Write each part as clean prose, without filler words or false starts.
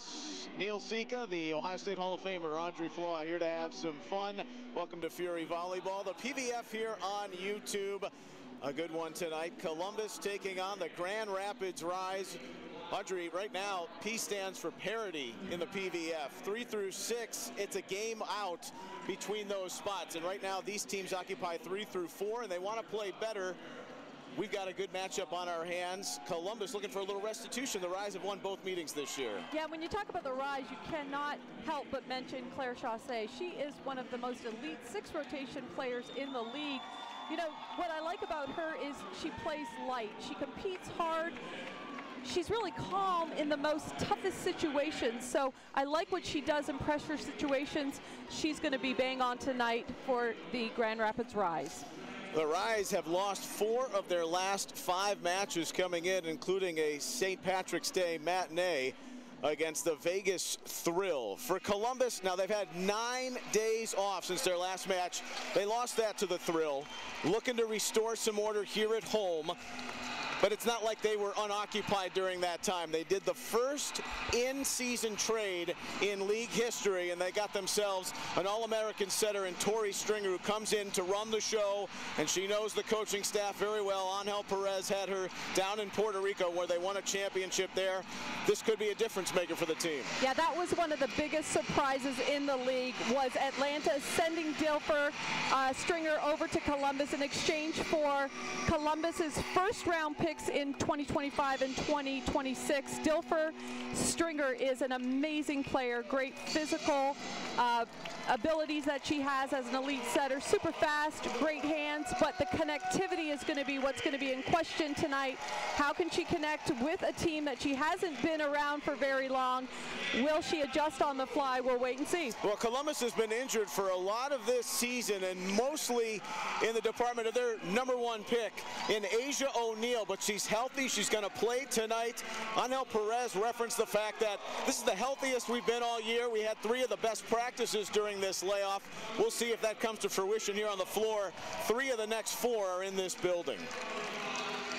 Childress, Neil Sika, the Ohio State Hall of Famer Audrey Floyd here to have some fun. Welcome to Fury Volleyball, the PVF here on YouTube. A good one tonight. Columbus taking on the Grand Rapids Rise. Audrey, right now, P stands for parity in the PVF. 3 through 6, it's a game out between those spots. And right now, these teams occupy 3 through 4, and they want to play better. We've got a good matchup on our hands. Columbus looking for a little restitution. The Rise have won both meetings this year. Yeah, when you talk about the Rise, you cannot help but mention Claire Chausset. She is one of the most elite 6 rotation players in the league. You know, what I like about her is she plays light. She competes hard. She's really calm in the most toughest situations, so I like what she does in pressure situations. She's going to be bang on tonight for the Grand Rapids Rise. The Rise have lost 4 of their last 5 matches coming in, including a St. Patrick's Day matinee against the Vegas Thrill. For Columbus, now they've had 9 days off since their last match. They lost that to the Thrill, looking to restore some order here at home. But it's not like they were unoccupied during that time. They did the first in-season trade in league history, and they got themselves an All-American setter in Tori Stringer, who comes in to run the show, and she knows the coaching staff very well. Anhel Perez had her down in Puerto Rico, where they won a championship there. This could be a difference maker for the team. Yeah, that was one of the biggest surprises in the league, was Atlanta sending Dilfer Stringer over to Columbus in exchange for Columbus's first round pick in 2025 and 2026. Dilfer Stringer is an amazing player, great physical abilities that she has as an elite setter, super fast, great hands, but the connectivity is going to be what's going to be in question tonight. How can she connect with a team that she hasn't been around for very long? Will she adjust on the fly? We'll wait and see. Well, Columbus has been injured for a lot of this season, and mostly in the department of their #1 pick in Asia O'Neal, but she's healthy. She's going to play tonight. Anhel Perez referenced the fact that this is the healthiest we've been all year. We had 3 of the best practices during this layoff. We'll see if that comes to fruition here on the floor. 3 of the next 4 are in this building.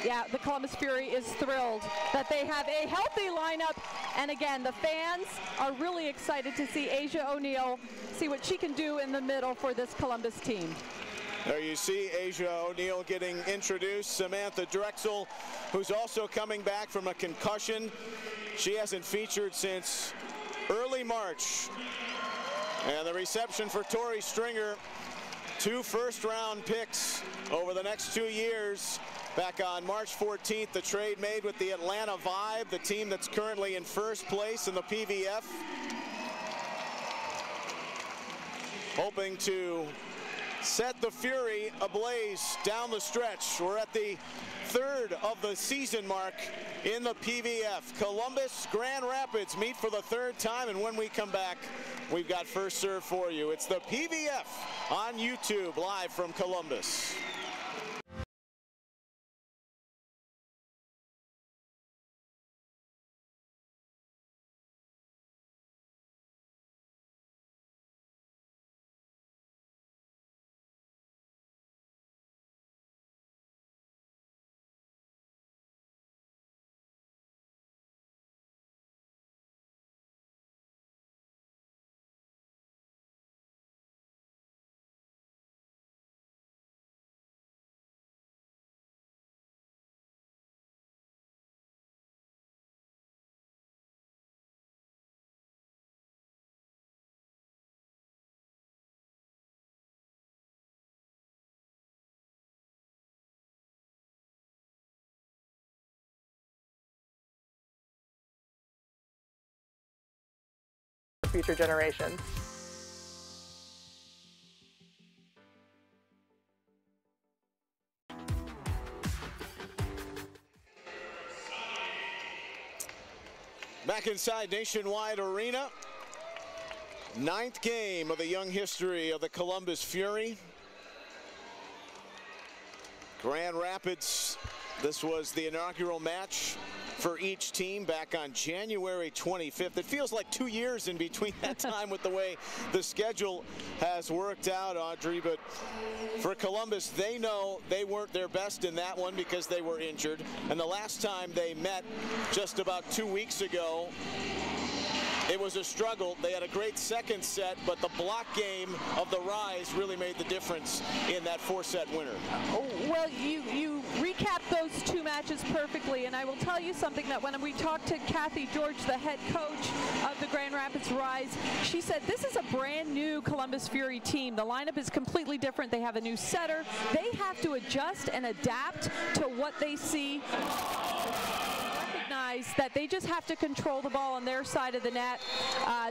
Yeah, the Columbus Fury is thrilled that they have a healthy lineup. And again, the fans are really excited to see Asia O'Neal, see what she can do in the middle for this Columbus team. There you see Asia O'Neal getting introduced. Samantha Drexel, who's also coming back from a concussion. She hasn't featured since early March. And the reception for Tori Stringer, 2 first-round picks over the next 2 years. Back on March 14th, the trade made with the Atlanta Vibe, the team that's currently in first place in the PVF. Hoping to set the Fury ablaze down the stretch. We're at the 3rd of the season mark in the PVF. Columbus, Grand Rapids meet for the 3rd time, and when we come back, we've got first serve for you. It's the PVF on YouTube, live from Columbus. Future generations. Back inside Nationwide Arena. 9th game of the young history of the Columbus Fury. Grand Rapids, this was the inaugural match for each team back on January 25th. It feels like 2 years in between that time with the way the schedule has worked out, Audrey. But for Columbus, they know they weren't their best in that one because they were injured. And the last time they met, just about 2 weeks ago, It was a struggle. They had a great second set, but the block game of the Rise really made the difference in that four-set winner. Well, you recapped those two matches perfectly, and I will tell you something that when we talked to Kathy George, the head coach of the Grand Rapids Rise, she said this is a brand new Columbus Fury team. The lineup is completely different. They have a new setter. They have to adjust and adapt to what they see. That they just have to control the ball on their side of the net.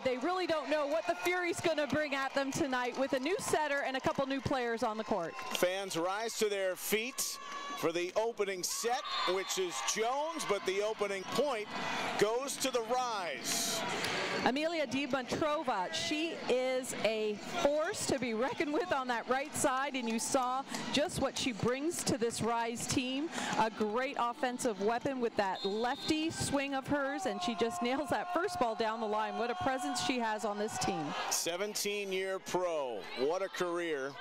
They really don't know what the Fury's going to bring at them tonight with a new setter and a couple new players on the court. Fans rise to their feet for the opening set, which is Jones, but the opening point goes to the Rise. Amelia Dimitrova, she is a force to be reckoned with on that right side, and you saw just what she brings to this Rise team. A great offensive weapon with that lefty swing of hers, and she just nails that first ball down the line. What a presence she has on this team. 17-year pro. What a career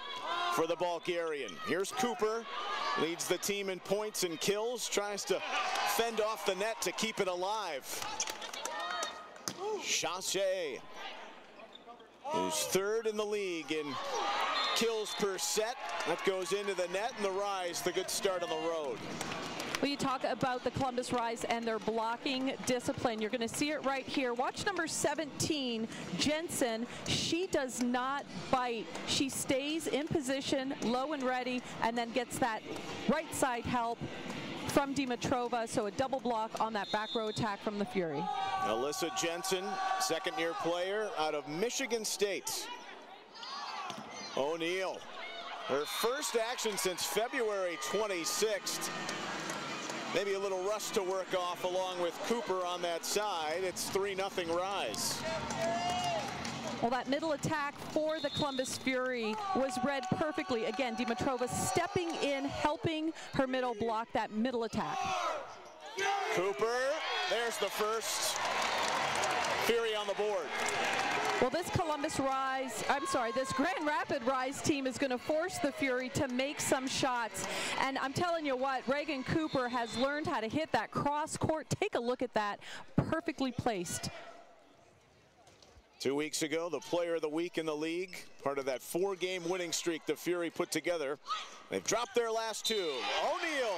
for the Bulgarian. Here's Cooper, leads the team in points and kills, tries to fend off the net to keep it alive. Chausset, who's third in the league in kills per set. That goes into the net, and the Rise, the good start on the road. Well, you talk about the Columbus Rise and their blocking discipline. You're going to see it right here. Watch number 17, Jensen. She does not bite. She stays in position, low and ready, and then gets that right side help from Dimitrova, so a double block on that back row attack from the Fury. Alyssa Jensen, second-year player out of Michigan State. O'Neal, her first action since February 26th. Maybe a little rush to work off along with Cooper on that side. It's 3-0 Rise. Well, that middle attack for the Columbus Fury was read perfectly. Again, Dimitrova stepping in, helping her middle block that middle attack. Cooper, there's the first. Fury on the board. Well, this this Grand Rapids Rise team is going to force the Fury to make some shots. And I'm telling you what, Reagan Cooper has learned how to hit that cross court. Take a look at that, perfectly placed. 2 weeks ago, the player of the week in the league, part of that four-game winning streak the Fury put together. They've dropped their last two. O'Neal.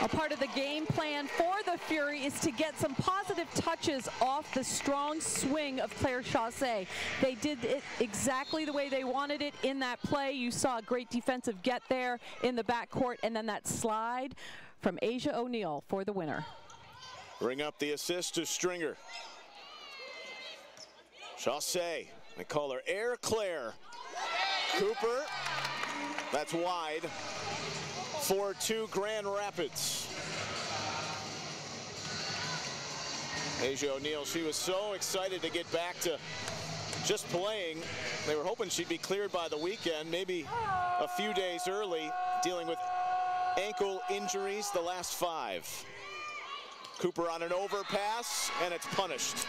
A part of the game plan for the Fury is to get some positive touches off the strong swing of Claire Chausset. They did it exactly the way they wanted it in that play. You saw a great defensive get there in the backcourt, and then that slide from Asia O'Neal for the winner. Bring up the assist to Stringer. Chausset, they call her Air Claire. Cooper, that's wide. 4-2 Grand Rapids. Asia O'Neal, she was so excited to get back to just playing. They were hoping she'd be cleared by the weekend, maybe a few days early, dealing with ankle injuries the last five. Cooper on an overpass, and it's punished.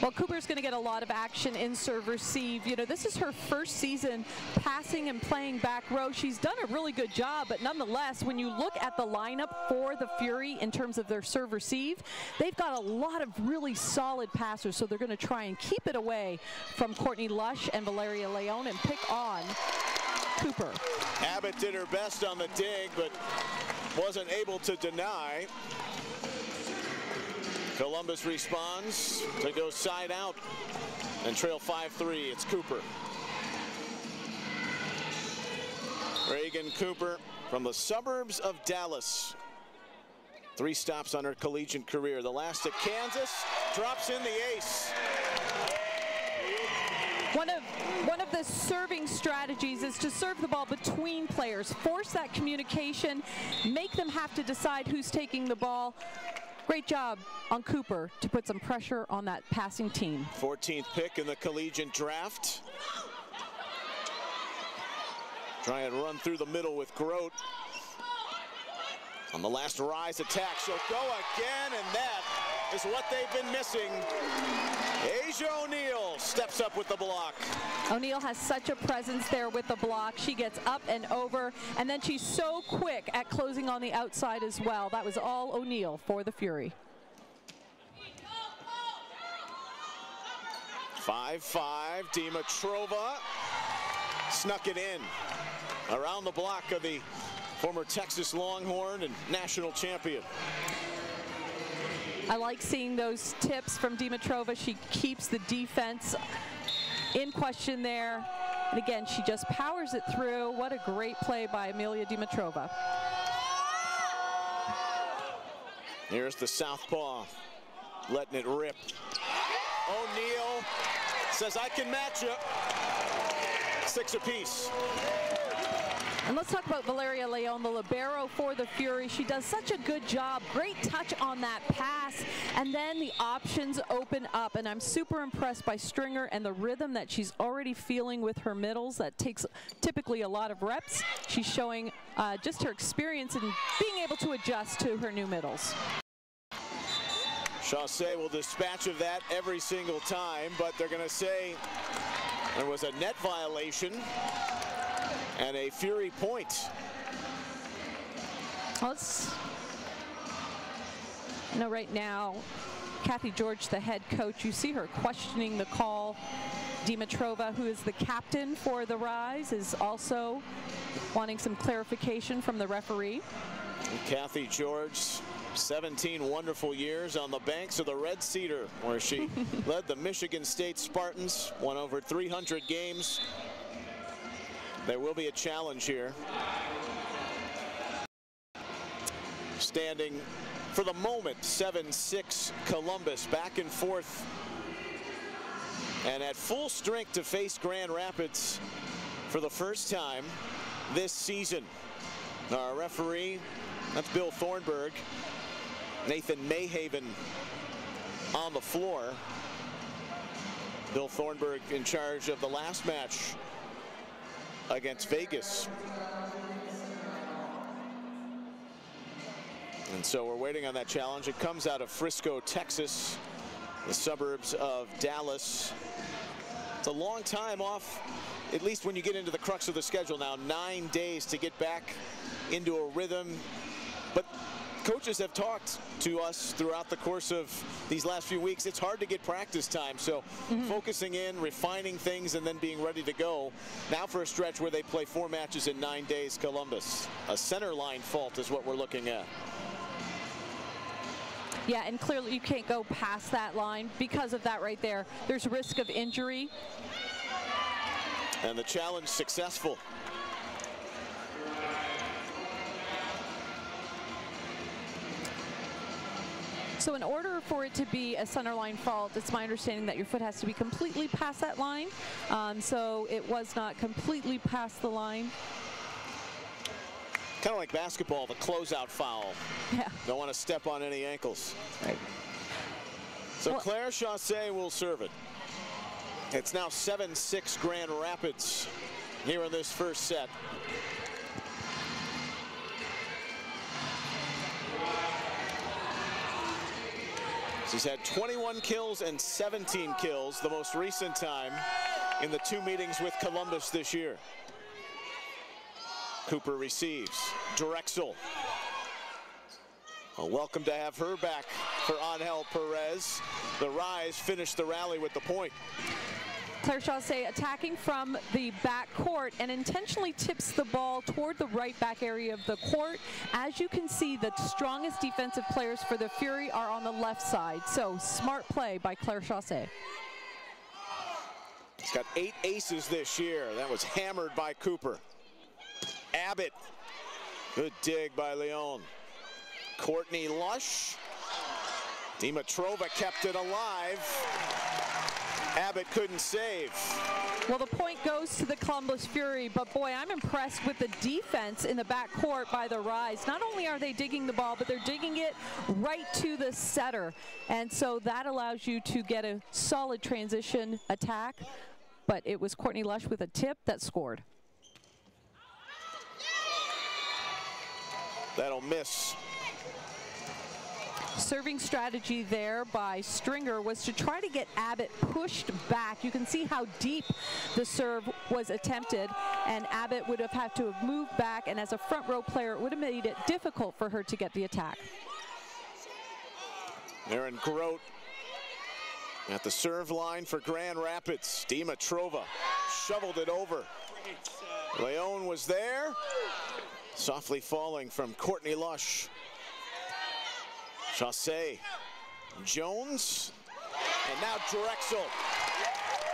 Well, Cooper's going to get a lot of action in serve receive. You know, this is her first season passing and playing back row. She's done a really good job, but nonetheless, when you look at the lineup for the Fury in terms of their serve receive, they've got a lot of really solid passers, so they're going to try and keep it away from Courtney Lush and Valeria Leone and pick on Cooper. Abbott did her best on the dig, but wasn't able to deny. Columbus responds to go side out and trail 5-3. It's Cooper. Reagan Cooper from the suburbs of Dallas. 3 stops on her collegiate career. The last at Kansas, drops in the ace. One of the serving strategies is to serve the ball between players, force that communication, make them have to decide who's taking the ball. Great job on Cooper to put some pressure on that passing team. 14th pick in the collegiate draft. Try and run through the middle with Grote. On the last Rise attack, she'll go again, and that is what they've been missing. Asia O'Neal steps up with the block. O'Neal has such a presence there with the block. She gets up and over, and then she's so quick at closing on the outside as well. That was all O'Neal for the Fury. 5-5, Dimitrova snuck it in around the block of the former Texas Longhorn and national champion. I like seeing those tips from Dimitrova. She keeps the defense in question there. And again, she just powers it through. What a great play by Amelia Dimitrova. Here's the southpaw, letting it rip. O'Neal says, I can match up. Six apiece. And let's talk about Valeria Leone, the libero for the Fury. She does such a good job. Great touch on that pass. And then the options open up. And I'm super impressed by Stringer and the rhythm that she's already feeling with her middles. That takes typically a lot of reps. She's showing just her experience in being able to adjust to her new middles. Chausset will dispatch of that every single time, but they're going to say there was a net violation and a Fury point. You know, right now, Kathy George, the head coach, you see her questioning the call. Dimitrova, who is the captain for the Rise, is also wanting some clarification from the referee. And Kathy George, 17 wonderful years on the banks of the Red Cedar, where she led the Michigan State Spartans, won over 300 games. There will be a challenge here. Standing for the moment, 7-6 Columbus, back and forth. And at full strength to face Grand Rapids for the first time this season. Our referee, that's Bill Thornburg. Nathan Mayhaven on the floor. Bill Thornburg in charge of the last match against Vegas. And so we're waiting on that challenge. It comes out of Frisco, Texas, the suburbs of Dallas. It's a long time off, at least when you get into the crux of the schedule now, 9 days to get back into a rhythm. But coaches have talked to us throughout the course of these last few weeks. It's hard to get practice time, so focusing in, refining things, and then being ready to go. Now for a stretch where they play 4 matches in 9 days, Columbus. A center line fault is what we're looking at. Yeah, and clearly you can't go past that line because of that right there. There's risk of injury. And the challenge successful. So in order for it to be a centerline fault, it's my understanding that your foot has to be completely past that line. So it was not completely past the line. Kind of like basketball, the closeout foul. Yeah. Don't want to step on any ankles. Right. So well, Claire Chausset will serve it. It's now 7-6 Grand Rapids here in this first set. She's had 21 kills and 17 kills, the most recent time in the 2 meetings with Columbus this year. Cooper receives. Drexel. Well, welcome to have her back for Anhel Perez. The Rise finished the rally with the point. Claire Chausset attacking from the back court and intentionally tips the ball toward the right back area of the court. As you can see, the strongest defensive players for the Fury are on the left side. So smart play by Claire Chausset. She's got 8 aces this year. That was hammered by Cooper. Abbott. Good dig by Leone. Courtney Lush. Dimitrova kept it alive. Abbott couldn't save. Well, the point goes to the Columbus Fury, but boy, I'm impressed with the defense in the backcourt by the Rise. Not only are they digging the ball, but they're digging it right to the setter. And so that allows you to get a solid transition attack. But it was Courtney Lush with a tip that scored. That'll miss. Serving strategy there by Stringer was to try to get Abbott pushed back. You can see how deep the serve was attempted, and Abbott would have had to have moved back, and as a front row player, it would have made it difficult for her to get the attack. Aaron Grote At the serve line for Grand Rapids, Dimitrova shoveled it over. Leone was there. Softly falling from Courtney Lush. Chausset, Jones, and now Drexel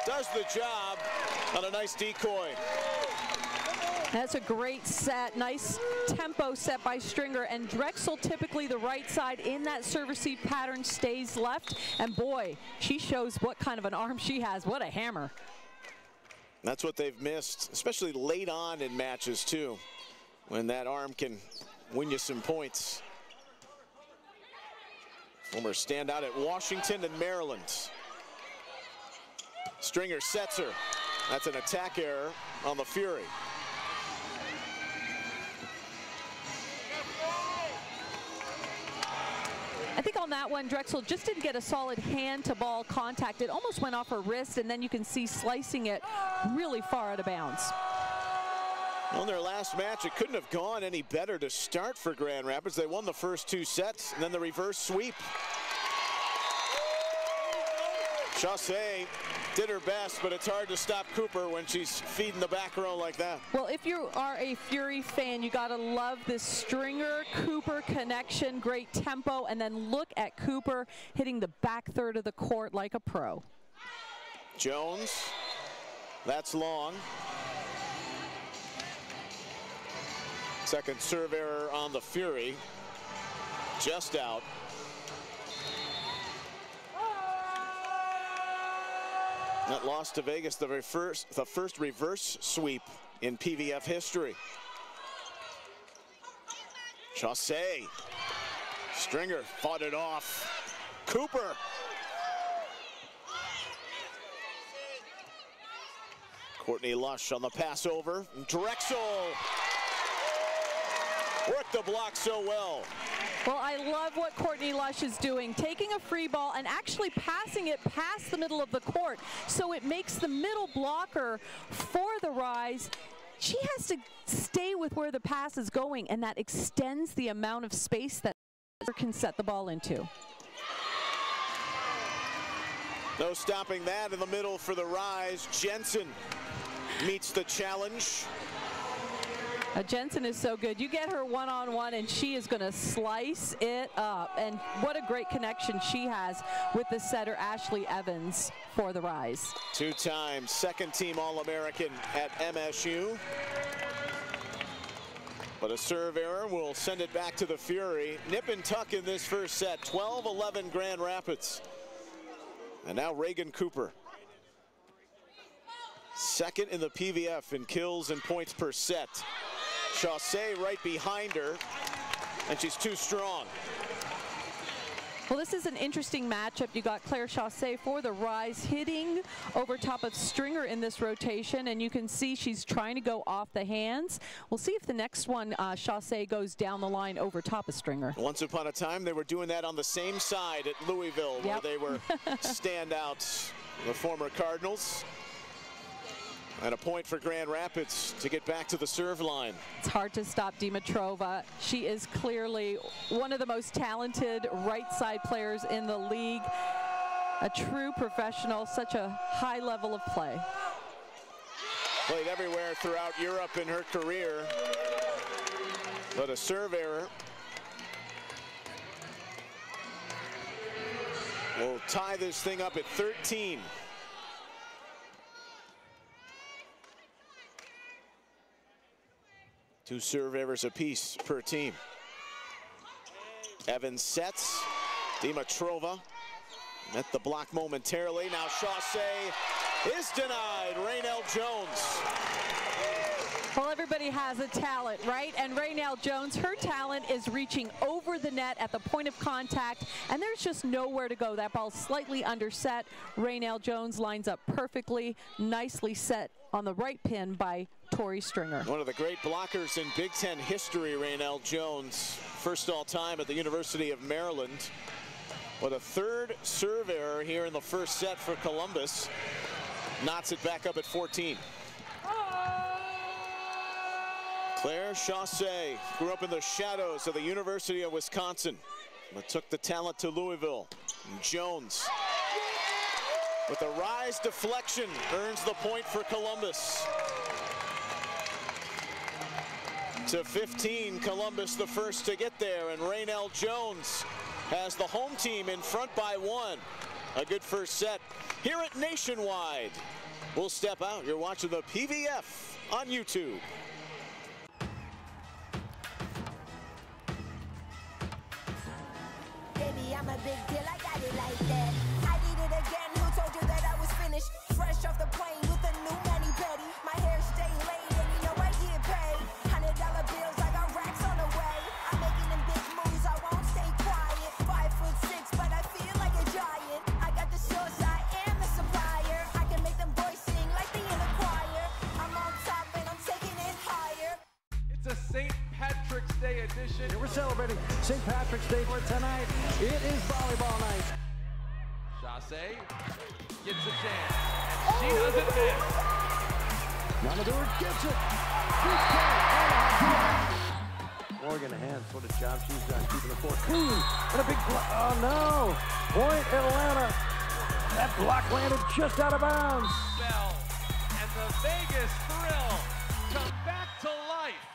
does the job on a nice decoy. That's a great set, nice tempo set by Stringer, and Drexel, typically the right side in that serve receive pattern, stays left, and boy, she shows what kind of an arm she has. What a hammer. That's what they've missed, especially late on in matches too, when that arm can win you some points. Former standout at Washington and Maryland. Stringer sets her. That's an attack error on the Fury. I think on that one, Drexel just didn't get a solid hand-to-ball contact. It almost went off her wrist, and then you can see slicing it really far out of bounds. On their last match, it couldn't have gone any better to start for Grand Rapids. They won the first two sets, and then the reverse sweep. Chausset did her best, but it's hard to stop Cooper when she's feeding the back row like that. Well, if you are a Fury fan, you gotta love this Stringer-Cooper connection, great tempo, and then look at Cooper hitting the back third of the court like a pro. Jones, that's long. Second serve error on the Fury, just out. That loss to Vegas, the first reverse sweep in PVF history. Chausset, Stringer fought it off. Cooper. Courtney Lush on the pass over. Drexel worked the block so well. Well, I love what Courtney Lush is doing, taking a free ball and actually passing it past the middle of the court, so it makes the middle blocker for the Rise. She has to stay with where the pass is going, and that extends the amount of space that can set the ball into. No stopping that in the middle for the Rise. Jensen meets the challenge. Jensen is so good. You get her one-on-one, and she is going to slice it up. And what a great connection she has with the setter, Ashley Evans, for the Rise. Two-time second-team All-American at MSU. But a serve error will send it back to the Fury. Nip and tuck in this first set, 12-11 Grand Rapids. And now Reagan Cooper. Second in the PVF in kills and points per set. Chausset right behind her, and she's too strong. Well, this is an interesting matchup. You got Claire Chausset for the Rise hitting over top of Stringer in this rotation, and you can see she's trying to go off the hands. We'll see if the next one, Chausset goes down the line over top of Stringer. Once upon a time, they were doing that on the same side at Louisville, where they were standouts, the former Cardinals. And a point for Grand Rapids to get back to the serve line. It's hard to stop Dimitrova. She is clearly one of the most talented right side players in the league. A true professional, such a high level of play. Played everywhere throughout Europe in her career. But a serve error will tie this thing up at 13. Two serve errors apiece per team. Evans sets. Dimitrova at the block momentarily. Now Chausset is denied. Raynel Jones. Well, everybody has a talent, right? And Raynel Jones, her talent is reaching over the net at the point of contact, and there's just nowhere to go. That ball's slightly under set. Raynel Jones lines up perfectly, nicely set on the right pin by Tori Stringer. One of the great blockers in Big Ten history, Raynel Jones. First all-time at the University of Maryland. But a third serve error here in the first set for Columbus. Knots it back up at 14. Claire Chausset grew up in the shadows of the University of Wisconsin, but took the talent to Louisville. And Jones With the Rise deflection, earns the point for Columbus. To 15, Columbus the first to get there, and Raynel Jones has the home team in front by one. A good first set here at Nationwide. We'll step out. You're watching the PVF on YouTube. Baby, I'm a big deal. I got it like that. I did it again. Who told you that I was finished? Fresh off the plane with a new mani-pedi. My hair stay laid and you know I get paid. $100 bills, I got racks on the way. I'm making them big moves, I won't stay quiet. 5'6", but I feel like a giant. I got the sauce, I am the supplier. I can make them boys sing like the inner choir. I'm on top and I'm taking it higher. It's a St. Patrick's Day edition. We're celebrating St. Patrick's Day for tonight. It is volleyball night. Chausset gets a chance. And she doesn't miss. Nanador gets it. Morgan a hand. What a job she's done. Keeping the court clean. And a big block. Oh, no. Point Atlanta. That block landed just out of bounds. Bell and the Vegas Thrill come back to life.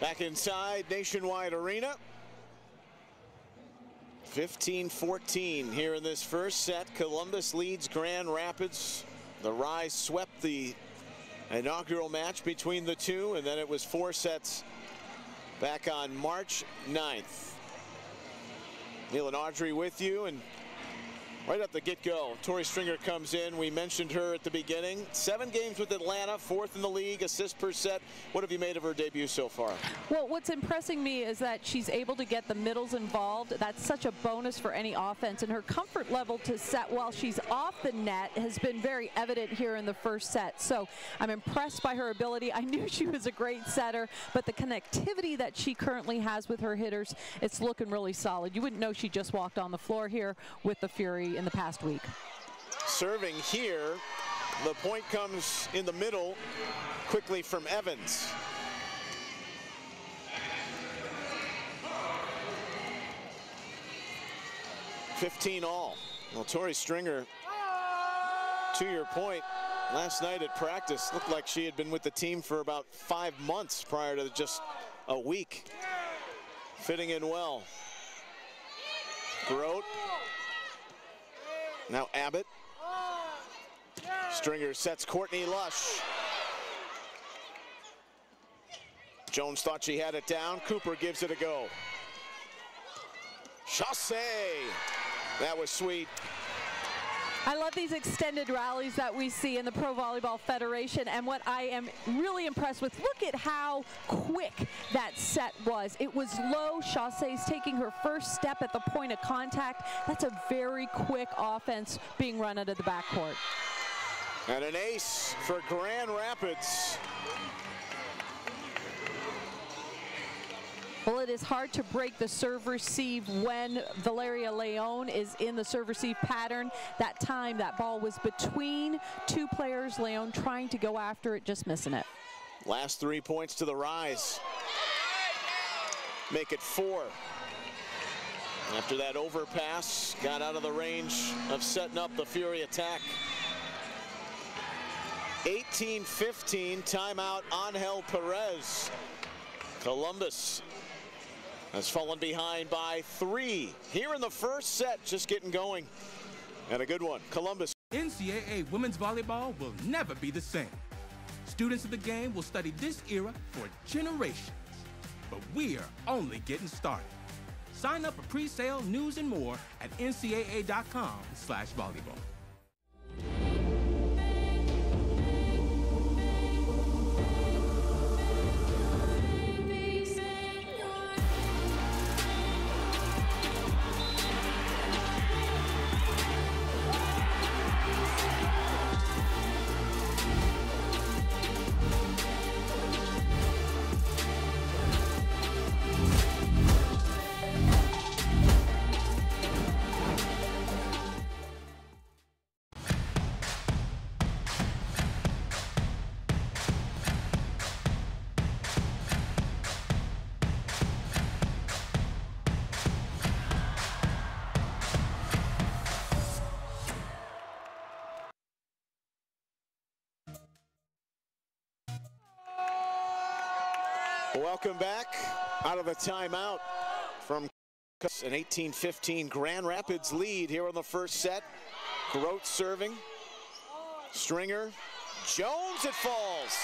Back inside Nationwide Arena. 15-14 here in this first set. Columbus leads Grand Rapids. The Rise swept the inaugural match between the two, and then it was 4 sets back on March 9th. Neil and Audrey with you, and right at the get-go, Tori Stringer comes in. We mentioned her at the beginning. 7 games with Atlanta, 4th in the league, assist per set. What have you made of her debut so far? Well, what's impressing me is that she's able to get the middles involved. That's such a bonus for any offense, and her comfort level to set while she's off the net has been very evident here in the first set. So I'm impressed by her ability. I knew she was a great setter, but the connectivity that she currently has with her hitters, it's looking really solid. You wouldn't know she just walked on the floor here with the Fury in the past week. Serving here, the point comes in the middle quickly from Evans. $15 all. Well, Tori Stringer, to your point, last night at practice looked like she had been with the team for about 5 months prior to just a week. Fitting in well. Grote. Now Abbott. Stringer sets Courtney Lush. Jones thought she had it down. Cooper gives it a go. Chausset. That was sweet. I love these extended rallies that we see in the Pro Volleyball Federation, and what I am really impressed with, look at how quick that set was. It was low. Chausset's taking her first step at the point of contact. That's a very quick offense being run out of the backcourt. And an ace for Grand Rapids. Well, it is hard to break the serve receive when Valeria Leone is in the serve receive pattern. That time, that ball was between two players. Leone trying to go after it, just missing it. Last 3 points to the Rise. Make it 4. After that overpass, got out of the range of setting up the Fury attack. 18-15, timeout, Anhel Perez. Columbus has fallen behind by 3 here in the first set, just getting going. And a good one, Columbus. NCAA women's volleyball will never be the same. Students of the game will study this era for generations. But we're only getting started. Sign up for pre-sale news and more at ncaa.com/volleyball. Welcome back out of the timeout from an 18-15 Grand Rapids lead here on the first set. Grote serving. Stringer. Jones, it falls.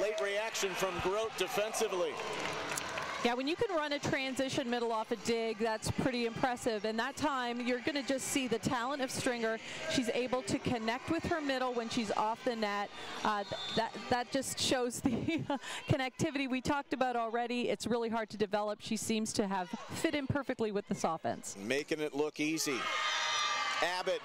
Late reaction from Grote defensively. Yeah, when you can run a transition middle off a dig, that's pretty impressive. And that time, you're going to just see the talent of Stringer. She's able to connect with her middle when she's off the net. That just shows the connectivity we talked about already. It's really hard to develop. She seems to have fit in perfectly with this offense. Making it look easy. Abbott.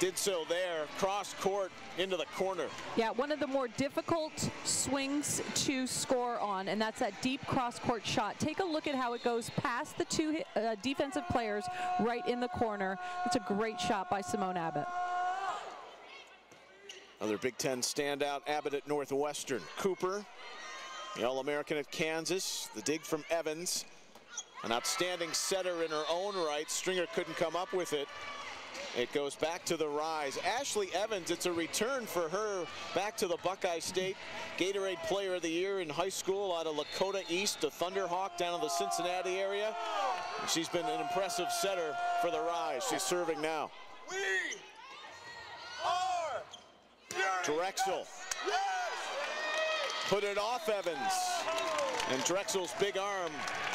Did so there, cross court into the corner. Yeah, one of the more difficult swings to score on, and that's that deep cross court shot. Take a look at how it goes past the two defensive players right in the corner. That's a great shot by Simone Abbott. Another Big Ten standout, Abbott at Northwestern. Cooper, the All-American at Kansas, the dig from Evans. An outstanding setter in her own right. Stringer couldn't come up with it. It goes back to the Rise. Ashley Evans, it's a return for her back to the Buckeye State. Gatorade Player of the Year in high school out of Lakota East, a Thunderhawk down in the Cincinnati area. And she's been an impressive setter for the Rise. She's serving now. We are Drexel. Yes. Put it off Evans. And Drexel's big arm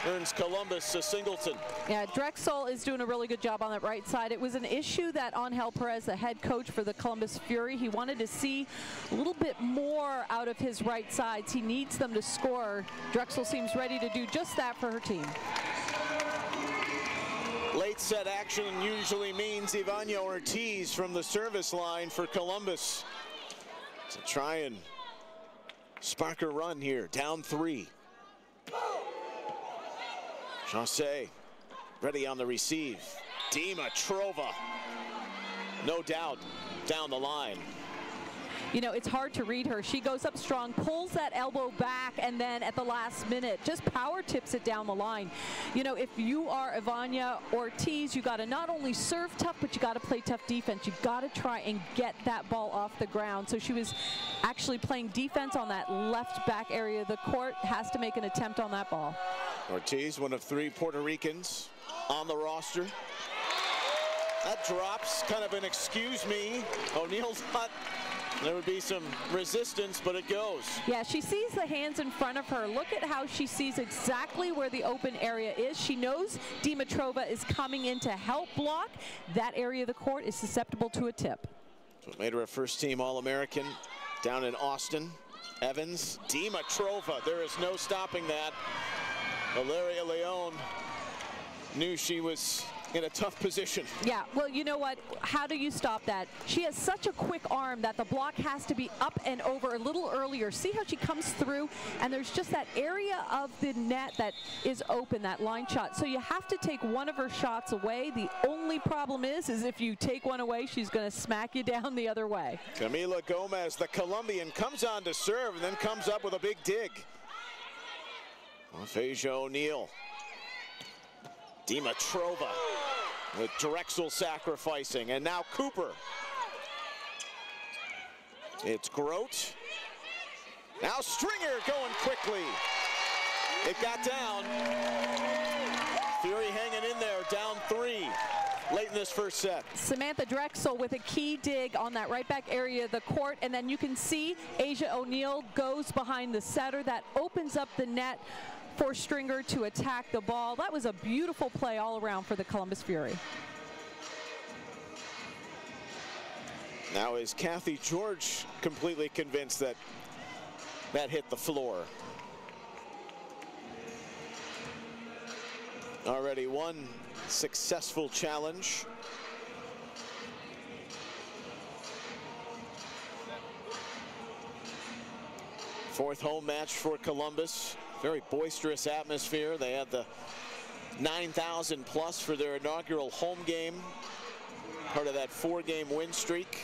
earns Columbus a singleton. Yeah, Drexel is doing a really good job on that right side. It was an issue that Anhel Perez, the head coach for the Columbus Fury, he wanted to see a little bit more out of his right sides. He needs them to score. Drexel seems ready to do just that for her team. Late set action usually means Ivana Ortiz from the service line for Columbus. So try and spark a run here, down three. Chausset ready on the receive. Dimitrova, no doubt, down the line. You know, it's hard to read her. She goes up strong, pulls that elbow back, and then at the last minute, just power tips it down the line. You know, if you are Ivana Ortiz, you got to not only serve tough, but you got to play tough defense. You got to try and get that ball off the ground. So she was actually playing defense on that left back area of the court. Has to make an attempt on that ball. Ortiz, one of three Puerto Ricans on the roster. That drops, kind of an excuse me. O'Neal's not. There would be some resistance, but it goes. Yeah, she sees the hands in front of her. Look at how she sees exactly where the open area is. She knows Dimitrova is coming in to help block. That area of the court is susceptible to a tip. So it made her a first-team All-American down in Austin. Evans, Dimitrova. There is no stopping that. Valeria Leone knew she was in a tough position. Yeah, well, you know what? How do you stop that? She has such a quick arm that the block has to be up and over a little earlier. See how she comes through, and there's just that area of the net that is open, that line shot. So you have to take one of her shots away. The only problem is if you take one away, she's going to smack you down the other way. Camila Gomez, the Colombian, comes on to serve and then comes up with a big dig. Off Asia O'Neal. Dimitrova with Drexel sacrificing, and now Cooper. It's Grote. Now Stringer going quickly. It got down. Fury hanging in there, down three. Late in this first set. Samantha Drexel with a key dig on that right back area of the court, and then you can see Asia O'Neal goes behind the setter. That opens up the net for Stringer to attack the ball. That was a beautiful play all around for the Columbus Fury. Now is Kathy George completely convinced that that hit the floor? Already one successful challenge. Fourth home match for Columbus. Very boisterous atmosphere. They had the 9,000 plus for their inaugural home game, part of that four-game win streak.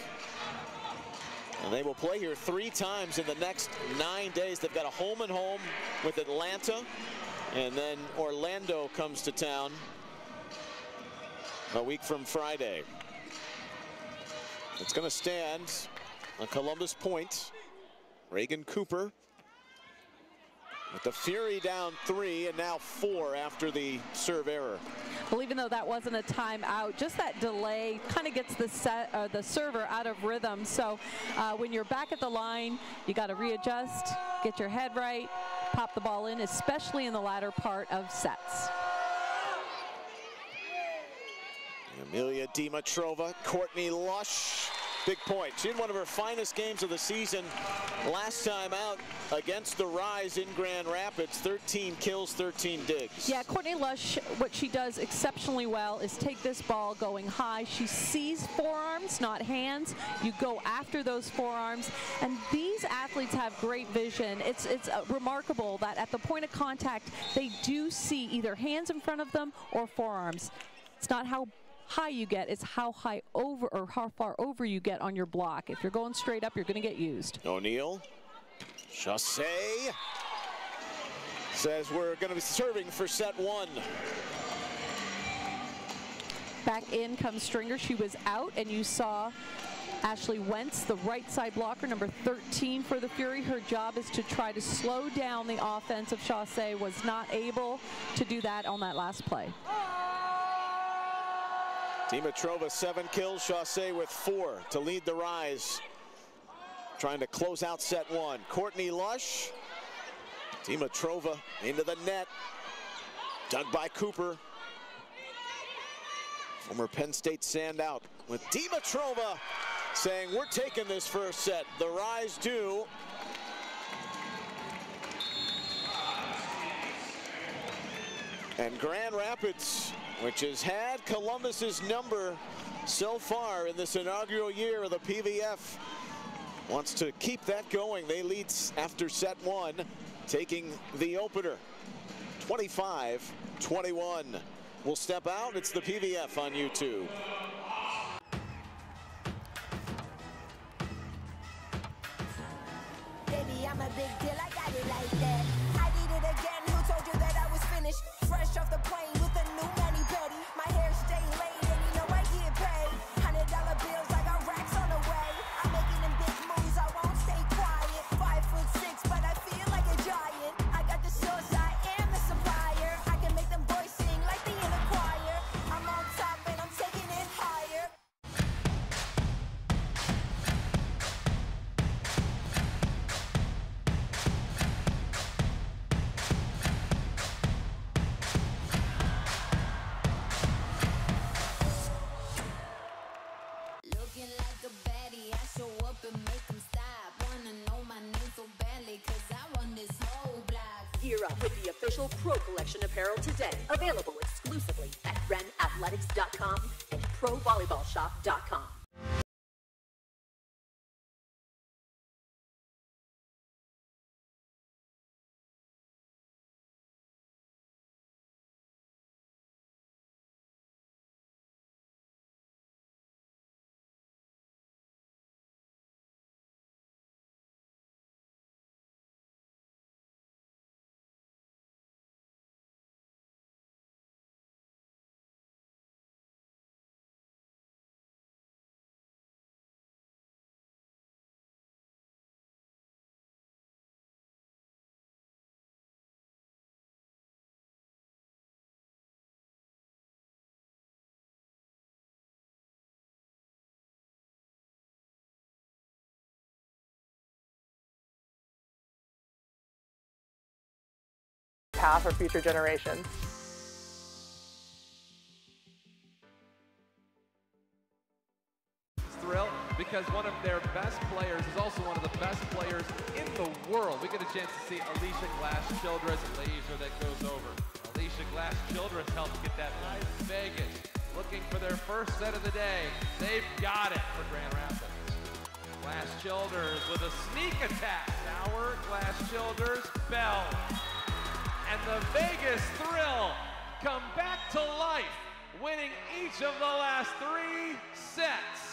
And they will play here three times in the next 9 days. They've got a home and home with Atlanta, and then Orlando comes to town a week from Friday. It's going to stand a Columbus point. Reagan Cooper But the Fury down 3 and now 4 after the serve error. Well, even though that wasn't a timeout, just that delay kind of gets the server out of rhythm. So when you're back at the line, you got to readjust, get your head right, pop the ball in, especially in the latter part of sets. Amelia Dimitrova, Courtney Lush, big point. She had one of her finest games of the season last time out against the Rise in Grand Rapids, 13 kills, 13 digs. Yeah, Courtney Lush, what she does exceptionally well is take this ball going high. She sees forearms, not hands. You go after those forearms, and these athletes have great vision. It's remarkable that at the point of contact, they do see either hands in front of them or forearms. It's not how high you get, it's how high over or how far over you get on your block. If you're going straight up, you're going to get used. O'Neal, Chausset says we're going to be serving for set one. Back in comes Stringer. She was out, and you saw Ashley Wentz, the right side blocker, number 13 for the Fury. Her job is to try to slow down the offense of Chausset. Was not able to do that on that last play. Dimitrova 7 kills, Chausset with 4 to lead the Rise. Trying to close out set one. Courtney Lush, Dimitrova into the net. Dug by Cooper. Former Penn State standout with Dimitrova saying, we're taking this first set. The Rise do. And Grand Rapids, which has had Columbus's number so far in this inaugural year of the PVF, wants to keep that going. They lead after set one, taking the opener, 25-21. We'll step out. It's the PVF on YouTube. Baby, I'm a big deal. I got it like that. I did it again. Who told you that I was finished? Fresh off the plane with a new money petty. My hair stay laid and you know I get paid. $100 bills, I got racks on the way. I'm making them big moves, I won't stay quiet. 5'6", but I feel like a giant. I got the sauce, I am the supplier. I can make them boys sing like the inner choir. I'm on top and I'm taking it higher. Gear up with the official Pro Collection apparel today. Available exclusively at renathletics.com and provolleyballshop.com. Path for future generations. Thrill, because one of their best players is also one of the best players in the world. We get a chance to see Alisha Glass Childress, laser that goes over. Alisha Glass Childress helped get that nice Vegas. Looking for their first set of the day. They've got it for Grand Rapids. Glass Childress with a sneak attack. Sour Glass Childress, Bell. And the Vegas Thrill come back to life, winning each of the last 3 sets.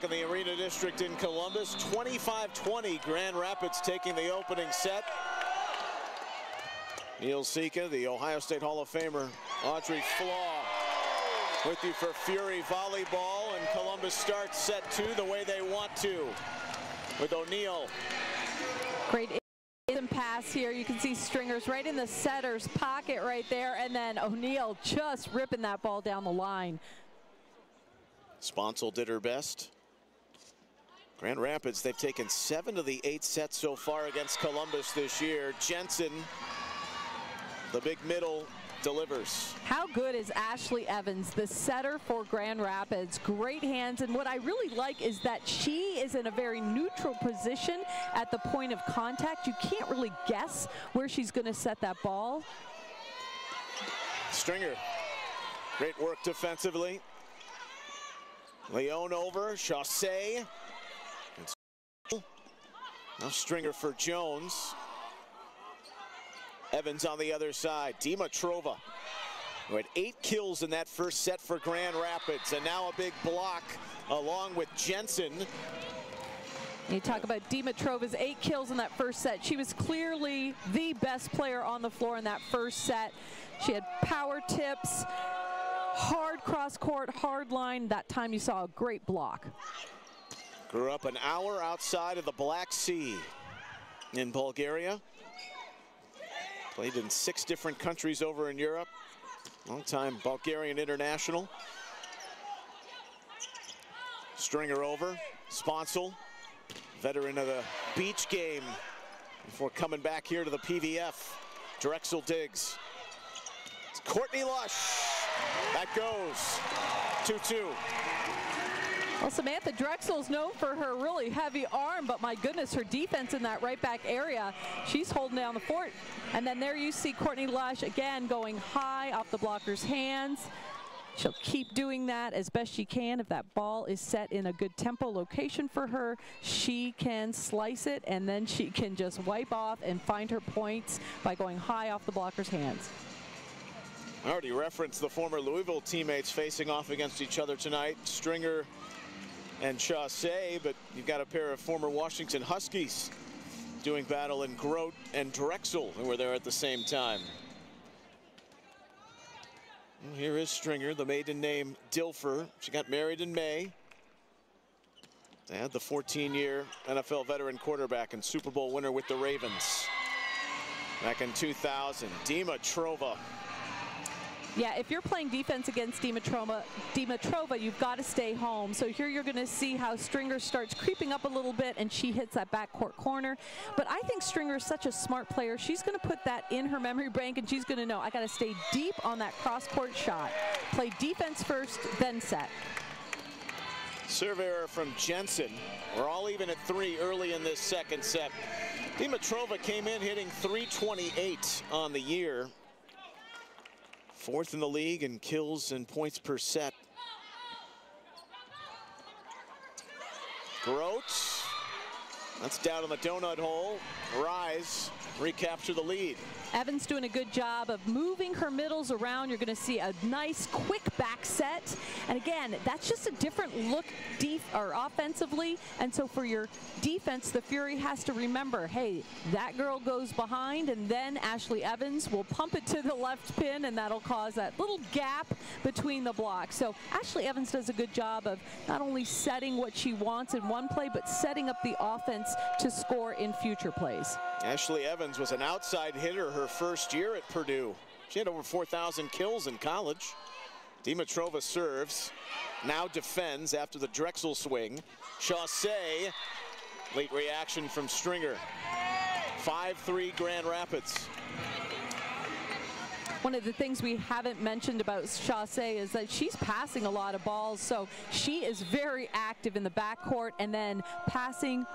back in the Arena District in Columbus. 25-20, Grand Rapids taking the opening set. Neil Sika, the Ohio State Hall of Famer, Audrey Floyd with you for Fury Volleyball, and Columbus starts set two the way they want to with O'Neal. Great pass here. You can see Stringer's right in the setter's pocket right there, and then O'Neal just ripping that ball down the line. Sponsel did her best. Grand Rapids, they've taken 7 of the 8 sets so far against Columbus this year. Jensen, the big middle, delivers. How good is Ashley Evans, the setter for Grand Rapids? Great hands, and what I really like is that she is in a very neutral position at the point of contact. You can't really guess where she's going to set that ball. Stringer, great work defensively. Leone over, Chausset. Now Stringer for Jones. Evans on the other side. Dimitrova, who had 8 kills in that first set for Grand Rapids, and now a big block along with Jensen. You talk about Dimitrova's 8 kills in that first set. She was clearly the best player on the floor in that first set. She had power tips, hard cross court, hard line. That time you saw a great block. Grew up an hour outside of the Black Sea in Bulgaria. Played in 6 different countries over in Europe. Long-time Bulgarian international. Stringer over. Sponsel, veteran of the beach game before coming back here to the PVF. Drexel digs. It's Courtney Lush. That goes 2-2. Well, Samantha Drexel's known for her really heavy arm, but my goodness, her defense in that right back area, she's holding down the fort. And then there you see Courtney Lush again going high off the blocker's hands. She'll keep doing that as best she can. If that ball is set in a good tempo location for her, she can slice it, and then she can just wipe off and find her points by going high off the blocker's hands. I already referenced the former Louisville teammates facing off against each other tonight. Stringer and Chausset, but you've got a pair of former Washington Huskies doing battle in Grote and Drexel, who were there at the same time. And here is Stringer, the maiden name Dilfer. She got married in May. They had the 14-year NFL veteran quarterback and Super Bowl winner with the Ravens back in 2000, Dimitrova. Yeah, if you're playing defense against Dimitrova, you've got to stay home. So here you're going to see how Stringer starts creeping up a little bit, and she hits that backcourt corner. But I think Stringer is such a smart player. She's going to put that in her memory bank, and she's going to know, I got to stay deep on that cross-court shot. Play defense first, then set. Serve error from Jensen. We're all even at 3 early in this second set. Dimitrova came in hitting .328 on the year. 4th in the league in kills and points per set. Grote, that's down in the donut hole. Rise, recapture the lead. Evans doing a good job of moving her middles around. You're going to see a nice quick back set. And again, that's just a different look offensively. And so for your defense, the Fury has to remember, hey, that girl goes behind, and then Ashley Evans will pump it to the left pin, and that'll cause that little gap between the blocks. So Ashley Evans does a good job of not only setting what she wants in one play, but setting up the offense to score in future plays. Ashley Evans was an outside hitter her first year at Purdue. She had over 4,000 kills in college. Dimitrova serves, now defends after the Drexel swing. Chausset, late reaction from Stringer. 5-3 Grand Rapids. One of the things we haven't mentioned about Chausset is that she's passing a lot of balls, so she is very active in the backcourt and then passing,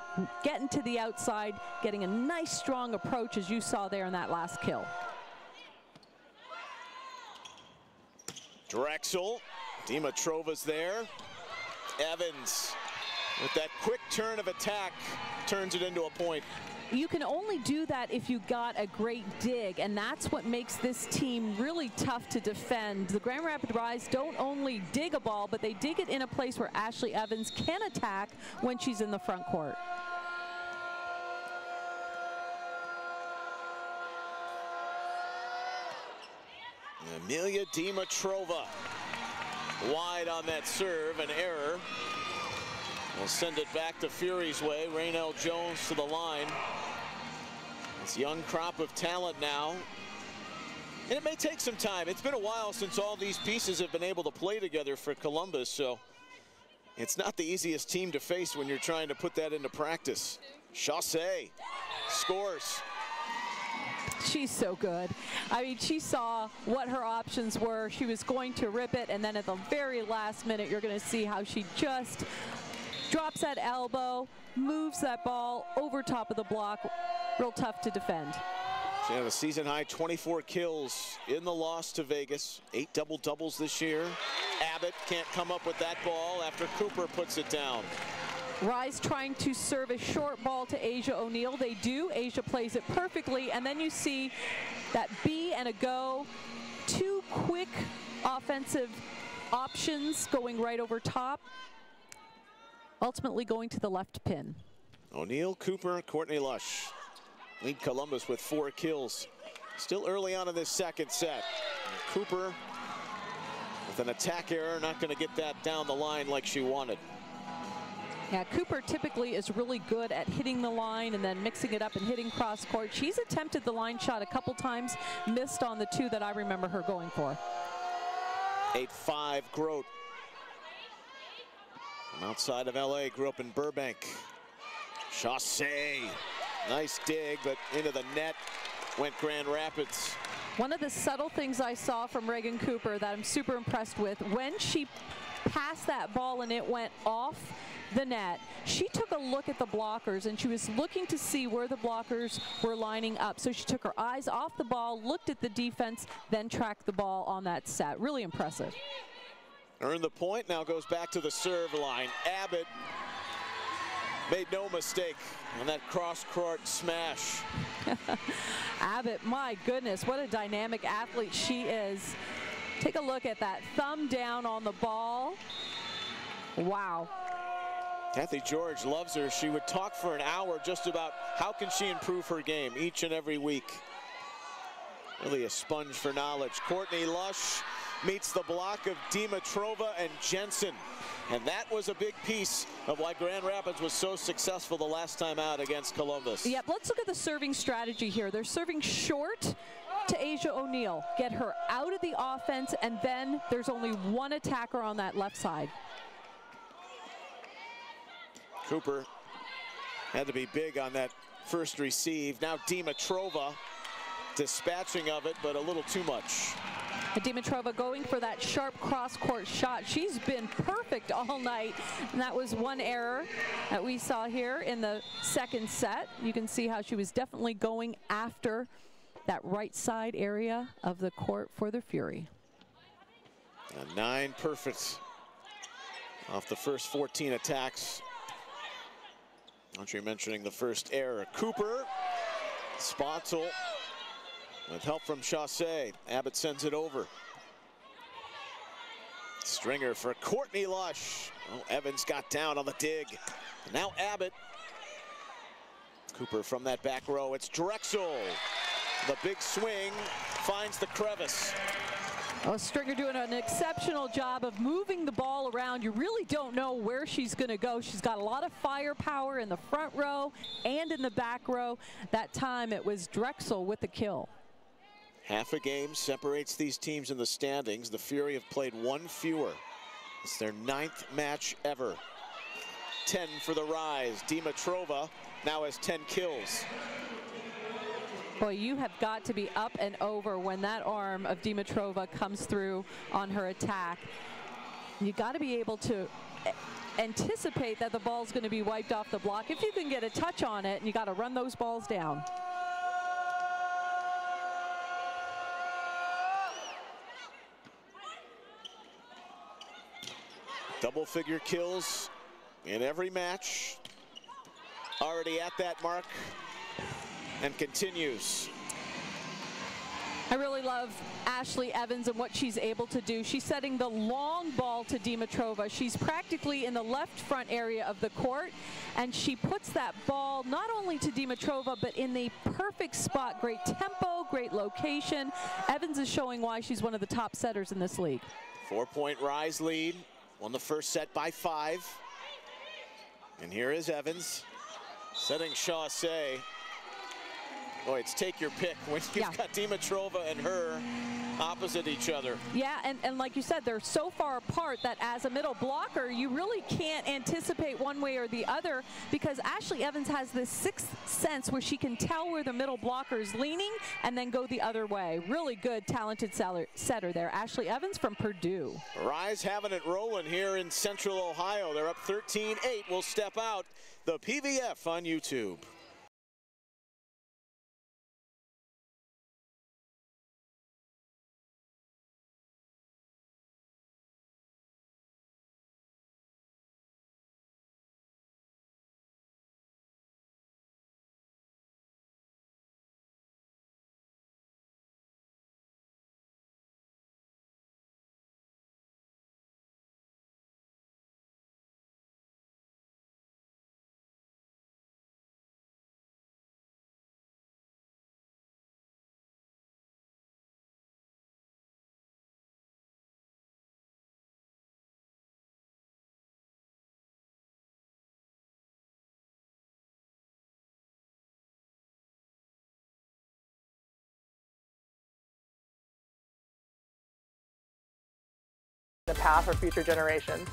getting to the outside, getting a nice strong approach as you saw there in that last kill. Drexel, Dimitrova's there. Evans With that quick turn of attack, turns it into a point. You can only do that if you got a great dig, and that's what makes this team really tough to defend. The Grand Rapids Rise don't only dig a ball, but they dig it in a place where Ashley Evans can attack when she's in the front court. Amelia Dimitrova wide on that serve, an error. We'll send it back to Fury's way. Raynel Jones to the line. This young crop of talent now. And it may take some time. It's been a while since all these pieces have been able to play together for Columbus, so it's not the easiest team to face when you're trying to put that into practice. Chausset scores. She's so good. I mean, she saw what her options were. She was going to rip it, and then at the very last minute, you're going to see how she just drops that elbow, moves that ball over top of the block. Real tough to defend. She had a season high 24 kills in the loss to Vegas. 8 double-doubles this year. Abbott can't come up with that ball after Cooper puts it down. Rise trying to serve a short ball to Asia O'Neal. They do. Asia plays it perfectly, and then you see that B and a go. 2 quick offensive options going right over top, ultimately going to the left pin. O'Neal, Cooper, Courtney Lush lead Columbus with 4 kills. Still early on in this second set. Cooper with an attack error, not going to get that down the line like she wanted. Yeah, Cooper typically is really good at hitting the line and then mixing it up and hitting cross court. She's attempted the line shot a couple times, missed on the 2 that I remember her going for. 8-5 Grote. From outside of LA, grew up in Burbank. Chausset, nice dig, but into the net went Grand Rapids. One of the subtle things I saw from Reagan Cooper that I'm super impressed with, when she passed that ball and it went off the net, she took a look at the blockers, and she was looking to see where the blockers were lining up. So she took her eyes off the ball, looked at the defense, then tracked the ball on that set. Really impressive. Earned the point, now goes back to the serve line. Abbott made no mistake on that cross-court smash. Abbott, my goodness, what a dynamic athlete she is. Take a look at that thumb down on the ball. Wow. Kathy George loves her. She would talk for an hour just about how can she improve her game each and every week. Really a sponge for knowledge. Courtney Lush meets the block of Dimitrova and Jensen. And that was a big piece of why Grand Rapids was so successful the last time out against Columbus. Yep, let's look at the serving strategy here. They're serving short to Asia O'Neal. Get her out of the offense, and then there's only one attacker on that left side. Cooper had to be big on that first receive. Now Dimitrova dispatching of it, but a little too much. Dimitrova going for that sharp cross-court shot. She's been perfect all night, and that was one error that we saw here in the second set. You can see how she was definitely going after that right side area of the court for the Fury. A 9 perfect off the first 14 attacks. Audrey mentioning the first error. Cooper, Sponsel, with help from Chausset. Abbott sends it over. Stringer for Courtney Lush. Oh, Evans got down on the dig. And now Abbott. Cooper from that back row. It's Drexel. The big swing finds the crevice. Oh, Stringer doing an exceptional job of moving the ball around. You really don't know where she's going to go. She's got a lot of firepower in the front row and in the back row. That time it was Drexel with the kill. Half a game separates these teams in the standings. The Fury have played 1 fewer. It's their 9th match ever. 10 for the Rise. Dimitrova now has 10 kills. Boy, you have got to be up and over when that arm of Dimitrova comes through on her attack. You got to be able to anticipate that the ball's going to be wiped off the block. If you can get a touch on it, and you got to run those balls down. Double figure kills in every match. Already at that mark and continues. I really love Ashley Evans and what she's able to do. She's setting the long ball to Dimitrova. She's practically in the left front area of the court, and she puts that ball not only to Dimitrova, but in the perfect spot. Great tempo, great location. Evans is showing why she's one of the top setters in this league. 4-point Rise lead. Won the first set by 5. And here is Evans setting Chausset. Boy, it's take your pick when you've got Dimitrova and her opposite each other. Yeah, and like you said, they're so far apart that as a middle blocker, you really can't anticipate one way or the other, because Ashley Evans has this sixth sense where she can tell where the middle blocker is leaning and then go the other way. Really good, talented setter there. Ashley Evans from Purdue. Rise having it rolling here in Central Ohio. They're up 13-8. We'll step out the PVF on YouTube. The path for future generations.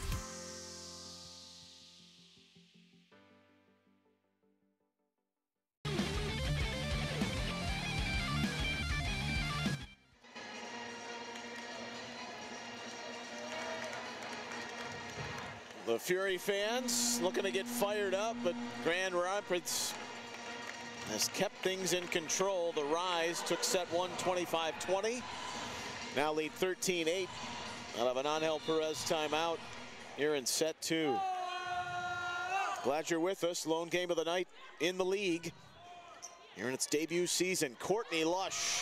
The Fury fans looking to get fired up, but Grand Rapids has kept things in control. The Rise took set 1, 25-20. Now lead 13-8. Out of an Anhel Perez timeout here in set 2. Glad you're with us. Lone game of the night in the league here in its debut season. Courtney Lush,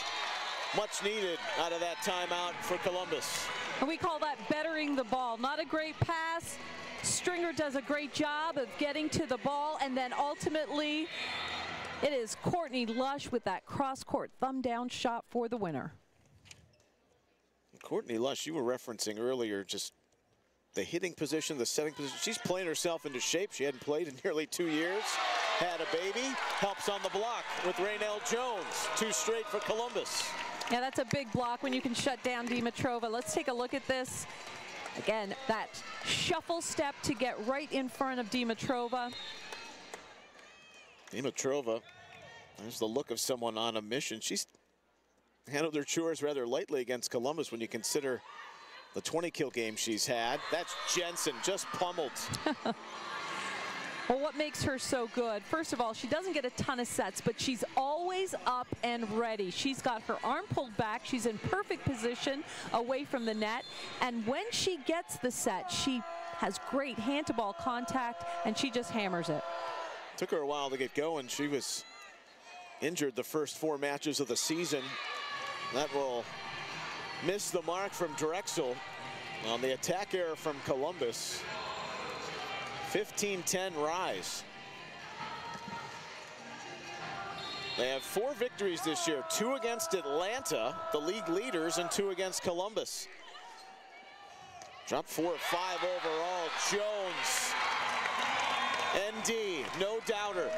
much needed out of that timeout for Columbus. And we call that bettering the ball. Not a great pass. Stringer does a great job of getting to the ball, and then ultimately it is Courtney Lush with that cross-court thumb-down shot for the winner. Courtney Lush, you were referencing earlier just the hitting position, the setting position. She's playing herself into shape. She hadn't played in nearly 2 years. Had a baby. Helps on the block with Raynel Jones. 2 straight for Columbus. Yeah, that's a big block when you can shut down Dimitrova. Let's take a look at this. Again, that shuffle step to get right in front of Dimitrova. Dimitrova, there's the look of someone on a mission. She's handled their chores rather lightly against Columbus when you consider the 20-kill game she's had. That's Jensen, just pummeled. Well, what makes her so good? First of all, she doesn't get a ton of sets, but she's always up and ready. She's got her arm pulled back. She's in perfect position away from the net. And when she gets the set, she has great hand-to-ball contact, and she just hammers it. Took her a while to get going. She was injured the first 4 matches of the season. That will miss the mark from Drexel on the attack error from Columbus. 15-10 Rise. They have 4 victories this year, 2 against Atlanta, the league leaders, and 2 against Columbus. Dropped 4 or 5 overall. Jones. ND, no doubter.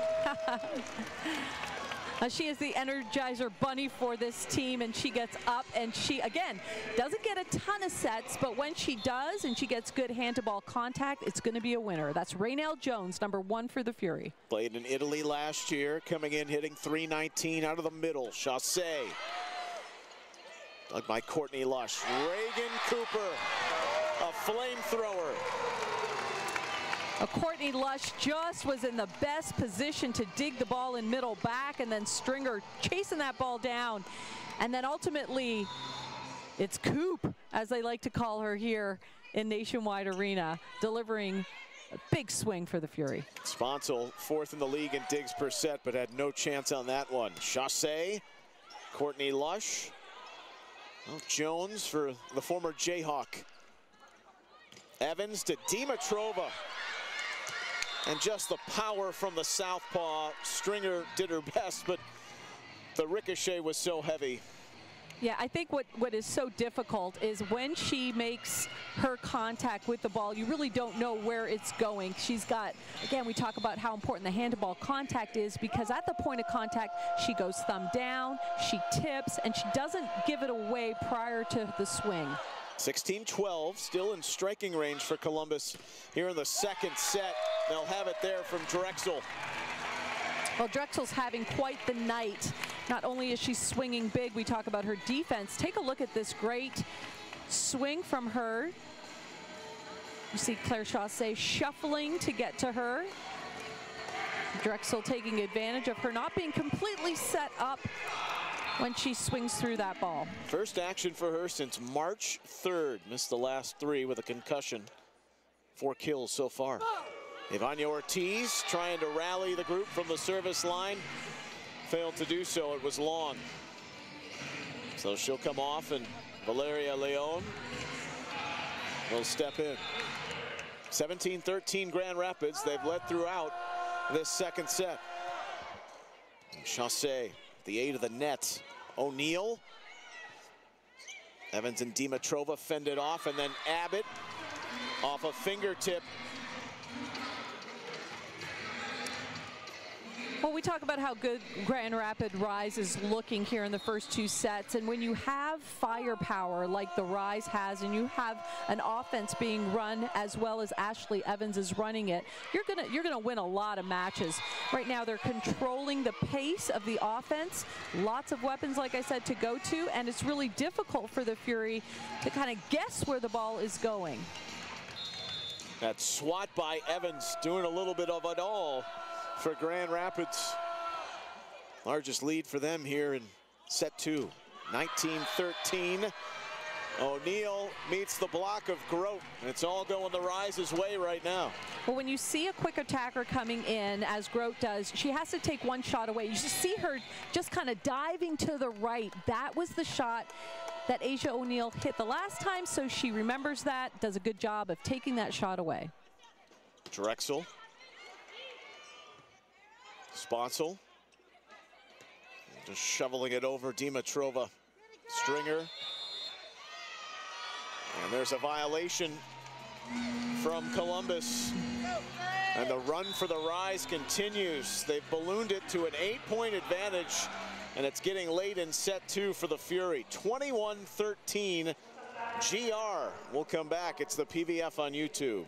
She is the energizer bunny for this team, and she gets up, and she, again, doesn't get a ton of sets, but when she does and she gets good hand-to-ball contact, it's going to be a winner. That's Raynel Jones, #1 for the Fury. Played in Italy last year, coming in hitting 319 out of the middle. Chausset, dug by Courtney Lush. Reagan Cooper, a flamethrower. Courtney Lush just was in the best position to dig the ball in middle back, and then Stringer chasing that ball down. And then ultimately, it's Coop, as they like to call her here in Nationwide Arena, delivering a big swing for the Fury. Sponsel, fourth in the league in digs per set, but had no chance on that one. Chausset, Courtney Lush, Jones for the former Jayhawk. Evans to Dimitrova. And just the power from the southpaw. Stringer did her best, but the ricochet was so heavy. Yeah, I think what is so difficult is when she makes her contact with the ball, you really don't know where it's going. She's got, again, we talk about how important the handball contact is, because at the point of contact, she goes thumb down, she tips, and she doesn't give it away prior to the swing. 16-12, still in striking range for Columbus here in the second set. They'll have it there from Drexel. Well, Drexel's having quite the night. Not only is she swinging big, we talk about her defense. Take a look at this great swing from her. You see Claire Chausset shuffling to get to her. Drexel taking advantage of her not being completely set up when she swings through that ball. First action for her since March 3rd. Missed the last three with a concussion. 4 kills so far. Ivana Ortiz trying to rally the group from the service line. Failed to do so. It was long. So she'll come off, and Valeria Leone will step in. 17-13 Grand Rapids. They've led throughout this second set. Chausset, the aid of the net. O'Neal. Evans and Dimitrova fended off, and then Abbott off a fingertip. Well, we talk about how good Grand Rapids Rise is looking here in the first 2 sets. And when you have firepower like the Rise has, and you have an offense being run as well as Ashley Evans is running it, you're gonna win a lot of matches. Right now, they're controlling the pace of the offense. Lots of weapons, like I said, to go to. And it's really difficult for the Fury to kind of guess where the ball is going. That swat by Evans, doing a little bit of it all for Grand Rapids. Largest lead for them here in set 2. 19-13. O'Neal meets the block of Grote, and it's all going the Rise's way right now. Well, when you see a quick attacker coming in, as Grote does, she has to take one shot away. You see her just kind of diving to the right. That was the shot that Asia O'Neal hit the last time, so she remembers that, does a good job of taking that shot away. Drexel. Sponsel, just shoveling it over Dimitrova. Stringer, and there's a violation from Columbus. And the run for the Rise continues. They've ballooned it to an 8-point advantage, and it's getting late in set 2 for the Fury. 21-13, GR. We'll come back. It's the PVF on YouTube.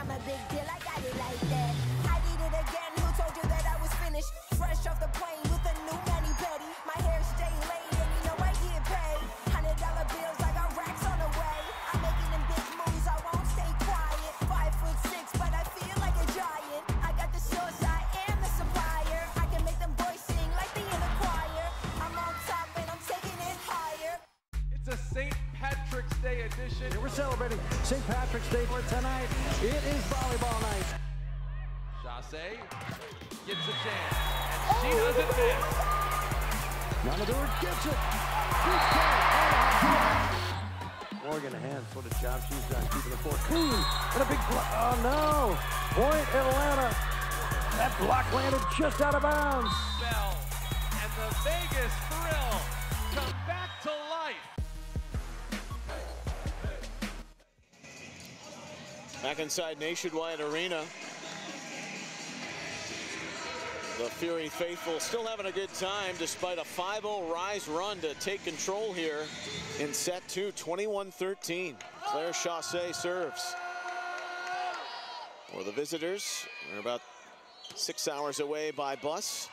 I'm a big deal, I got it like that. I did it again, who told you that I was finished? Fresh off the plane with a new mani-pedi. My hair stay laid and you know I get paid. $100 bills, I got racks on the way. I'm making them big moves, I won't stay quiet. 5'6", but I feel like a giant. I got the source, I am the supplier. I can make them boys sing like they in the choir. I'm on top and I'm taking it higher. It's a St. Patrick's Day edition. We're celebrating St. Patrick's Day for tonight. It is volleyball night. Chausset gets a chance. And she doesn't miss. Nanador gets it. Morgan Hand, what a job she's done keeping the court clean. And a big block. Oh no! Point Atlanta. That block landed just out of bounds. Bell and the Vegas Thrill come back to life. Back inside Nationwide Arena. The Fury faithful still having a good time despite a 5-0 Rise run to take control here in set 2, 21-13. Claire Chausset serves. For the visitors, we're about 6 hours away by bus.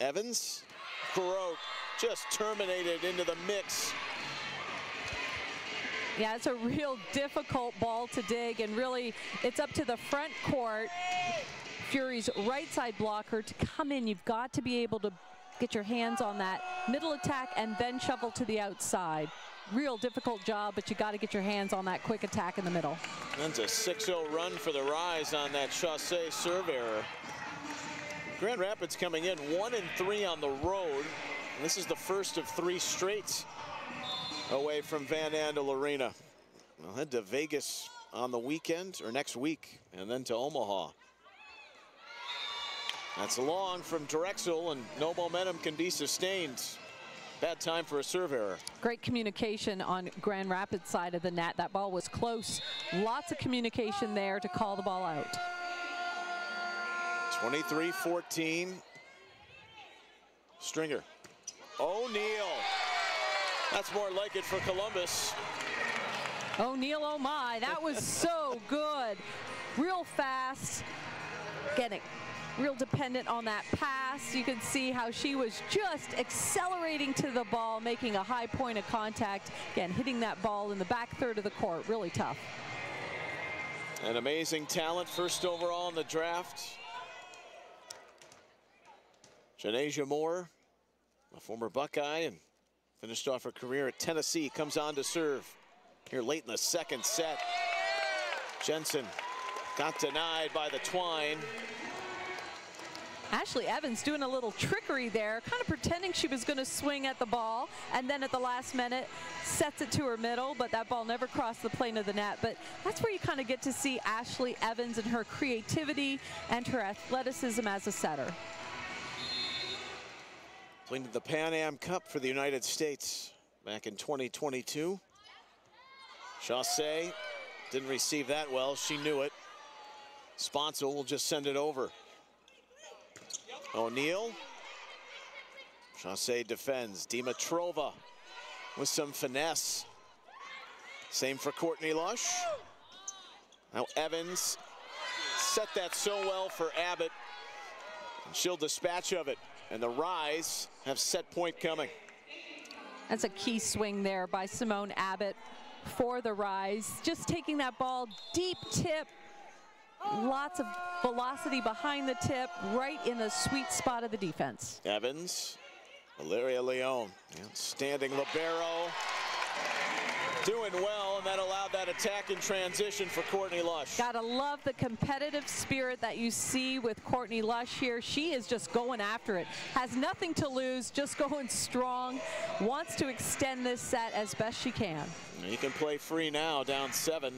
Evans, Grote just terminated into the mix. Yeah, it's a real difficult ball to dig, and really it's up to the front court, Fury's right side blocker, to come in. You've got to be able to get your hands on that middle attack and then shovel to the outside. Real difficult job, but you got to get your hands on that quick attack in the middle. That's a 6-0 run for the Rise on that Chausset serve error. Grand Rapids coming in 1-3 on the road. And this is the first of three straight away from Van Andel Arena. We'll head to Vegas on the weekend, or next week, and then to Omaha. That's long from Drexel, and no momentum can be sustained. Bad time for a serve error. Great communication on Grand Rapids' side of the net. That ball was close. Lots of communication there to call the ball out. 23-14. Stringer. O'Neal. That's more like it for Columbus. O'Neal, oh my, that was so good. Real fast. Getting real dependent on that pass. You can see how she was just accelerating to the ball, making a high point of contact. Again, hitting that ball in the back third of the court, really tough. An amazing talent, first overall in the draft. Janesia Moore, a former Buckeye, and finished off her career at Tennessee, comes on to serve here late in the second set. Jensen got denied by the twine. Ashley Evans doing a little trickery there, kind of pretending she was going to swing at the ball, and then at the last minute sets it to her middle, but that ball never crossed the plane of the net. But that's where you kind of get to see Ashley Evans and her creativity and her athleticism as a setter. Played the Pan Am Cup for the United States back in 2022. Chausset didn't receive that well. She knew it. Sponsel will just send it over. O'Neal. Chausset defends. Dimitrova with some finesse. Same for Courtney Lush. Now Evans set that so well for Abbott. And she'll dispatch of it. And the Rise have set point coming. That's a key swing there by Simone Abbott for the Rise. Just taking that ball deep tip. Lots of velocity behind the tip, right in the sweet spot of the defense. Evans, Valeria Leone, outstanding libero, doing well, and that allowed that attack in transition for Courtney Lush. Gotta love the competitive spirit that you see with Courtney Lush here. She is just going after it. Has nothing to lose, just going strong. Wants to extend this set as best she can. You can play free now, down 7.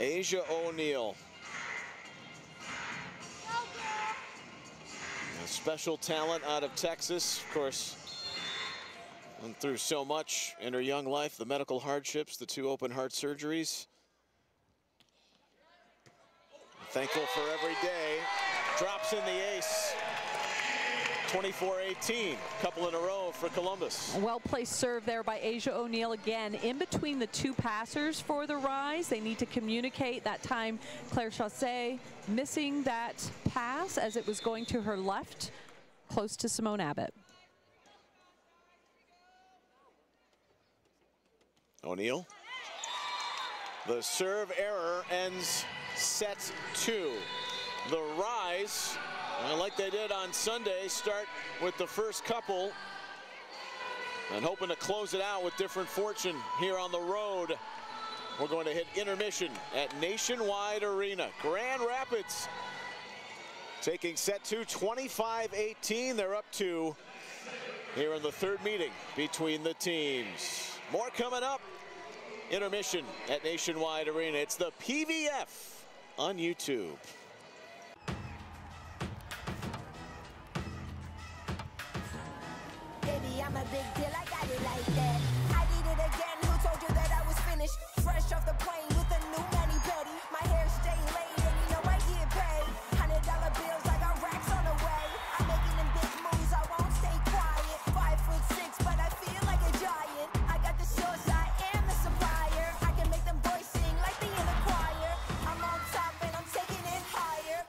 Asia O'Neal. A special talent out of Texas, of course. Went through so much in her young life, the medical hardships, the 2 open heart surgeries. Thankful for every day. Drops in the ace. 24-18, couple in a row for Columbus. Well-placed serve there by Asia O'Neal again. In between the 2 passers for the Rise, they need to communicate. That time, Claire Chausset missing that pass as it was going to her left, close to Simone Abbott. O'Neal. The serve error ends set 2. The Rise, like they did on Sunday, start with the first couple and hoping to close it out with different fortune here on the road. We're going to hit intermission at Nationwide Arena. Grand Rapids taking set 2, 25-18. They're up 2 here in the third meeting between the teams. More coming up. Intermission at Nationwide Arena. It's the PVF on YouTube. Baby, I'm a big deal, I got it like that. I did it again, who told you that I was finished? Fresh off the plane with a new mani-pedi. My hair stay laid and you know I get paid. $100 bills, I got racks on the way. I'm making them big moves, I won't stay quiet. 5'6", but I feel like a giant. I got the sauce, I am a supplier. I can make them boys sing like they in the choir. I'm on top and I'm taking it higher.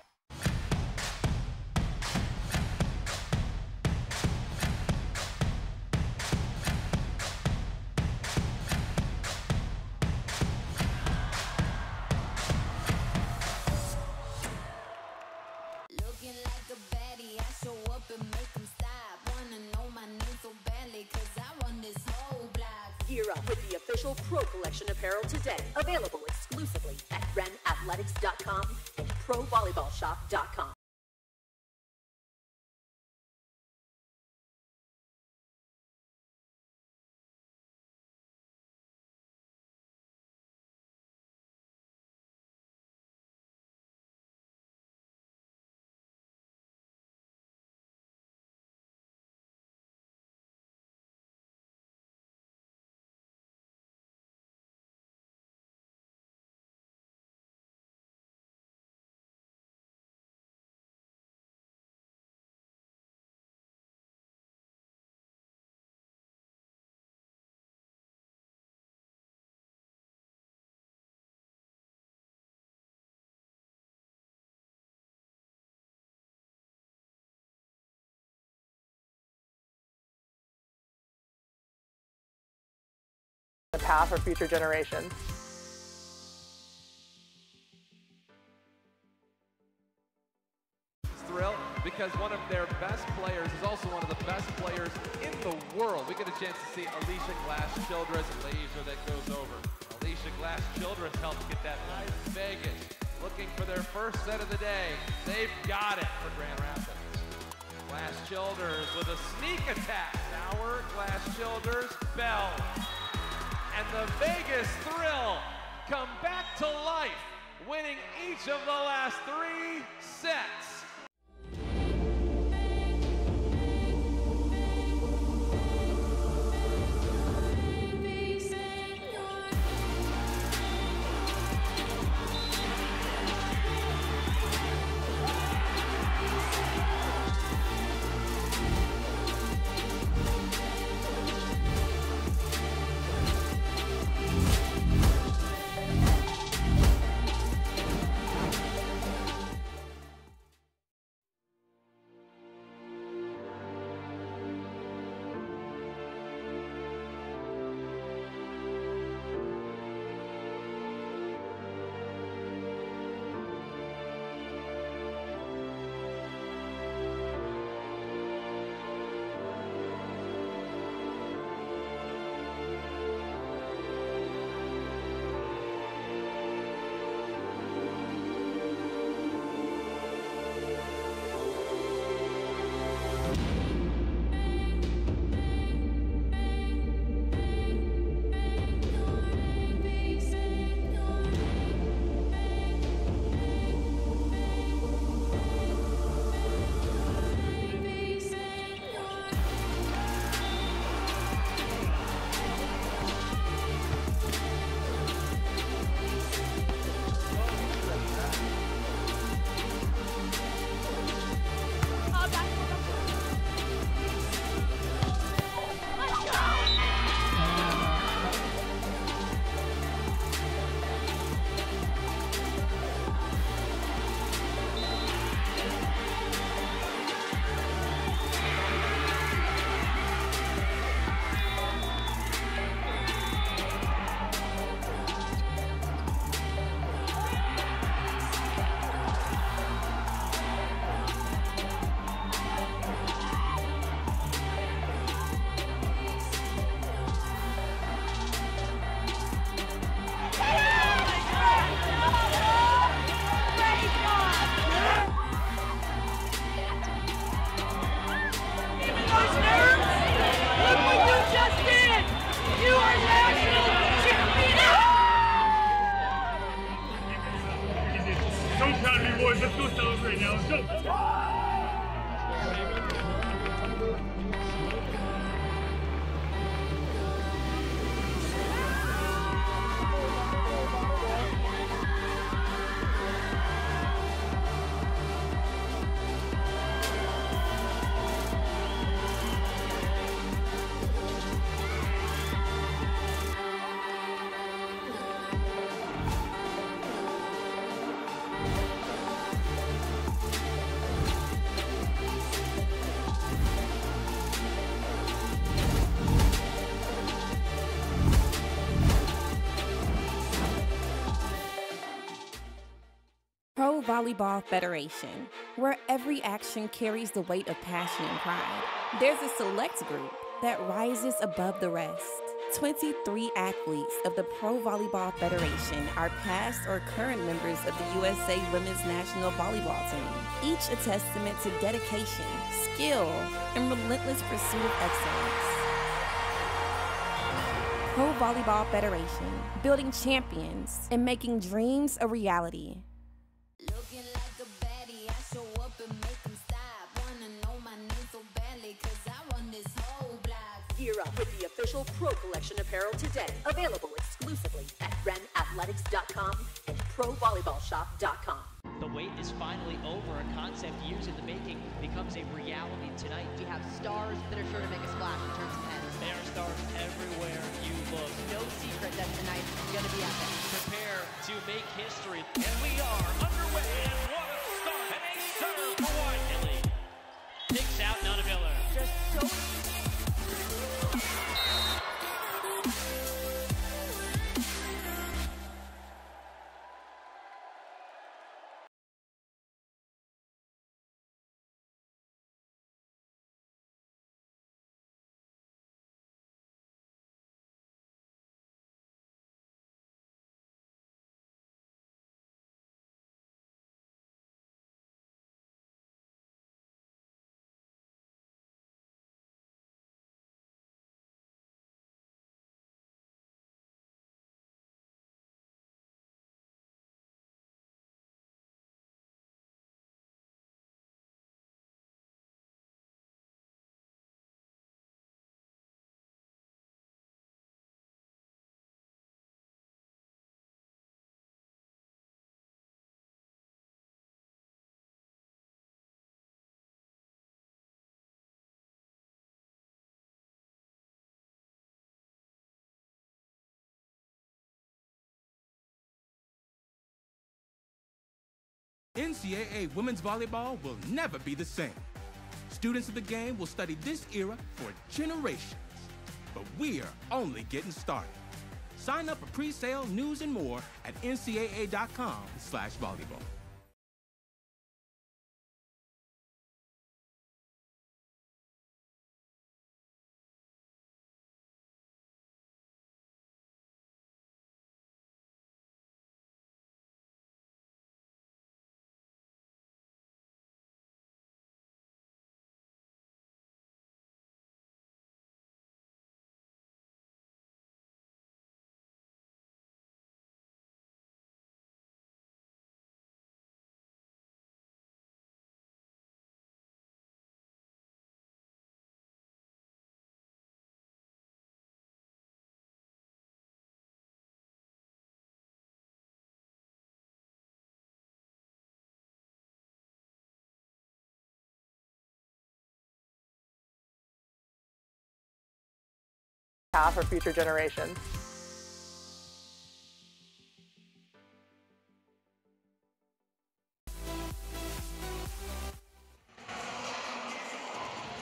gear up with the official Pro Collection apparel today. Available exclusively at renathletics.com and provolleyballshop.com. Path for future generations. Thrill, because one of their best players is also one of the best players in the world. We get a chance to see Alisha Glass Childress, laser that goes over. Alisha Glass Childress helped get that live. Vegas looking for their first set of the day. They've got it for Grand Rapids. Glass Childress with a sneak attack. Our Glass Childress fell. And the Vegas Thrill come back to life, winning each of the last 3 sets. Pro Volleyball Federation, where every action carries the weight of passion and pride. There's a select group that rises above the rest. 23 athletes of the Pro Volleyball Federation are past or current members of the USA Women's National Volleyball Team, each a testament to dedication, skill, and relentless pursuit of excellence. Pro Volleyball Federation, building champions and making dreams a reality. Gear up with the official Pro Collection apparel today. Available exclusively at renathletics.com and provolleyballshop.com. The wait is finally over. A concept years in the making becomes a reality tonight. We have stars that are sure to make a splash in terms of heads. There are stars everywhere you look. No secret that tonight's going to be epic. Prepare to make history. And we are underway. And what a start. And a serve for Wiley. Picks out Nona Miller. Just so... NCAA women's volleyball will never be the same. Students of the game will study this era for generations. But we're only getting started. Sign up for pre-sale news and more at ncaa.com/volleyball. For future generations.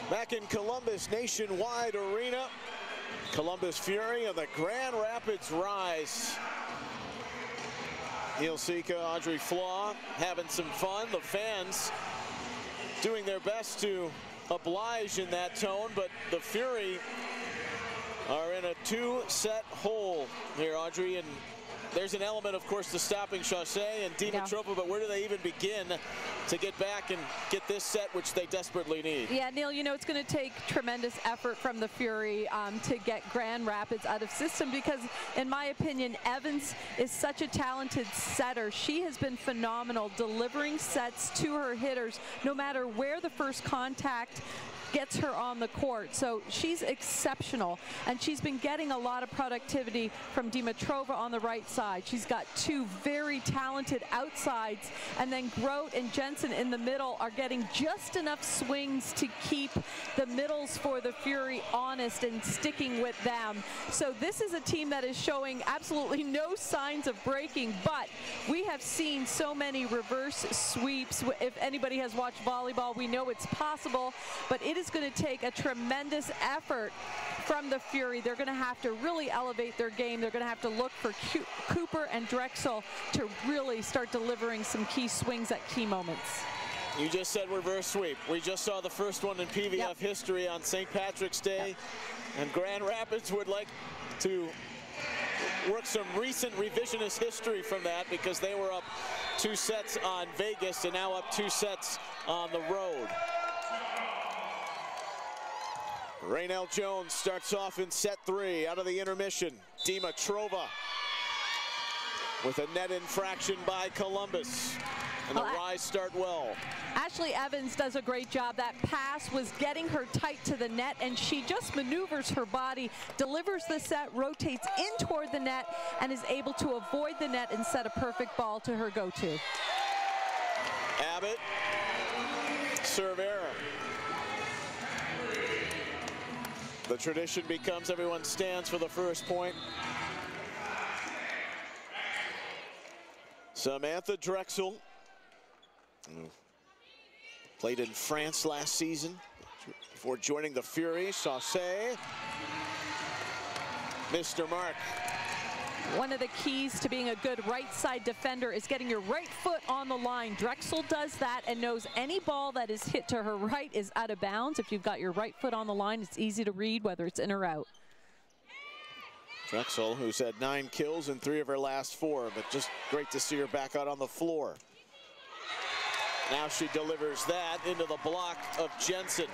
Back in Columbus, Nationwide Arena, Columbus Fury and the Grand Rapids Rise. Neil Sika, Audrey Floyd having some fun. The fans doing their best to oblige in that tone, but the Fury are in a two-set hole here, Audrey, and there's an element, of course, to stopping Chausset and Dimitrova, but where do they even begin to get back and get this set, which they desperately need? Yeah, Neil, you know, it's going to take tremendous effort from the Fury to get Grand Rapids out of system because, in my opinion, Evans is such a talented setter. She has been phenomenal delivering sets to her hitters no matter where the first contact gets her on the court. So she's exceptional, and she's been getting a lot of productivity from Dimitrova on the right side. She's got two very talented outsides, and then Grote and Jensen in the middle are getting just enough swings to keep the middles for the Fury honest and sticking with them. So this is a team that is showing absolutely no signs of breaking, but we have seen so many reverse sweeps. If anybody has watched volleyball, we know it's possible, but it is going to take a tremendous effort from the Fury. They're going to have to really elevate their game. They're going to have to look for Cooper and Drexel to really start delivering some key swings at key moments. You just said reverse sweep. We just saw the first one in PVF history on St. Patrick's Day. And Grand Rapids would like to work some recent revisionist history from that, because they were up 2 sets on Vegas and now up 2 sets on the road. Raynel Jones starts off in set 3 out of the intermission. Dimitrova with a net infraction by Columbus. And the Rise start well. Ashley Evans does a great job. That pass was getting her tight to the net, and she just maneuvers her body, delivers the set, rotates in toward the net, and is able to avoid the net and set a perfect ball to her go-to. Abbott, serve error. The tradition becomes everyone stands for the first point. Samantha Drexel, played in France last season before joining the Fury. Chausset missed her mark. One of the keys to being a good right side defender is getting your right foot on the line. Drexel does that and knows any ball that is hit to her right is out of bounds. If you've got your right foot on the line, it's easy to read whether it's in or out. Drexel, who's had 9 kills in 3 of her last 4, but just great to see her back out on the floor. Now she delivers that into the block of Jensen.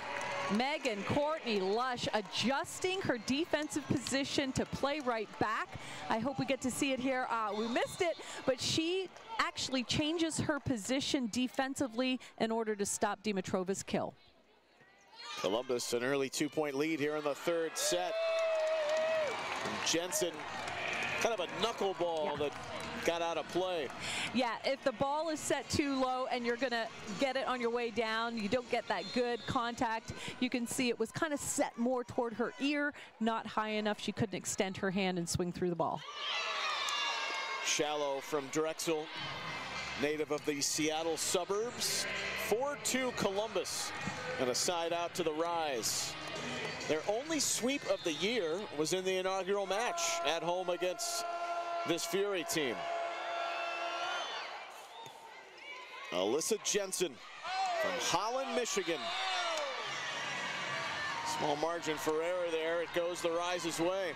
Megan Courtney Lush adjusting her defensive position to play right back. I hope we get to see it here. We missed it, but she actually changes her position defensively in order to stop Dimitrova's kill. Columbus an early 2-point lead here in the 3rd set. Jensen, kind of a knuckleball that got out of play. Yeah, if the ball is set too low and you're gonna get it on your way down, you don't get that good contact. You can see it was kind of set more toward her ear, not high enough. She couldn't extend her hand and swing through the ball. Shallow from Drexel, native of the Seattle suburbs. 4-2 Columbus, and a side out to the Rise. Their only sweep of the year was in the inaugural match at home against this Fury team. Alyssa Jensen from Holland, Michigan. Small margin for error there. It goes the Rise's way.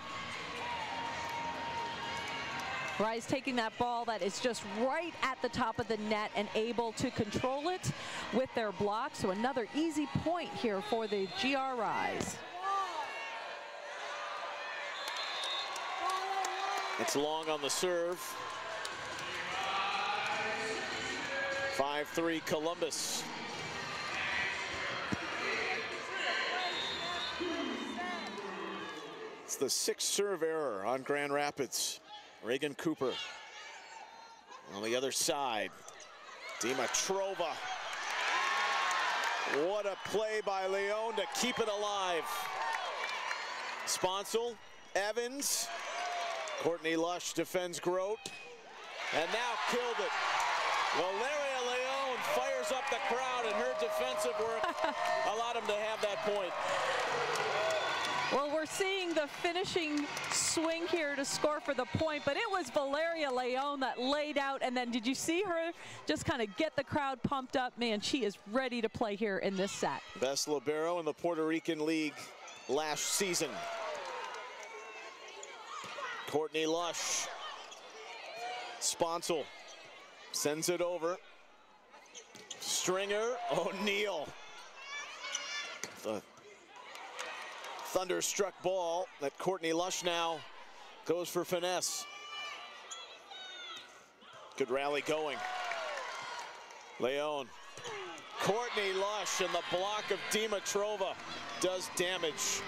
Rise taking that ball that is just right at the top of the net and able to control it with their block. So another easy point here for the GR Rise. It's long on the serve. 5-3 Columbus. It's the 6th serve error on Grand Rapids. Reagan Cooper on the other side. Dimitrova. What a play by Leone to keep it alive. Sponsel, Evans. Courtney Lush defends Grote. And now killed it. Valeria Leone fires up the crowd, and her defensive work allowed him to have that point. Well, we're seeing the finishing swing here to score for the point, but it was Valeria Leone that laid out, and then did you see her just kind of get the crowd pumped up? Man, she is ready to play here in this set. Best libero in the Puerto Rican League last season. Courtney Lush. Sponsel sends it over. Stringer, O'Neal. Thunderstruck ball that Courtney Lush now goes for finesse. Good rally going. Leone. Courtney Lush, and the block of Dimitrova does damage.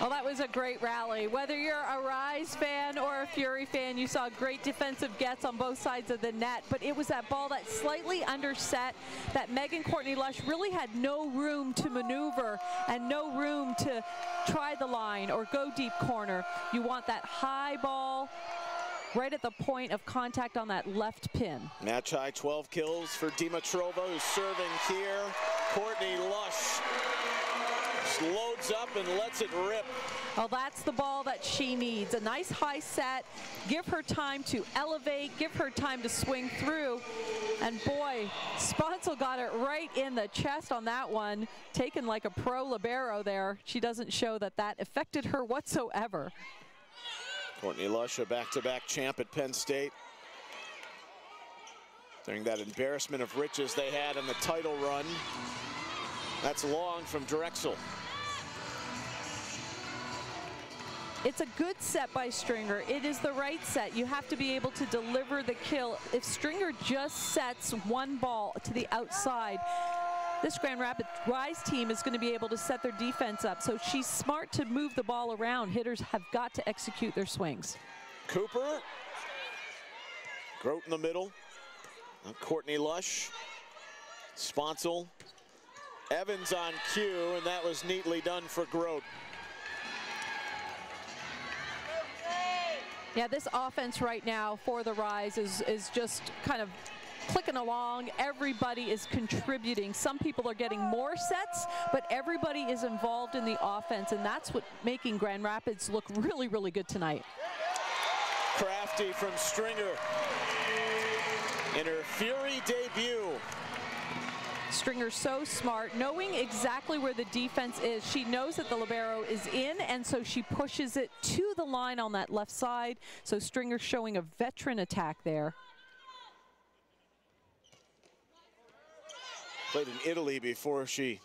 Well, that was a great rally. Whether you're a Rise fan or a Fury fan, you saw great defensive gets on both sides of the net, but it was that ball that slightly underset that Megan Courtney Lush really had no room to maneuver and no room to try the line or go deep corner. You want that high ball right at the point of contact on that left pin. Match high 12 kills for Dimitrova, who's serving here. Courtney Lush loads up and lets it rip. Well, that's the ball that she needs. A nice high set. Give her time to elevate. Give her time to swing through. And boy, Sponsel got it right in the chest on that one. Taken like a pro libero there. She doesn't show that that affected her whatsoever. Courtney Lush, a back-to-back champ at Penn State. During that embarrassment of riches they had in the title run. That's long from Drexel. It's a good set by Stringer. It is the right set. You have to be able to deliver the kill. If Stringer just sets one ball to the outside, this Grand Rapids Rise team is going to be able to set their defense up. So she's smart to move the ball around. Hitters have got to execute their swings. Cooper. Grote in the middle. Now Courtney Lush. Sponsel. Evans on cue, and that was neatly done for Grote. Yeah, this offense right now for the Rise is just kind of clicking along. Everybody is contributing. Some people are getting more sets, but everybody is involved in the offense, and that's what making Grand Rapids look really, really good tonight. Crafty from Stringer in her Fury debut. Stringer's so smart, knowing exactly where the defense is. She knows that the libero is in, and so she pushes it to the line on that left side. So Stringer showing a veteran attack there. Played in Italy before she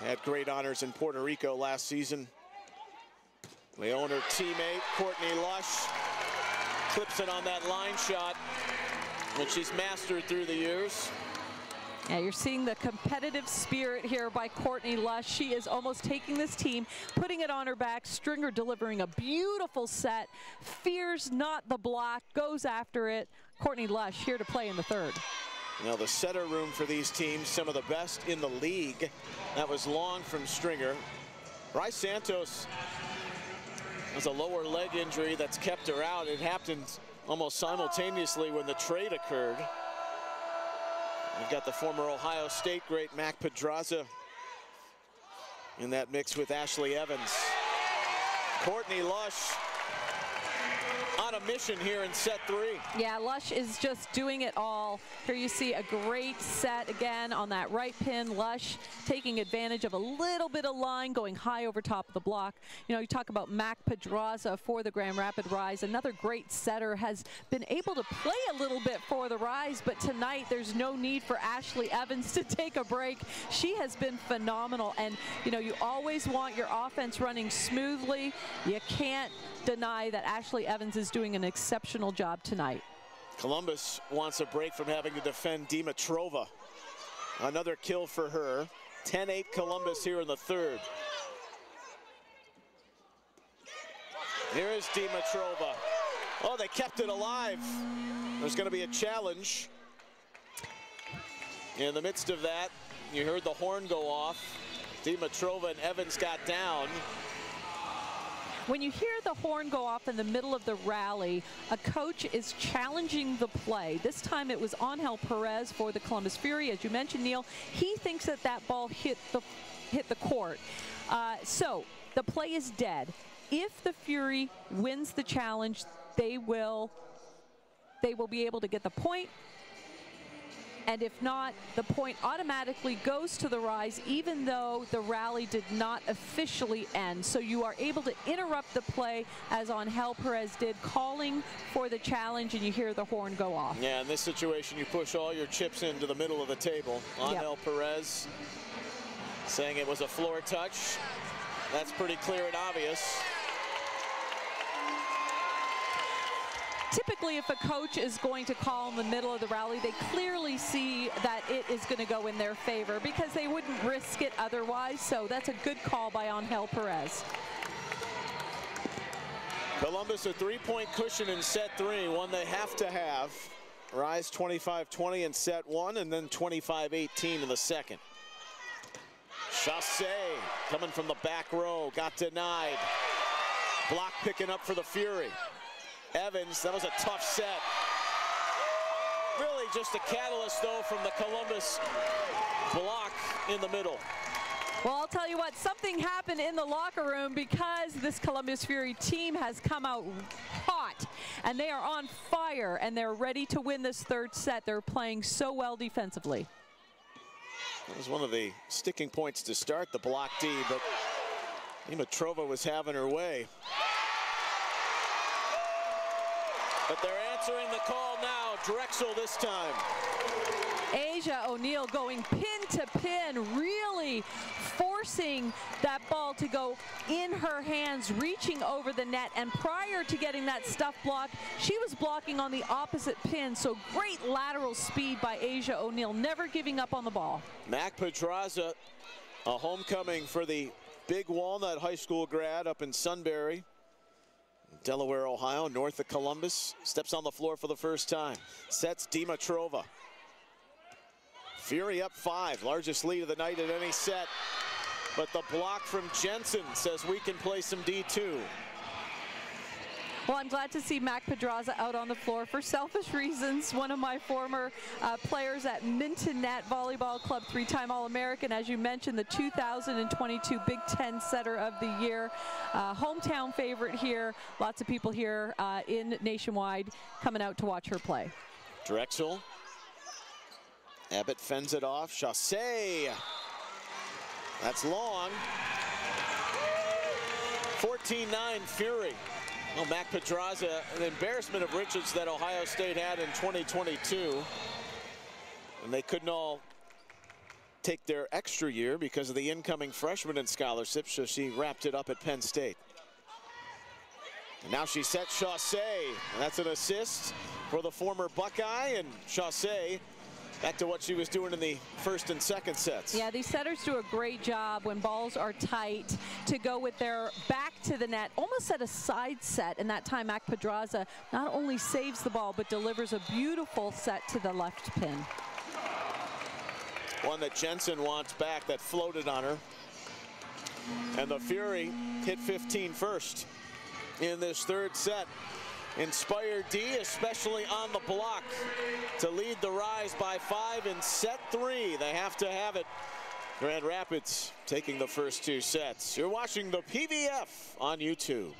had great honors in Puerto Rico last season. Leone, her teammate, Courtney Lush, clips it on that line shot, which she's mastered through the years. Yeah, you're seeing the competitive spirit here by Courtney Lush. She is almost taking this team, putting it on her back. Stringer delivering a beautiful set. Fears not the block, goes after it. Courtney Lush here to play in the third. Now the setter room for these teams, some of the best in the league. That was long from Stringer. Bryce Santos has a lower leg injury that's kept her out. It happened almost simultaneously when the trade occurred. We've got the former Ohio State great Mac Podraza in that mix with Ashley Evans. Courtney Lush on a mission here in set three. Yeah, Lush is just doing it all. Here you see a great set again on that right pin. Lush taking advantage of a little bit of line, going high over top of the block. You know, you talk about Mac Podraza for the Grand Rapids Rise. Another great setter, has been able to play a little bit for the Rise, but tonight there's no need for Ashley Evans to take a break. She has been phenomenal, and you know, you always want your offense running smoothly. You can't deny that Ashley Evans is doing an exceptional job tonight. Columbus wants a break from having to defend Dimitrova. Another kill for her. 10-8 Columbus here in the third. Here is Dimitrova. Oh, they kept it alive. There's going to be a challenge. In the midst of that, you heard the horn go off. Dimitrova and Evans got down. When you hear the horn go off in the middle of the rally, a coach is challenging the play. This time it was Anhel Perez for the Columbus Fury. As you mentioned, Neil, he thinks that that ball hit the court. So the play is dead. If the Fury wins the challenge, they will be able to get the point. And if not, the point automatically goes to the Rise, even though the rally did not officially end. So you are able to interrupt the play, as Anhel Perez did, calling for the challenge, and you hear the horn go off. Yeah, in this situation, you push all your chips into the middle of the table. Anhel Perez saying it was a floor touch. That's pretty clear and obvious. Typically, if a coach is going to call in the middle of the rally, they clearly see that it is going to go in their favor, because they wouldn't risk it otherwise. So that's a good call by Anhel Perez. Columbus a three-point cushion in set three, one they have to have. Rise 25-20 in set one, and then 25-18 in the second. Chausset coming from the back row, got denied. Block picking up for the Fury. Evans, that was a tough set. Really just a catalyst, though, from the Columbus block in the middle. Well, I'll tell you what, something happened in the locker room because this Columbus Fury team has come out hot and they are on fire and they're ready to win this third set. They're playing so well defensively. That was one of the sticking points to start the block D, but Dimitrova was having her way. But they're answering the call now, Drexel this time. Asia O'Neal going pin to pin, really forcing that ball to go in her hands, reaching over the net, and prior to getting that stuff block, she was blocking on the opposite pin, so great lateral speed by Asia O'Neal, never giving up on the ball. Mac Podraza, a homecoming for the Big Walnut High School grad up in Sunbury, Delaware, Ohio, north of Columbus, steps on the floor for the first time, sets Dimitrova. Fury up 5, largest lead of the night at any set. But the block from Jensen says we can play some D2. Well, I'm glad to see Mac Podraza out on the floor for selfish reasons. One of my former players at Mintonette Volleyball Club, three-time All-American, as you mentioned, the 2022 Big Ten Setter of the Year. Hometown favorite here. Lots of people here in Nationwide coming out to watch her play. Drexel. Abbott fends it off. Chausset. That's long. 14-9 Fury. Well, Mac Podraza, an embarrassment of riches that Ohio State had in 2022. And they couldn't all take their extra year because of the incoming freshman in scholarship, so she wrapped it up at Penn State. And now she sets Chausset. That's an assist for the former Buckeye, and Chausset back to what she was doing in the first and second sets. Yeah, these setters do a great job when balls are tight to go with their back to the net, almost at a side set, and that time Mac Podraza not only saves the ball, but delivers a beautiful set to the left pin. One that Jensen wants back that floated on her. And the Fury hit 15 first in this third set. Inspire D, especially on the block, to lead the Rise by 5 in set 3. They have to have it. Grand Rapids taking the first two sets. You're watching the PVF on YouTube.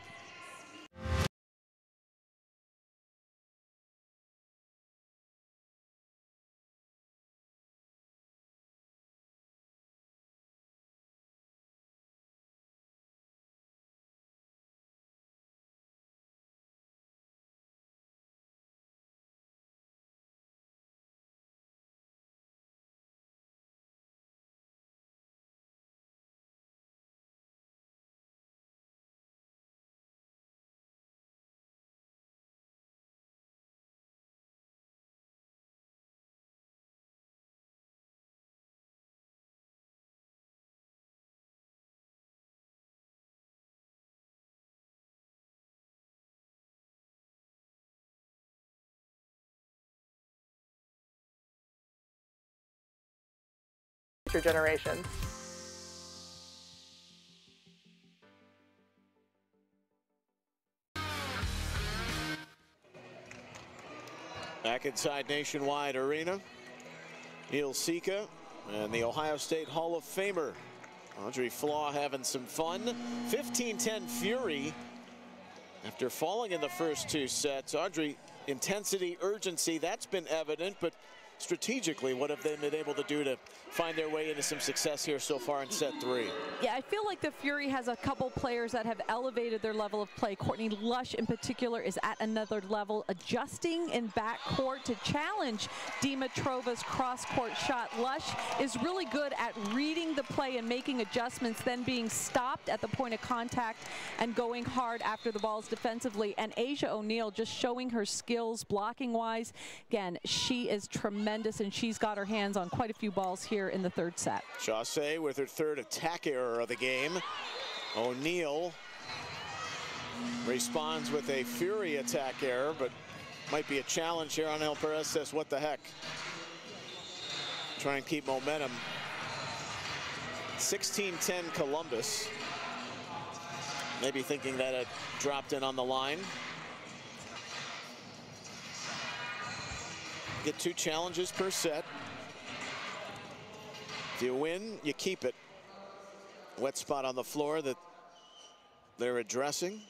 Generation. Back inside Nationwide Arena, Neil Sika and the Ohio State Hall of Famer Audrey Floyd having some fun. 15-10 Fury after falling in the first two sets. Audrey, intensity, urgency, that's been evident, but strategically, what have they been able to do to find their way into some success here so far in set 3? Yeah, I feel like the Fury has a couple players that have elevated their level of play. Courtney Lush in particular is at another level, adjusting in backcourt to challenge Dimitrova's cross-court shot. Lush is really good at reading the play and making adjustments, then being stopped at the point of contact and going hard after the balls defensively. And Asia O'Neal just showing her skills blocking-wise. Again, she is tremendous. And she's got her hands on quite a few balls here in the third set. Chausset with her third attack error of the game. O'Neal responds with a Fury attack error, but might be a challenge here on Anhel Perez. Says, what the heck? Try and keep momentum. 16-10 Columbus. Maybe thinking that it dropped in on the line. Get two challenges per set. If you win, you keep it. wet spot on the floor that they're addressing.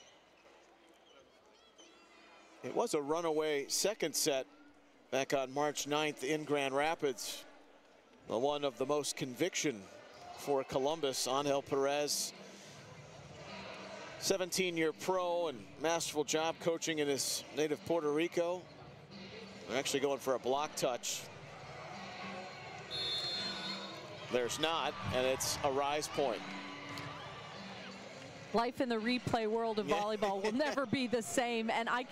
It was a runaway second set back on March 9th in Grand Rapids. The one of the most conviction for Columbus. Anhel Perez, 17-year pro and masterful job coaching in his native Puerto Rico. They're actually going for a block touch. There's not, and it's a Rise point. Life in the replay world of volleyball will never be the same, and I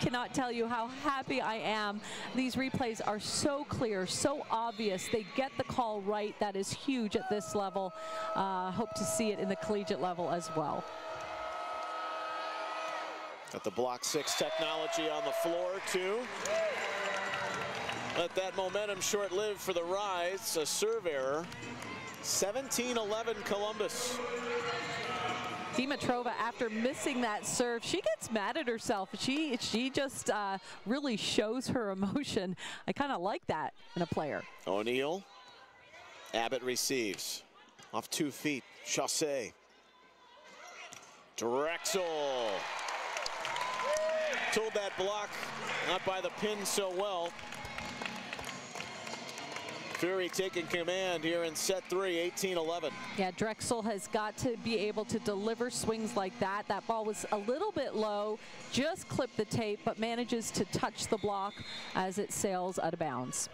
cannot tell you how happy I am. These replays are so clear, so obvious. They get the call right. That is huge at this level. Hope to see it in the collegiate level as well. Got the block six technology on the floor, too. But that momentum short-lived for the Rise. A serve error. 17-11 Columbus. Dimitrova, after missing that serve, she gets mad at herself. She just really shows her emotion. I kind of like that in a player. O'Neal. Abbott receives. Off 2 feet. Chausset. Drexel. Told that block, not by the pin so well. Fury taking command here in set three, 18-11. Yeah, Drexel has got to be able to deliver swings like that. That ball was a little bit low, just clipped the tape, but manages to touch the block as it sails out of bounds.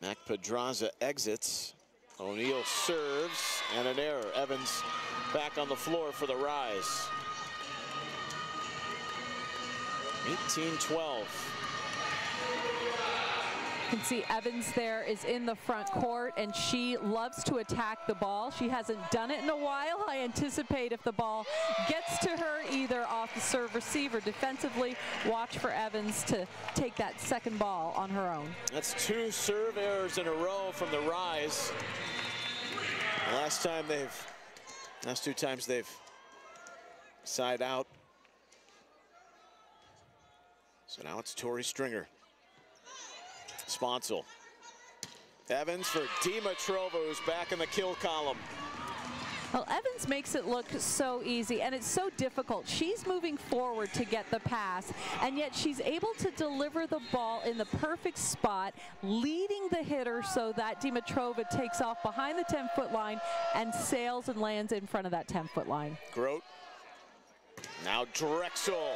Mac Podraza exits. O'Neal serves, and an error. Evans back on the floor for the Rise. 18-12. You can see Evans there is in the front court, and she loves to attack the ball. She hasn't done it in a while. I anticipate if the ball gets to her, either off the serve receive or defensively, watch for Evans to take that second ball on her own. That's two serve errors in a row from the Rise. The last two times they've side out. So now it's Tori Stringer. Sponsel. Evans for Dimitrova, who's back in the kill column. Well, Evans makes it look so easy, and it's so difficult. She's moving forward to get the pass, and yet she's able to deliver the ball in the perfect spot, leading the hitter so that Dimitrova takes off behind the 10-foot line and sails and lands in front of that 10-foot line. Grote. Now Drexel.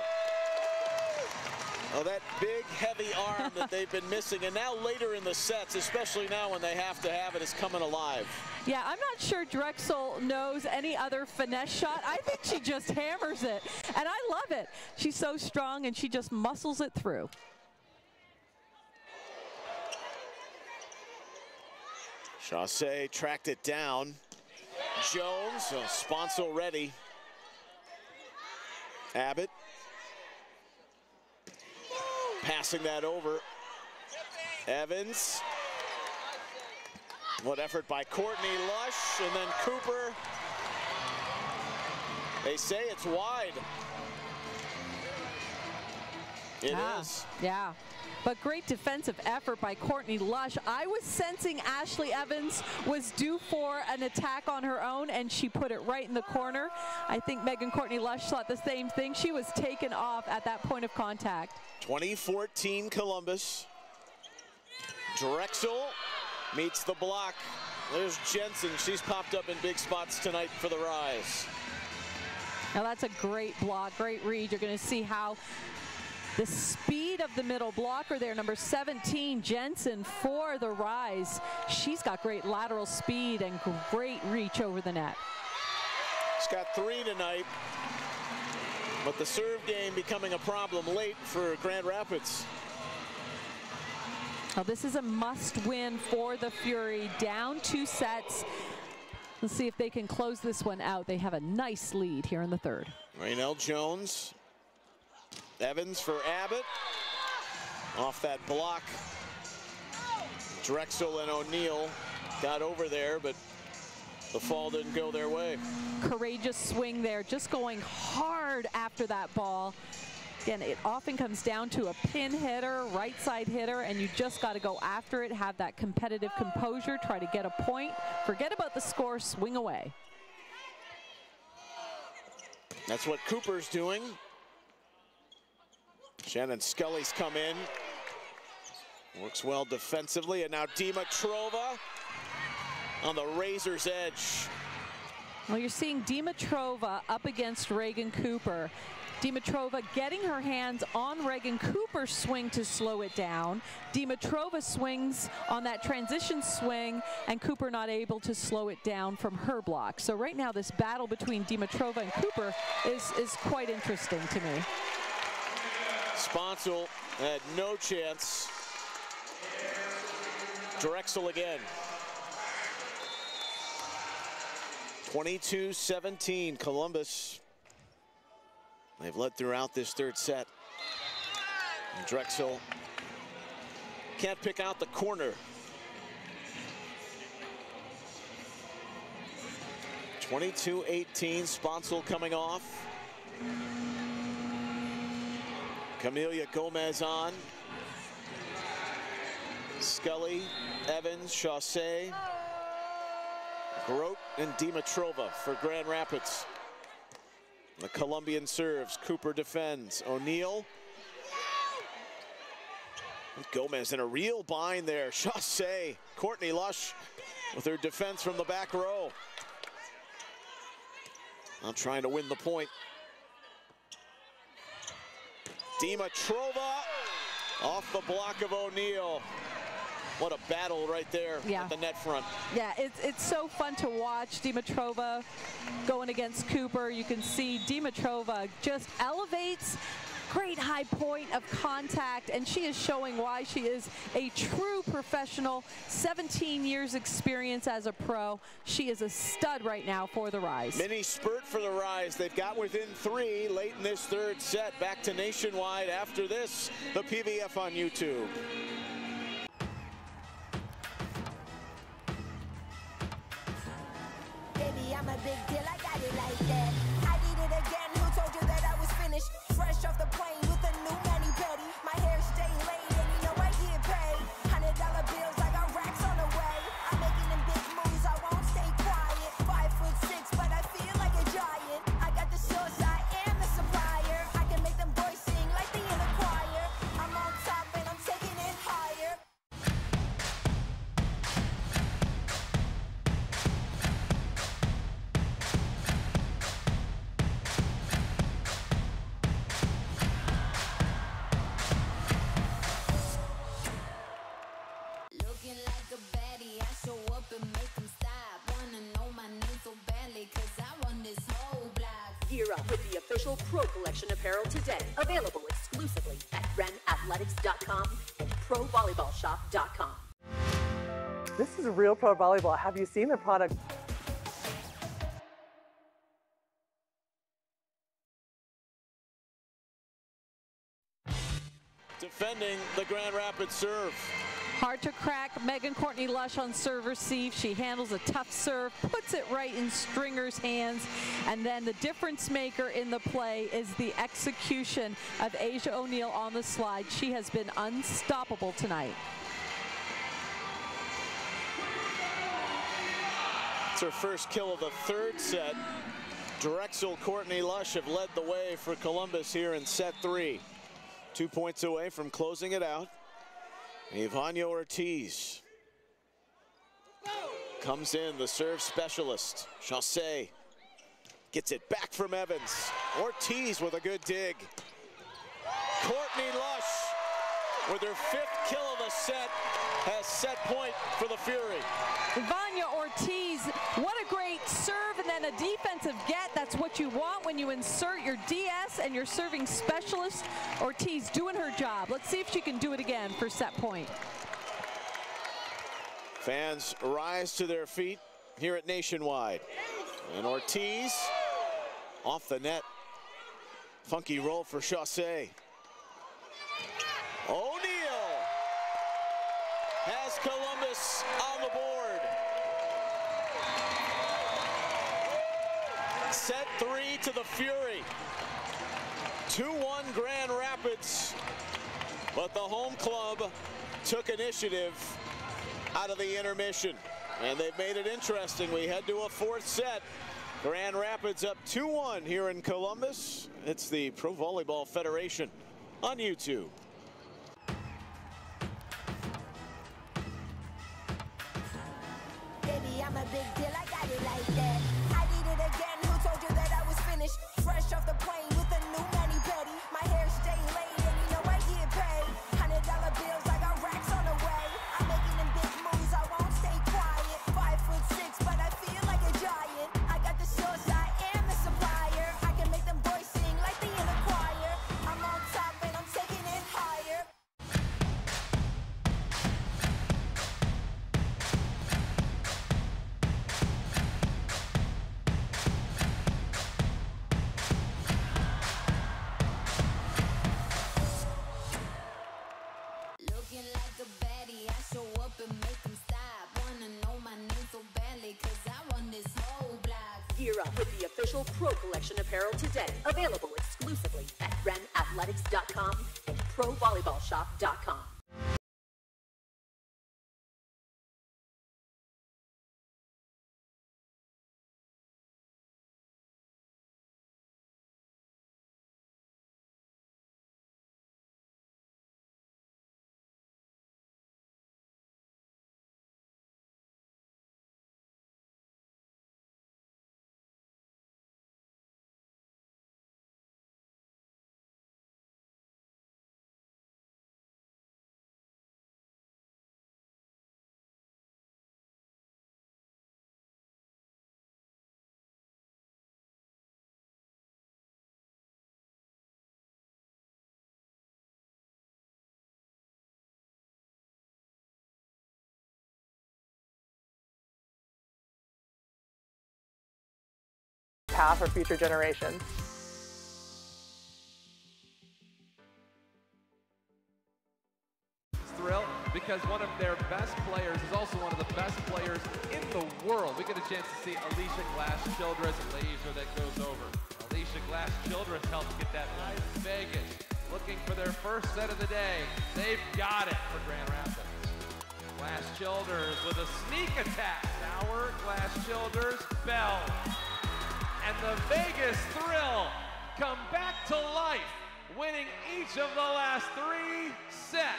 Oh, that big, heavy arm that they've been missing. And now later in the sets, especially now when they have to have it, is coming alive. Yeah, I'm not sure Drexel knows any other finesse shot. I think she just hammers it. And I love it. She's so strong, and she just muscles it through. Chausset tracked it down. Jones, Sponsel ready. Abbott. Passing that over. Evans. What effort by Courtney Lush, and then Cooper. They say it's wide. It is. Yeah. But great defensive effort by Courtney Lush. I was sensing Ashley Evans was due for an attack on her own, and she put it right in the corner. I think Megan Courtney Lush thought the same thing. She was taken off at that point of contact. 2014 Columbus. Drexel meets the block. There's Jensen. She's popped up in big spots tonight for the Rise. Now that's a great block, great read. You're going to see how the speed of the middle blocker there, number 17, Jensen, for the Rise. She's got great lateral speed and great reach over the net. She's got three tonight, but the serve game becoming a problem late for Grand Rapids. Well, this is a must-win for the Fury, down two sets. Let's see if they can close this one out. They have a nice lead here in the third. Raynel Jones. Evans for Abbott. Off that block. Drexel and O'Neal got over there, but the fall didn't go their way. Courageous swing there, just going hard after that ball. Again, it often comes down to a pin hitter, right side hitter, and you just got to go after it, have that competitive composure, try to get a point, forget about the score, swing away. That's what Cooper's doing. Shannon Scully's come in. Works well defensively, and now Dimitrova on the razor's edge. Well, you're seeing Dimitrova up against Reagan Cooper. Dimitrova getting her hands on Reagan Cooper's swing to slow it down. Dimitrova swings on that transition swing, and Cooper not able to slow it down from her block. So right now, this battle between Dimitrova and Cooper is quite interesting to me. Sponsel had no chance. Drexel again. 22-17, Columbus. They've led throughout this third set. And Drexel can't pick out the corner. 22-18, Sponsel coming off. Camila Gomez on. Scully, Evans, Chausset, Grote, and Dimitrova for Grand Rapids. The Colombian serves, Cooper defends, O'Neal. Gomez in a real bind there. Chausset, Courtney Lush with her defense from the back row. I'm trying to win the point. Dimitrova off the block of O'Neal. What a battle right there at the net front. Yeah, it's so fun to watch Dimitrova going against Cooper. You can see Dimitrova just elevates, great high point of contact, and she is showing why she is a true professional, 17 years experience as a pro. She is a stud right now for the Rise. Mini spurt for the Rise. They've got within three late in this third set. Back to Nationwide after this, the PVF on YouTube. I'm a big deal, I got it like that. I did it again, who told you that I was finished? Fresh off the plane with a new mani-pedi. My hair stay laid and you know I get paid. $100 bills, I got racks on the way. I'm making them big moves, I won't stay quiet. 5'6", but I feel like a giant. I got the source, I am the supplier. I can make them boys sing like they in a choir. I'm on top and I'm taking it higher. Gear up with the official Pro Collection apparel today. Available exclusively at renathletics.com and provolleyballshop.com. This is real pro volleyball. Have you seen the product? Defending the Grand Rapids serve. Hard to crack, Megan Courtney Lush on serve receive. She handles a tough serve, puts it right in Stringer's hands, and then the difference maker in the play is the execution of Asia O'Neal on the slide. She has been unstoppable tonight. It's her first kill of the third set. Drexel, Courtney Lush have led the way for Columbus here in set three. 2 points away from closing it out. Ivana Ortiz comes in, the serve specialist. Chausset gets it back from Evans. Ortiz with a good dig. Courtney Lush with her fifth kill of the set has set point for the Fury. Ivana Ortiz, what a great serve and then a defensive get. That's what you want when you insert your DS and your serving specialist. Ortiz doing her job. Let's see if she can do it again for set point. Fans rise to their feet here at Nationwide. And Ortiz off the net. Funky roll for Chausset. O'Neal has Columbus on the board. Set three to the Fury. 2-1 Grand Rapids, but the home club took initiative out of the intermission, and they've made it interesting. We head to a fourth set. Grand Rapids up 2-1 here in Columbus. It's the Pro Volleyball Federation on YouTube. Baby, I'm a big deal. I got it like that. I did it again. Who told you that I was finished? Fresh off the plane with a new mani pedi. My hair stay laid and you know I get paid. $100 bills, I got racks on the way. I'm making them big moves, I won't stay quiet. 5'6", but I feel like a giant. I got the sauce, I am the supplier. I can make them boys sing like they in a choir. I'm on top and I'm taking it higher. Gear up with the official Pro Collection apparel today. Available exclusively at renathletics.com and provolleyballshop.com. Path for future generations. Thrill, because one of their best players is also one of the best players in the world. We get a chance to see Alisha Glass Childress, laser that goes over. Alisha Glass Childress helped get that live Vegas. Looking for their first set of the day. They've got it for Grand Rapids. Glass Childress with a sneak attack. Sour Glass Childress, Bell. And the Vegas Thrill come back to life, winning each of the last three sets.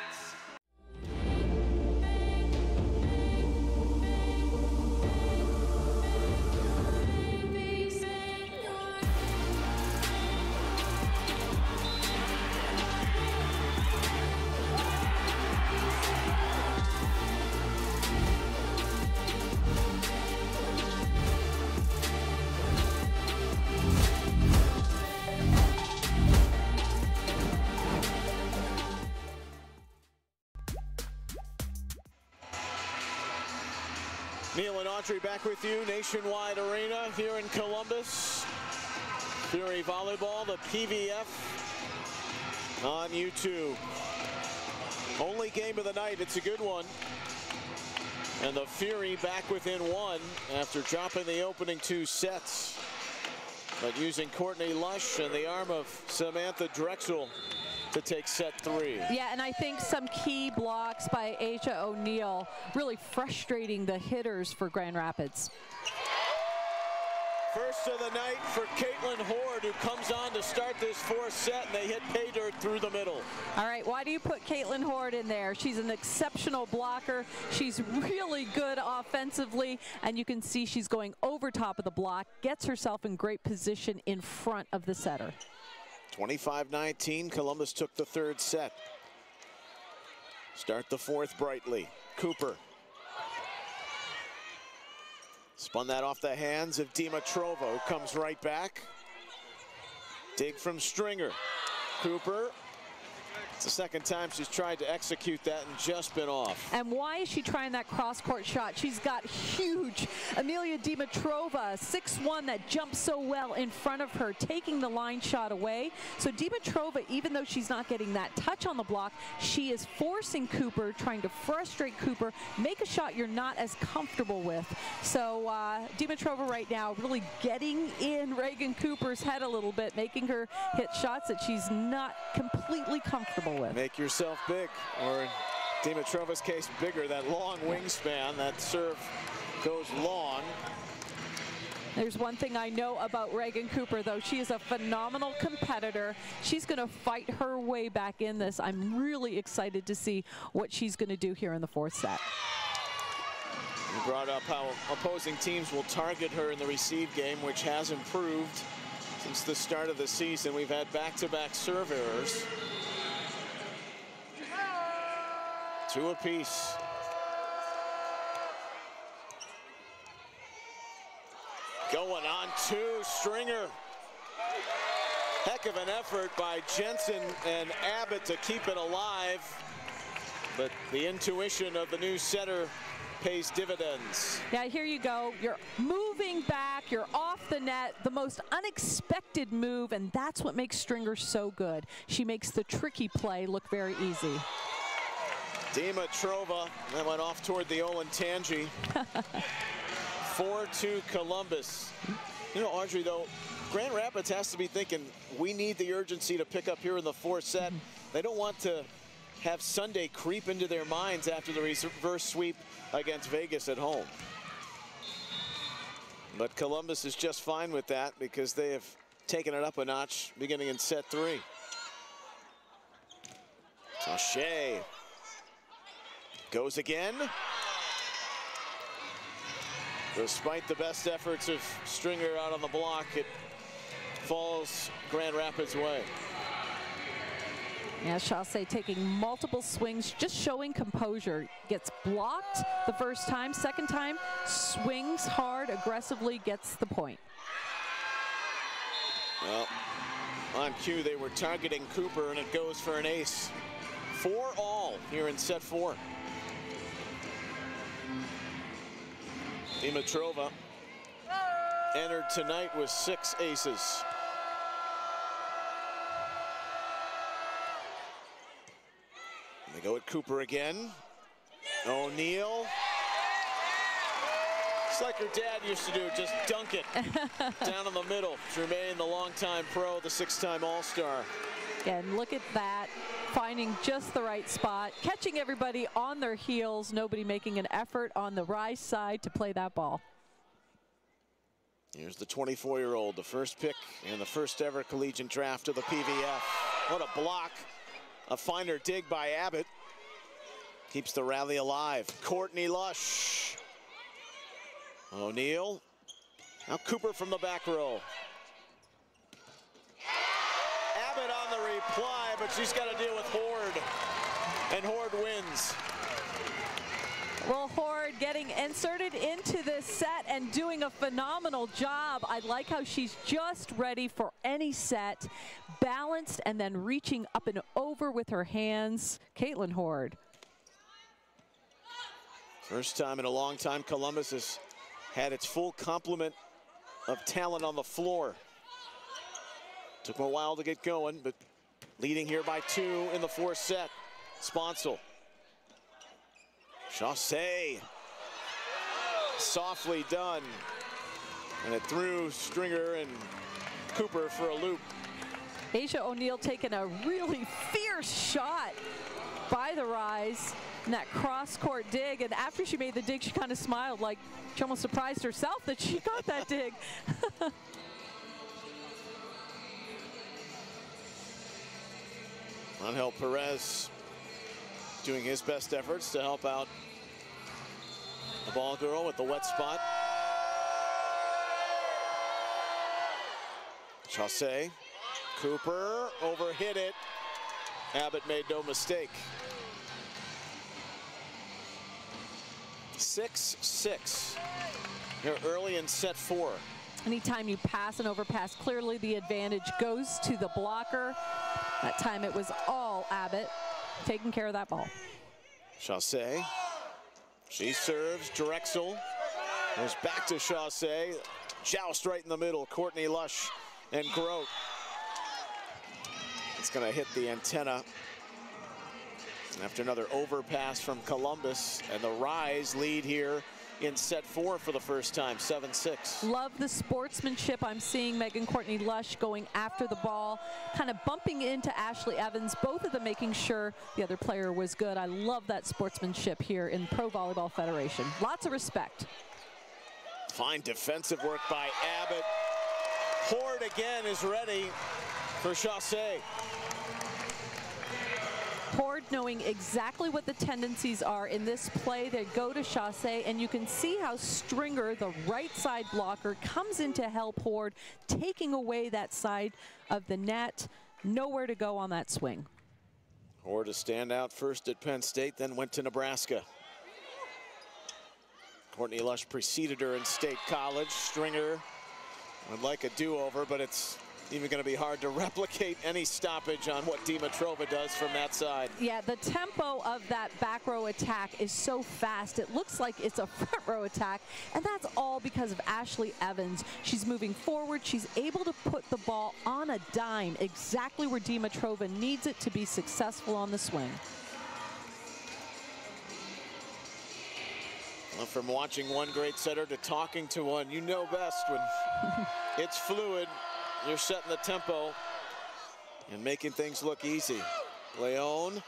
Neil and Audrey back with you, Nationwide Arena here in Columbus. Fury Volleyball, the PVF on YouTube. Only game of the night, it's a good one. And the Fury back within one after dropping the opening two sets. But using Courtney Lush and the arm of Samantha Drexel to take set three. Yeah, and I think some key blocks by Asia O'Neal really frustrating the hitters for Grand Rapids. First of the night for Caitlin Hoard, who comes on to start this fourth set, and they hit pay dirt through the middle. All right, why do you put Caitlin Hoard in there? She's an exceptional blocker. She's really good offensively, and you can see she's going over top of the block, gets herself in great position in front of the setter. 25-19, Columbus took the third set. Start the fourth brightly. Cooper. Spun that off the hands of Dimitrova, who comes right back. Dig from Stringer. Cooper It's the second time she's tried to execute that and just been off. And why is she trying that cross-court shot? She's got huge Amelia Dimitrova, 6'1", that jumps so well in front of her, taking the line shot away. So Dimitrova, even though she's not getting that touch on the block, she is forcing Cooper, trying to frustrate Cooper, make a shot you're not as comfortable with. So Dimitrova right now really getting in Reagan Cooper's head a little bit, making her hit shots that she's not completely comfortable with. Make yourself big, or in Dimitrova's case, bigger. That long wingspan, that serve goes long. There's one thing I know about Reagan Cooper, though. She is a phenomenal competitor. She's going to fight her way back in this. I'm really excited to see what she's going to do here in the fourth set. You brought up how opposing teams will target her in the receive game, which has improved since the start of the season. We've had back-to-back serve errors. Two apiece. Going on to Stringer. Heck of an effort by Jensen and Abbott to keep it alive. But the intuition of the new setter pays dividends. Yeah, here you go. You're moving back. You're off the net. The most unexpected move, and that's what makes Stringer so good. She makes the tricky play look very easy. Dimitrova, that went off toward the Olentangy. 4-2 Columbus. You know, Audrey, though, Grand Rapids has to be thinking, we need the urgency to pick up here in the fourth set. They don't want to have Sunday creep into their minds after the reverse sweep against Vegas at home. But Columbus is just fine with that because they have taken it up a notch beginning in set three. Chausset goes again. Despite the best efforts of Stringer out on the block, it falls Grand Rapids' way. Yeah, Chausset taking multiple swings, just showing composure. Gets blocked the first time, second time, swings hard, aggressively gets the point. Well, on cue, they were targeting Cooper, and it goes for an ace. 4-all here in set four. Dimitrova entered tonight with 6 aces. They go at Cooper again. O'Neal. It's like her dad used to do, just dunk it down in the middle. Germaine, the longtime pro, the 6-time All-Star. And look at that, finding just the right spot, catching everybody on their heels, nobody making an effort on the Rise side to play that ball. Here's the 24-year-old, the first pick in the first ever collegiate draft of the PVF. What a block, a finer dig by Abbott. Keeps the rally alive. Courtney Lush. O'Neal. Now Cooper from the back row. On the reply, but she's got to deal with Hoard, and Hoard wins. Well, Hoard getting inserted into this set and doing a phenomenal job. I like how she's just ready for any set, balanced and then reaching up and over with her hands. Caitlin Hoard. First time in a long time Columbus has had its full complement of talent on the floor. Took them a while to get going, but leading here by 2 in the fourth set. Sponsel. Chausset. Softly done. And it threw Stringer and Cooper for a loop. Asia O'Neal taking a really fierce shot by the Rise. And that cross-court dig, and after she made the dig, she kind of smiled, like she almost surprised herself that she got that dig. Anhel Perez doing his best efforts to help out the ball girl with the wet spot. Chausset, Cooper overhit it. Abbott made no mistake. 6-6 here early in set 4. Anytime you pass and overpass, clearly the advantage goes to the blocker. That time it was all Abbott taking care of that ball. Chausset, she serves. Drexel goes back to Chausset. Joust right in the middle. Courtney Lush and Grote. It's gonna hit the antenna. After another overpass from Columbus, and the Rise lead here in set four for the first time, 7-6. Love the sportsmanship I'm seeing. Megan Courtney Lush going after the ball, kind of bumping into Ashley Evans, both of them making sure the other player was good. I love that sportsmanship here in Pro Volleyball Federation. Lots of respect. Fine defensive work by Abbott. Hoard again is ready for Chausset. Hoard knowing exactly what the tendencies are in this play. They go to Chausset, and you can see how Stringer, the right side blocker, comes in to help Hoard, taking away that side of the net. Nowhere to go on that swing. Hoard a standout first at Penn State, then went to Nebraska. Courtney Lush preceded her in State College. Stringer would like a do-over, but it's even going to be hard to replicate any stoppage on what Dimitrova does from that side. Yeah, the tempo of that back row attack is so fast. It looks like it's a front row attack, and that's all because of Ashley Evans. She's moving forward. She's able to put the ball on a dime, exactly where Dimitrova needs it to be successful on the swing. Well, from watching one great setter to talking to one, you know best when it's fluid. You're setting the tempo and making things look easy. Leone,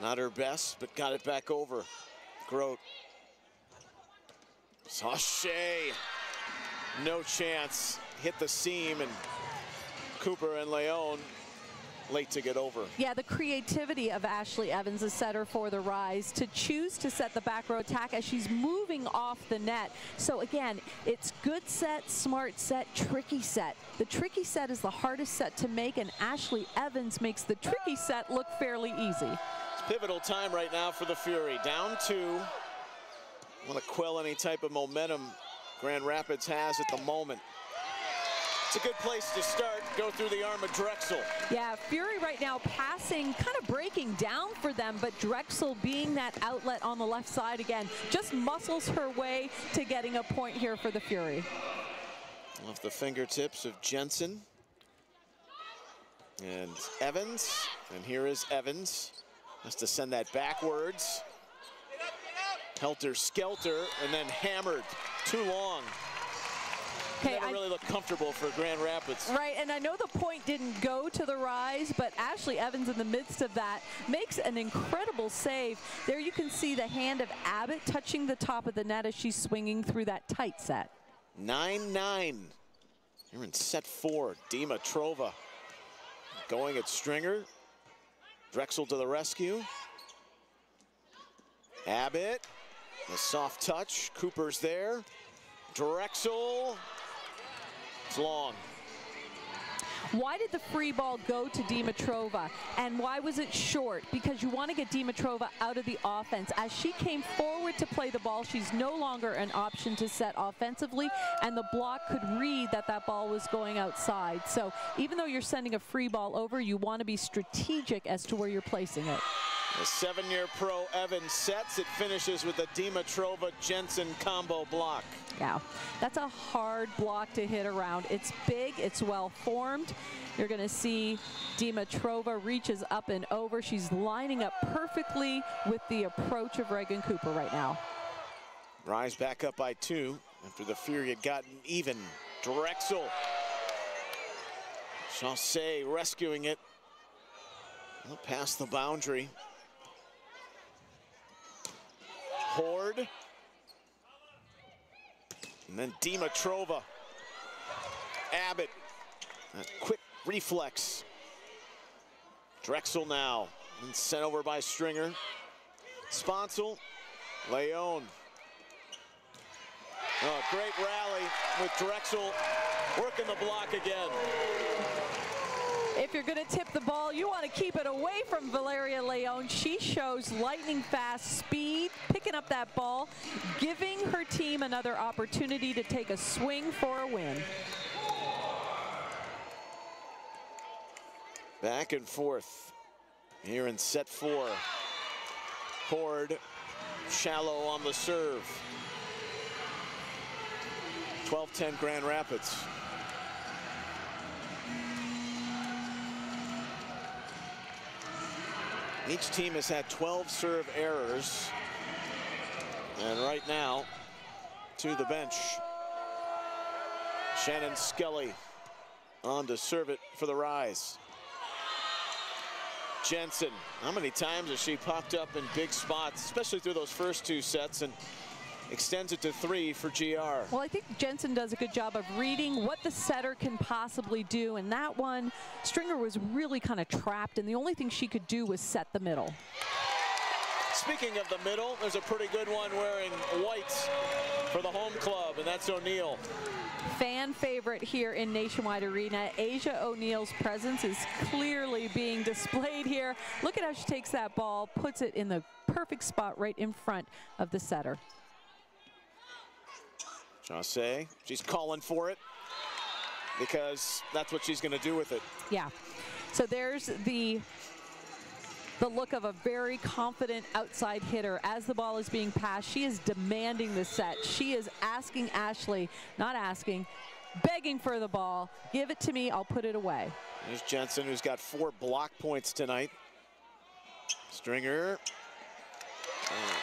not her best, but got it back over. Grote. Chausset, no chance. Hit the seam, and Cooper and Leone late to get over. Yeah, the creativity of Ashley Evans, the setter for the Rise, to choose to set the back row attack as she's moving off the net. So again, it's good set, smart set, tricky set. The tricky set is the hardest set to make, and Ashley Evans makes the tricky set look fairly easy. It's pivotal time right now for the Fury. Down two. Want to quell any type of momentum Grand Rapids has at the moment. It's a good place to start, go through the arm of Drexel. Yeah, Fury right now passing, kind of breaking down for them, but Drexel being that outlet on the left side again, just muscles her way to getting a point here for the Fury. Off the fingertips of Jensen and Evans, and here is Evans. Has to send that backwards. Helter-skelter, and then hammered, too long. Okay, never really looked comfortable for Grand Rapids. Right, and I know the point didn't go to the Rise, but Ashley Evans in the midst of that makes an incredible save. There you can see the hand of Abbott touching the top of the net as she's swinging through that tight set. 9-9. You're in set four. Dimitrova going at Stringer. Drexel to the rescue. Abbott, a soft touch. Cooper's there. Drexel. It's long. Why did the free ball go to Dimitrova, and why was it short? Because you want to get Dimitrova out of the offense. As she came forward to play the ball, she's no longer an option to set offensively, and the block could read that that ball was going outside. So even though you're sending a free ball over, you want to be strategic as to where you're placing it. The seven-year pro Evans sets. It finishes with a Dimitrova-Jensen combo block. Yeah, that's a hard block to hit around. It's big, it's well-formed. You're gonna see Dimitrova reaches up and over. She's lining up perfectly with the approach of Reagan Cooper right now. Rise back up by two after the Fury had gotten even. Drexel. Chausset rescuing it. Well, past the boundary. Hoard. And then Dimitrova. Abbott. A quick reflex. Drexel now. And sent over by Stringer. Sponsel. Leone. Oh, great rally with Drexel working the block again. If you're going to tip the ball, you want to keep it away from Valeria Leone. She shows lightning fast speed, picking up that ball, giving her team another opportunity to take a swing for a win. Back and forth here in set four. Hoard, shallow on the serve. 12-10 Grand Rapids. Each team has had 12 serve errors. And right now, to the bench, Shannon Skelly on to serve it for the Rise. Jensen, how many times has she popped up in big spots, especially through those first two sets, and extends it to three for GR. Well, I think Jensen does a good job of reading what the setter can possibly do, and that one, Stringer was really kind of trapped, and the only thing she could do was set the middle. Speaking of the middle, there's a pretty good one wearing white for the home club, and that's O'Neal. Fan favorite here in Nationwide Arena. Asia O'Neal's presence is clearly being displayed here. Look at how she takes that ball, puts it in the perfect spot right in front of the setter. Chausset, she's calling for it because that's what she's going to do with it. Yeah, so there's the look of a very confident outside hitter. As the ball is being passed, she is demanding the set. She is asking Ashley, not asking, begging for the ball. Give it to me, I'll put it away. There's Jensen, who's got 4 block points tonight. Stringer.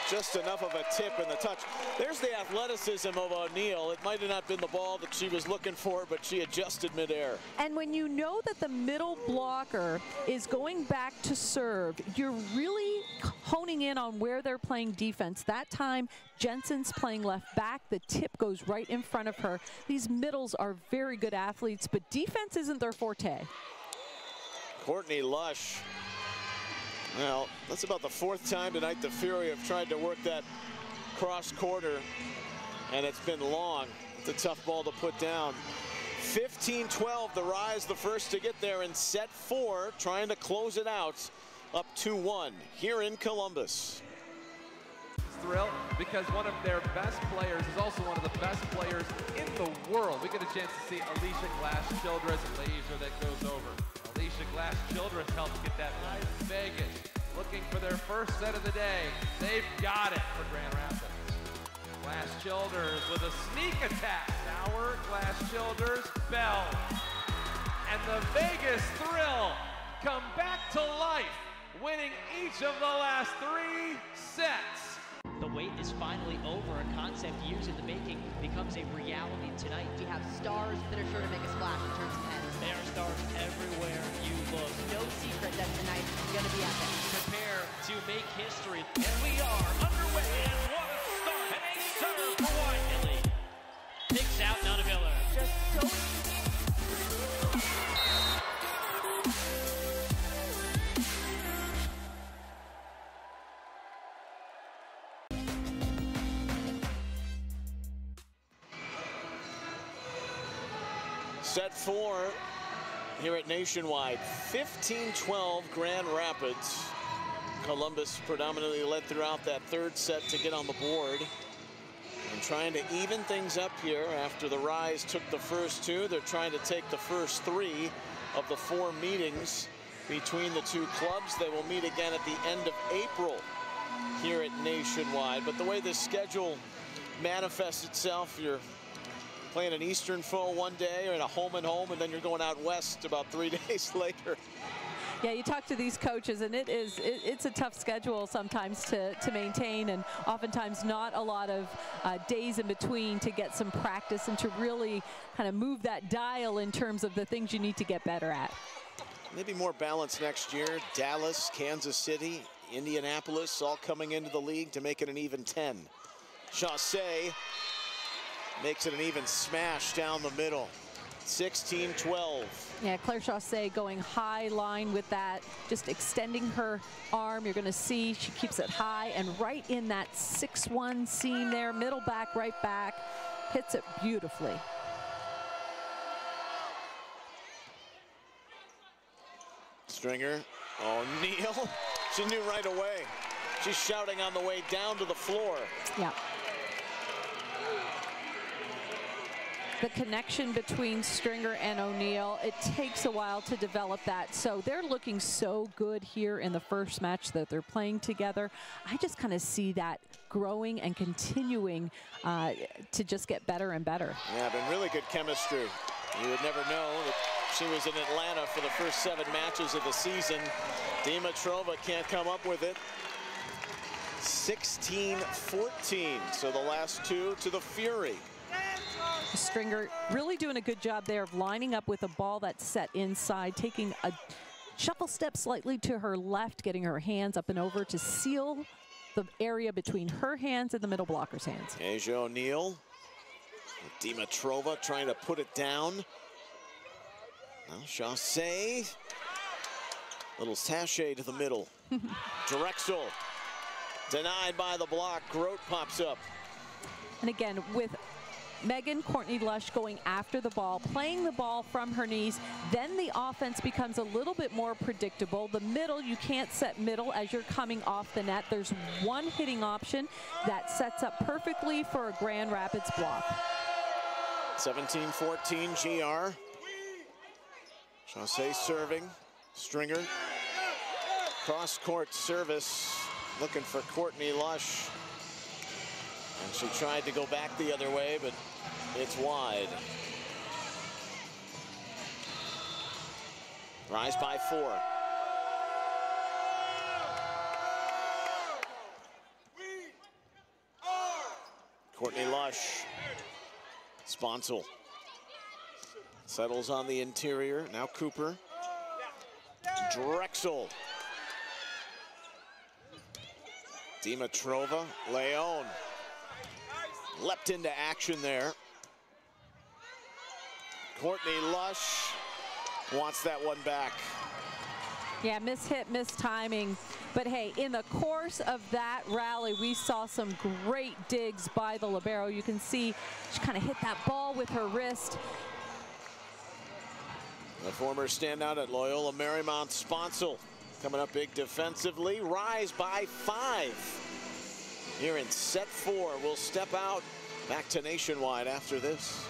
Just enough of a tip in the touch. There's the athleticism of O'Neal. It might have not been the ball that she was looking for, but she adjusted midair. And when you know that the middle blocker is going back to serve, you're really honing in on where they're playing defense. That time, Jensen's playing left back. The tip goes right in front of her. These middles are very good athletes, but defense isn't their forte. Courtney Lush. Well, that's about the 4th time tonight the Fury have tried to work that cross quarter, and it's been long. It's a tough ball to put down. 15-12, the Rise, the first to get there in set 4, trying to close it out, up 2-1 here in Columbus. Thrill, because one of their best players is also one of the best players in the world. We get a chance to see Alisha Glass Childress, laser that goes over. Alyssa Glass Childress helps get that live. Vegas looking for their first set of the day. They've got it for Grand Rapids. Glass Childress with a sneak attack. Sour Glass Childress bell. And the Vegas Thrill come back to life, winning each of the last 3 sets. The wait is finally over. A concept years in the making becomes a reality tonight. We have stars that are sure to make a splash in terms of heads. There are stars everywhere you look. No secret that tonight's going to be epic. Prepare to make history. And we are underway. And what a start. And a serve for Wiley. Picks out Nonavilla. Just so set 4 here at Nationwide. 15-12 Grand Rapids. Columbus predominantly led throughout that 3rd set to get on the board. And trying to even things up here after the Rise took the first 2. They're trying to take the first 3 of the 4 meetings between the 2 clubs. They will meet again at the end of April here at Nationwide. But the way this schedule manifests itself, you're playing an Eastern foe one day, or in a home and home, and then you're going out west about 3 days later. Yeah, you talk to these coaches, and it's a tough schedule sometimes to maintain, and oftentimes not a lot of days in between to get some practice and to really kind of move that dial in terms of the things you need to get better at. Maybe more balance next year. Dallas, Kansas City, Indianapolis, all coming into the league to make it an even 10. Chausset makes it an even smash down the middle. 16-12. Yeah, Claire Chausset going high line with that, just extending her arm. You're going to see she keeps it high and right in that 6-1 seam there, middle back, right back, hits it beautifully. Stringer, O'Neal, she knew right away. She's shouting on the way down to the floor. Yeah. the connection between Stringer and O'Neal, it takes a while to develop that. So they're looking so good here in the first match that they're playing together. I just kind of see that growing and continuing to just get better and better. Yeah, been really good chemistry. You would never know that she was in Atlanta for the first 7 matches of the season. Dimitrova can't come up with it. 16-14, so the last 2 to the Fury. Stringer really doing a good job there of lining up with a ball that's set inside, taking a shuffle step slightly to her left, getting her hands up and over to seal the area between her hands and the middle blocker's hands. Asia O'Neal, Dimitrova trying to put it down. Now Chausset, little sachet to the middle. Drexel, denied by the block. Grote pops up. And again, with Megan Courtney Lush going after the ball, playing the ball from her knees, then the offense becomes a little bit more predictable. The middle, you can't set middle as you're coming off the net. There's one hitting option that sets up perfectly for a Grand Rapids block. 17-14 GR. Chausset serving. Stringer. Cross-court service looking for Courtney Lush. And she tried to go back the other way, but it's wide. Rise by 4. Courtney Lush. Sponsel settles on the interior. Now Cooper. Drexel. Dimitrova. Leone leapt into action there. Courtney Lush wants that one back. Yeah, mishit, mistiming. But hey, in the course of that rally, we saw some great digs by the libero. You can see she kind of hit that ball with her wrist. The former standout at Loyola Marymount, Sponsel, coming up big defensively. Rise by 5. Here in set 4, we'll step out back to Nationwide after this.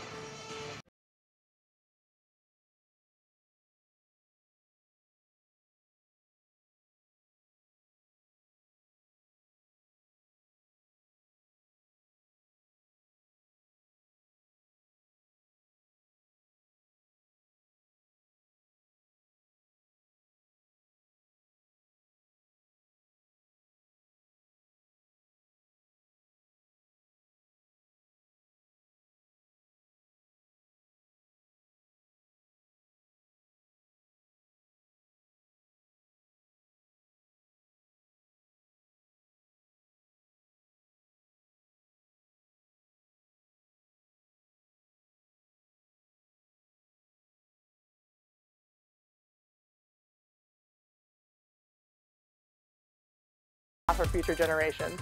For future generations.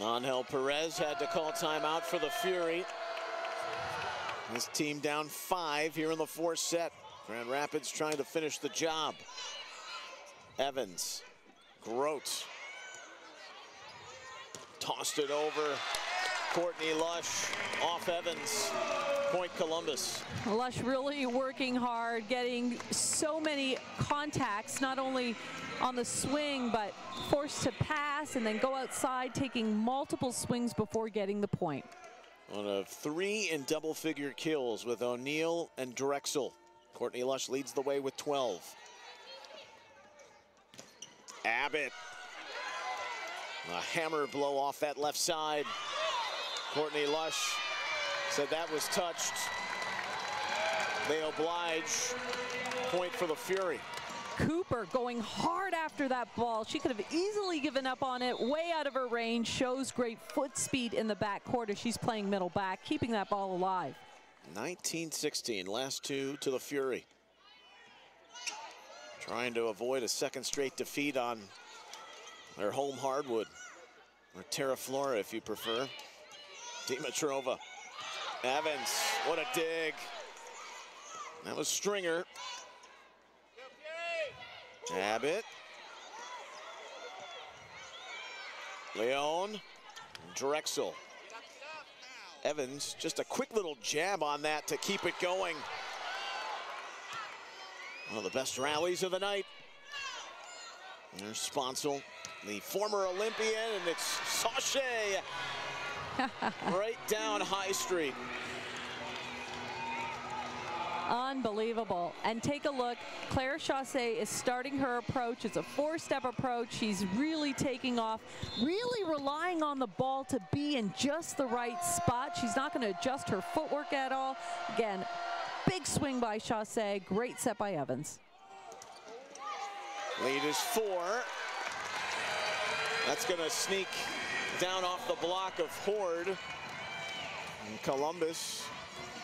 Anhel Perez had to call timeout for the Fury. His team down 5 here in the 4th set. Grand Rapids trying to finish the job. Evans, Grote, tossed it over. Courtney Lush off Evans, point Columbus. Lush really working hard, getting so many contacts, not only on the swing, but forced to pass and then go outside, taking multiple swings before getting the point. One of 3 in double figure kills with O'Neal and Drexel. Courtney Lush leads the way with 12. Abbott, a hammer blow off that left side. Courtney Lush said that was touched. They oblige. Point for the Fury. Cooper going hard after that ball. She could have easily given up on it. Way out of her range. Shows great foot speed in the backcourt as she's playing middle back, keeping that ball alive. 19-16. Last 2 to the Fury. Trying to avoid a second straight defeat on their home hardwood. Or terra flora, if you prefer. Dimitrova, Evans, what a dig. That was Stringer. Abbott. Leone. Drexel. Evans, just a quick little jab on that to keep it going. One of the best rallies of the night. There's Sponsel, the former Olympian, and it's Sauchet right down High Street. Unbelievable. And take a look, Claire Chausset is starting her approach. It's a four-step approach. She's really taking off, really relying on the ball to be in just the right spot. She's not going to adjust her footwork at all. Again, big swing by Chausset, great set by Evans. Lead is 4. That's going to sneak down off the block of Hoard. And Columbus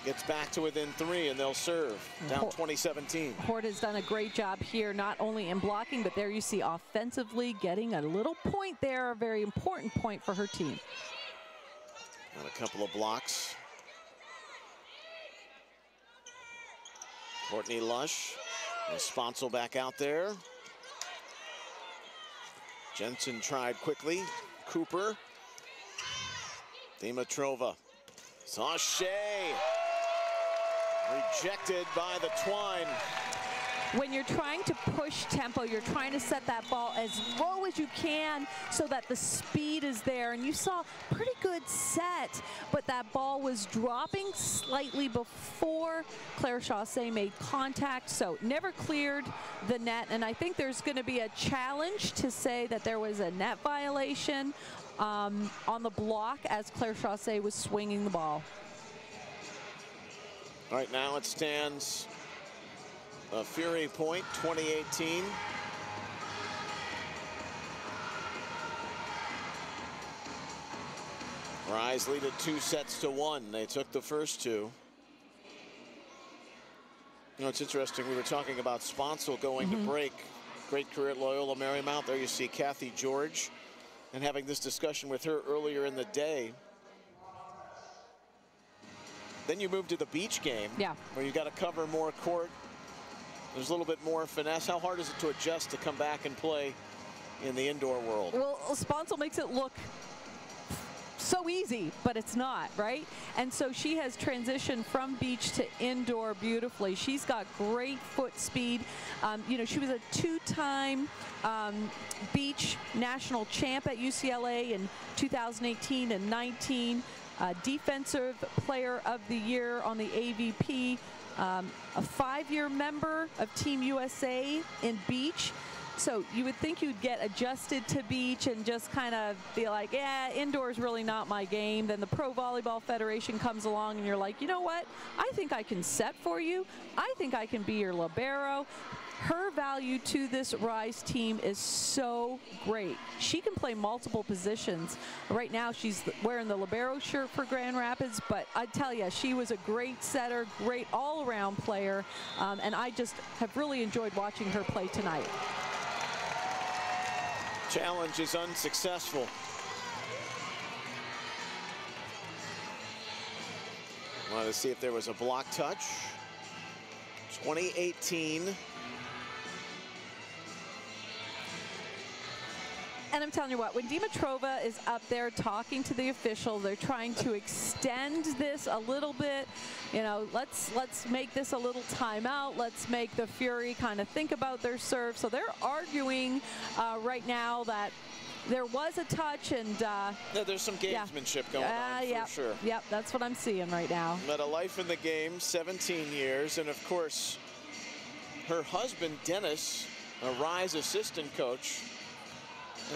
gets back to within 3, and they'll serve. Down 20-17. Hoard has done a great job here, not only in blocking, but there you see offensively getting a little point there, a very important point for her team. Got a couple of blocks. Courtney Lush, Sponsel back out there. Jensen tried quickly. Cooper. Dimitrova. Sauchet. Rejected by the twine. When you're trying to push tempo, you're trying to set that ball as low as you can so that the speed is there. And you saw pretty good set, but that ball was dropping slightly before Claire Chausset made contact, so never cleared the net. And I think there's going to be a challenge to say that there was a net violation on the block as Claire Chausset was swinging the ball. All right, now it stands a Fury point, 20-18. Rise lead at 2 sets to 1. They took the first 2. You know, it's interesting. We were talking about Sponsel going to break. Great career at Loyola Marymount. There you see Kathy George. And having this discussion with her earlier in the day. Then you move to the beach game, where you got to cover more court. There's a little bit more finesse. How hard is it to adjust to come back and play in the indoor world? Well, Sponsel makes it look so easy, but it's not, right? And so she has transitioned from beach to indoor beautifully. She's got great foot speed. You know, she was a 2-time beach national champ at UCLA in 2018 and 19. Defensive Player of the Year on the AVP. A 5-year member of Team USA in beach. So you would think you'd get adjusted to beach and just kind of be like, yeah, indoor's really not my game. Then the Pro Volleyball Federation comes along and you're like, you know what? I think I can set for you. I think I can be your libero. Her value to this Rise team is so great. She can play multiple positions. Right now she's wearing the libero shirt for Grand Rapids, but I tell you, she was a great setter, great all-around player, and I just have really enjoyed watching her play tonight. Challenge is unsuccessful. Wanted to see if there was a block touch. 20-18. And I'm telling you what, when Dimitrova is up there talking to the official, they're trying to extend this a little bit. You know, let's make this a little timeout. Let's make the Fury kind of think about their serve. So they're arguing right now that there was a touch, and no, there's some gamesmanship going on for sure. Yep, that's what I'm seeing right now. Met a life in the game, 17 years, and of course, her husband Dennis, a Rise assistant coach.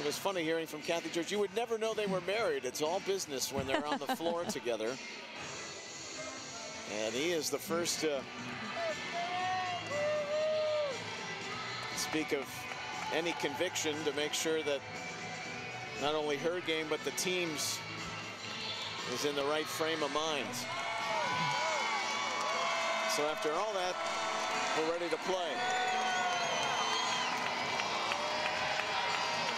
It was funny hearing from Kathy George. You would never know they were married. It's all business when they're on the floor together. And he is the first to speak of any conviction to make sure that not only her game, but the team's is in the right frame of mind. So after all that, we're ready to play.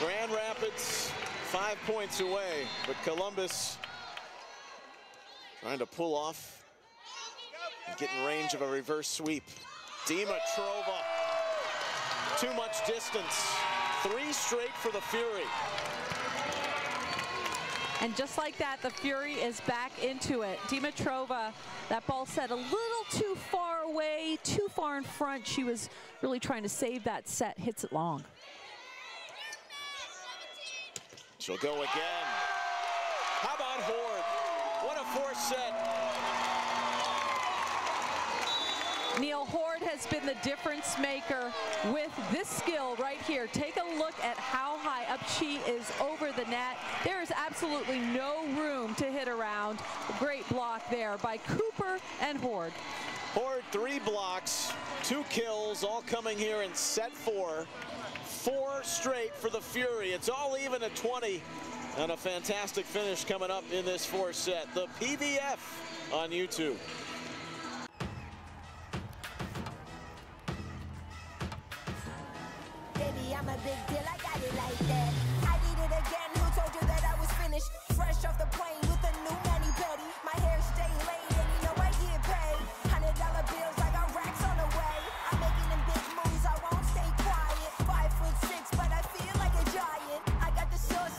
Grand Rapids 5 points away, but Columbus trying to pull off and get in range of a reverse sweep. Dimitrova too much distance. Three straight for the Fury. And just like that, the Fury is back into it. Dimitrova, that ball set a little too far away, too far in front. She was really trying to save that set, hits it long. She'll go again. How about Hoard? What a force set. Neil, Hoard has been the difference maker with this skill right here. Take a look at how high up she is over the net. There is absolutely no room to hit around. Great block there by Cooper and Hoard. Hoard, 3 blocks, 2 kills, all coming here in set 4. 4 straight for the Fury. It's all even at 20. And a fantastic finish coming up in this 4th set. The PVF on YouTube. Baby, I'm a big deal. I got it like that. I did it again. Who told you that I was finished? Fresh off the plane with a new mani-pedi. My hair stay laid and you know I get paid. $100 bills, I got racks on the way. I'm making them big moves. I won't stay quiet. 5'6", but I feel like a giant. I got the sauce.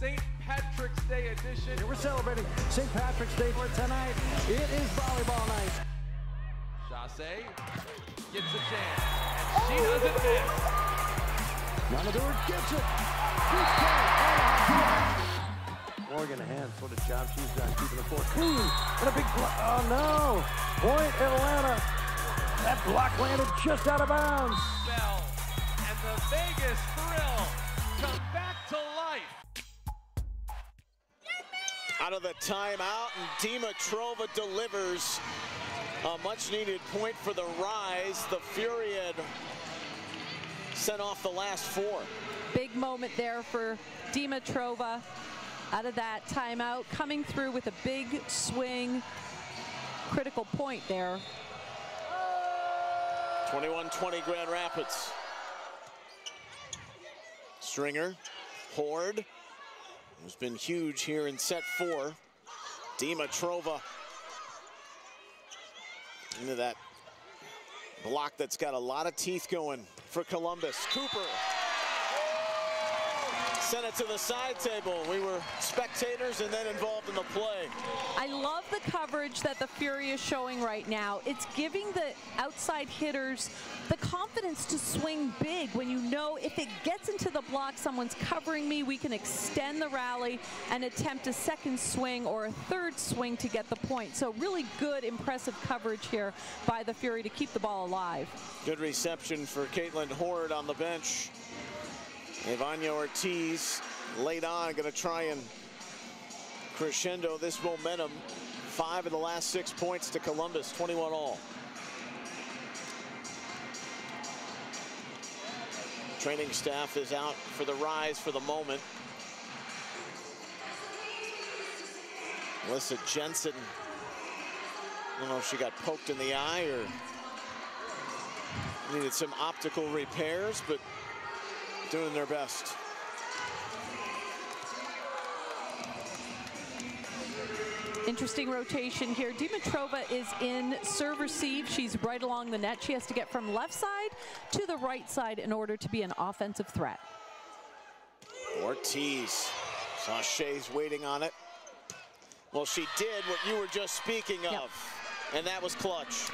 St. Patrick's Day edition. We're celebrating St. Patrick's Day for tonight. It is volleyball night. Chausset gets a chance, and she doesn't miss. Nanador gets it. Morgan Hand, what a job she's done, keeping the court clean. And a big block. Oh no! Point Atlanta. That block landed just out of bounds. Bell and the Vegas Thrill come back to life. Out of the timeout, and Dimitrova delivers a much-needed point for the Rise. The Fury had sent off the last 4. Big moment there for Dimitrova out of that timeout, coming through with a big swing, critical point there. 21-20 Grand Rapids. Stringer, Hoard. Who's been huge here in set 4. Dimitrova into that block that's got a lot of teeth going for Columbus. Cooper sent it to the side table. We were spectators and then involved in the play. I love the coverage that the Fury is showing right now. It's giving the outside hitters the confidence to swing big when you know if it gets into the block, someone's covering me, we can extend the rally and attempt a second swing or a third swing to get the point. So really good, impressive coverage here by the Fury to keep the ball alive. Good reception for Caitlin Hoard on the bench. Ivana Ortiz late on, gonna try and crescendo this momentum. 5 of the last 6 points to Columbus, 21 all. Training staff is out for the Rise for the moment. Alyssa Jensen, I don't know if she got poked in the eye or needed some optical repairs, but doing their best. Interesting rotation here. Dimitrova is in serve receive. She's right along the net. She has to get from left side to the right side in order to be an offensive threat. Ortiz. Chausset's waiting on it. Well, she did what you were just speaking of, and that was clutch.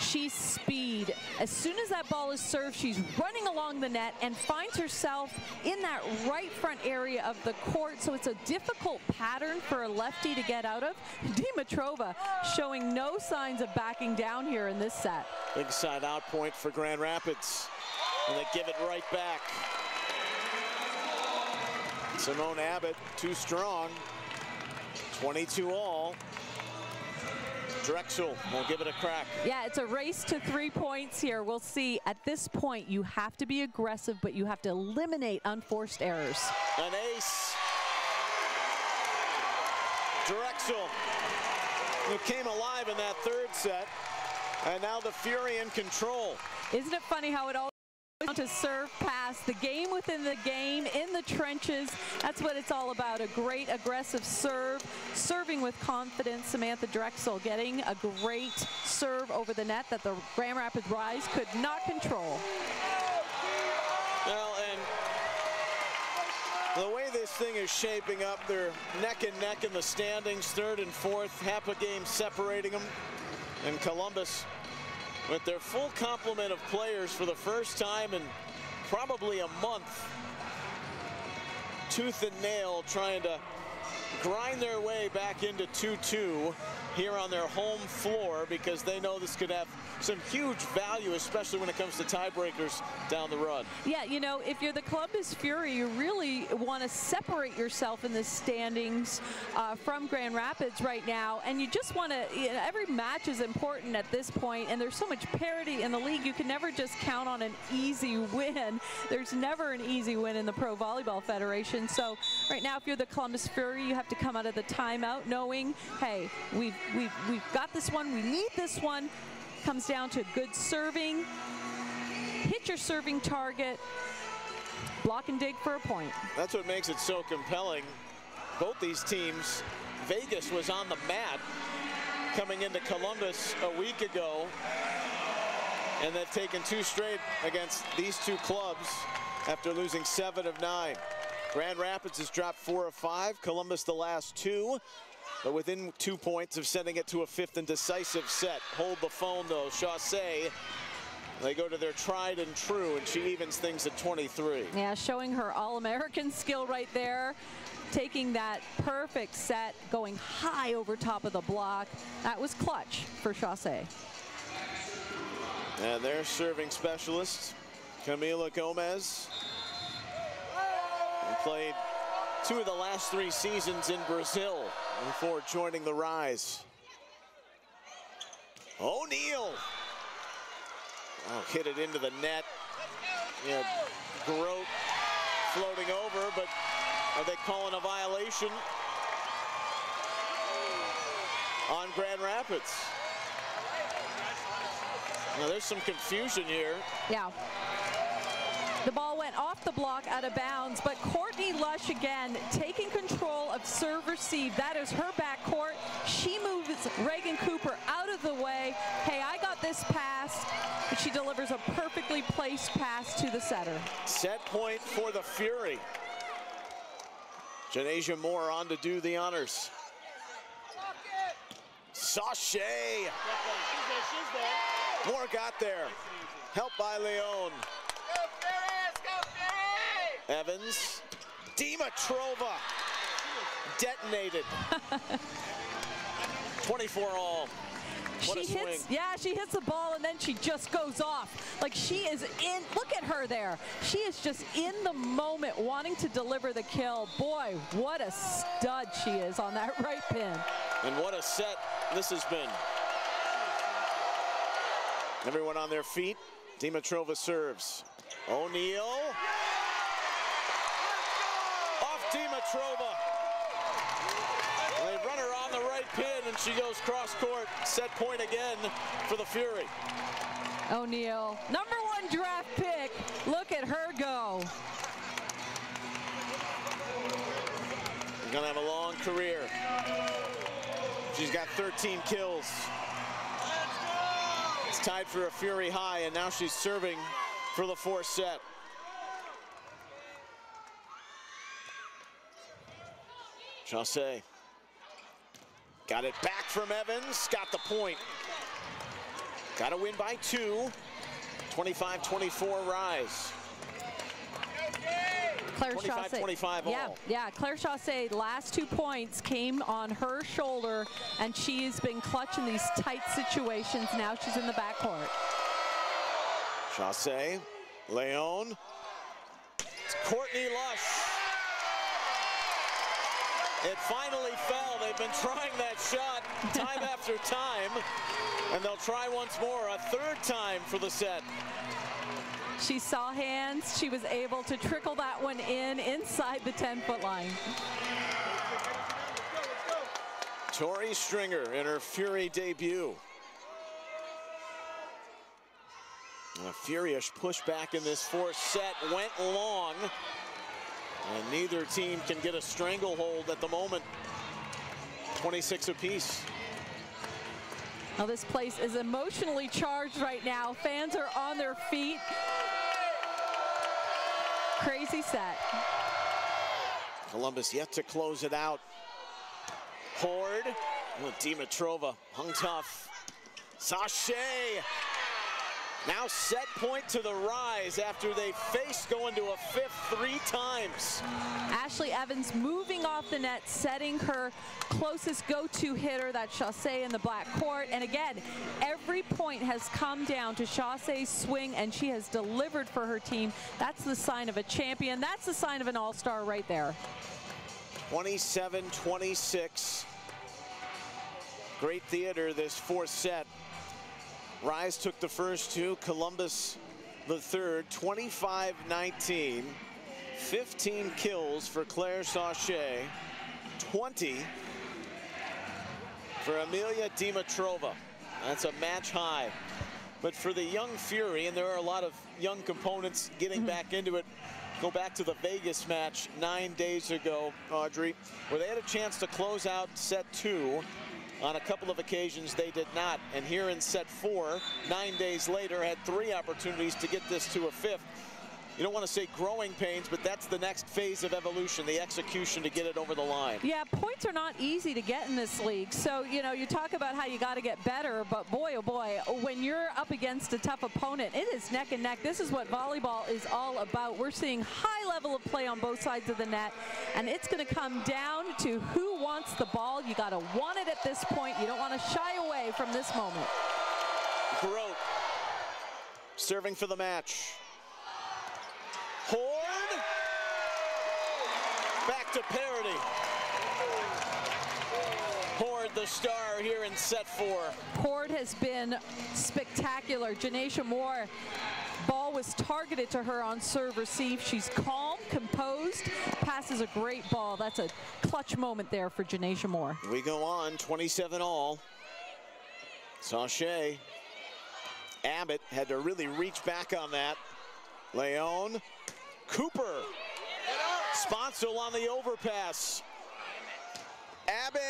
She's speed. As soon as that ball is served, she's running along the net and finds herself in that right front area of the court. So it's a difficult pattern for a lefty to get out of. Dimitrova showing no signs of backing down here in this set. Big side out point for Grand Rapids. And they give it right back. Simone Abbott too strong. 22 all. Drexel will give it a crack. Yeah, it's a race to 3 points here. We'll see. At this point, you have to be aggressive, but you have to eliminate unforced errors. An ace. Drexel, who came alive in that 3rd set, and now the Fury in control. Isn't it funny how it all To serve, pass, the game within the game, in the trenches. That's what it's all about, a great aggressive serve, serving with confidence. Samantha Drexel getting a great serve over the net that the Grand Rapids Rise could not control. Well, and the way this thing is shaping up, they're neck and neck in the standings, third and fourth, half a game separating them. And Columbus, with their full complement of players for the first time in probably a month, tooth and nail, trying to grind their way back into 2-2 here on their home floor, because they know this could have some huge value, especially when it comes to tiebreakers down the road. Yeah, you know, if you're the Columbus Fury, you really want to separate yourself in the standings from Grand Rapids right now. And you just want to, you know, every match is important at this point, and there's so much parity in the league. You can never just count on an easy win. There's never an easy win in the Pro Volleyball Federation. So right now, if you're the Columbus Fury, you have to come out of the timeout knowing, hey, we've got this one, we need this one. Comes down to good serving, hit your serving target, block and dig for a point. That's what makes it so compelling. Both these teams, Vegas was on the mat coming into Columbus a week ago, and they've taken two straight against these two clubs after losing 7 of 9. Grand Rapids has dropped 4 of 5, Columbus the last 2. But within 2 points of sending it to a fifth and decisive set. Hold the phone, though. Chausset, they go to their tried and true, and she evens things at 23. Yeah, showing her All-American skill right there. Taking that perfect set, going high over top of the block. That was clutch for Chausset. And their serving specialist, Camila Gomez, who played 2 of the last 3 seasons in Brazil before joining the Rise. O'Neal. Oh, hit it into the net. Yeah, Grote floating over, but are they calling a violation on Grand Rapids? Now, there's some confusion here. Yeah. The ball went off the block out of bounds, but Courtney Lush again taking control of serve receive. That is her backcourt. She moves Reagan Cooper out of the way. Hey, I got this pass. And she delivers a perfectly placed pass to the setter. Set point for the Fury. Janesia Moore on to do the honors. Chausset. Moore got there. Helped by Leone. Evans, Dimitrova, detonated. 24 all. What a swing. Yeah, she hits the ball and then she just goes off. Like she is in, look at her there. She is just in the moment wanting to deliver the kill. Boy, what a stud she is on that right pin. And what a set this has been. Everyone on their feet. Dimitrova serves. O'Neal. Dimitrova. They run her on the right pin, and she goes cross court. Set point again for the Fury. O'Neal, number 1 draft pick. Look at her go. She's gonna have a long career. She's got 13 kills. It's tied for a Fury high, and now she's serving for the 4th set. Chausset got it back from Evans, got the point. Got to win by 2, 25-24 Rise. Claire Chausset, 25 all. Yeah, Claire Chausset, last 2 points came on her shoulder, and she's been clutch in these tight situations. Now she's in the backcourt. Chausset, Leone, Courtney Lush. It finally fell. They've been trying that shot time after time, and they'll try once more, a 3rd time for the set. She saw hands. She was able to trickle that one in inside the 10-foot line. Tori Stringer in her Fury debut. And a furious pushback in this fourth set went long. And neither team can get a stranglehold at the moment. 26 apiece. Now this place is emotionally charged right now. Fans are on their feet. Crazy set. Columbus yet to close it out. Hoard with Dimitrova, hung tough. Sachet. Now set point to the Rise after they faced going to a fifth three times. Ashley Evans moving off the net, setting her closest go-to hitter, that Chausset in the black court. And again, every point has come down to Chausset's swing, and she has delivered for her team. That's the sign of a champion. That's the sign of an all-star right there. 27-26. Great theater this fourth set. Rise took the first two, Columbus the third, 25-19. 15 kills for Claire Chausset, 20 for Amelia Dimitrova. That's a match high. But for the young Fury, and there are a lot of young components getting back into it, go back to the Vegas match 9 days ago, Audrey, where they had a chance to close out set two. On a couple of occasions, they did not. And here in set four, 9 days later, had three opportunities to get this to a fifth. You don't want to say growing pains, but that's the next phase of evolution, the execution to get it over the line. Yeah, points are not easy to get in this league. So, you know, you talk about how you got to get better, but boy, oh boy, when you're up against a tough opponent, it is neck and neck. This is what volleyball is all about. We're seeing high level of play on both sides of the net, and it's going to come down to who wants the ball. You got to want it at this point. You don't want to shy away from this moment. Grote serving for the match. Hoard, back to parity. Hoard, the star here in set four. Hoard has been spectacular. Janesia Moore, ball was targeted to her on serve receive. She's calm, composed, passes a great ball. That's a clutch moment there for Janesia Moore. We go on, 27 all. Sachet, Abbott had to really reach back on that. Leone. Cooper, Sponsel on the overpass. Abbott,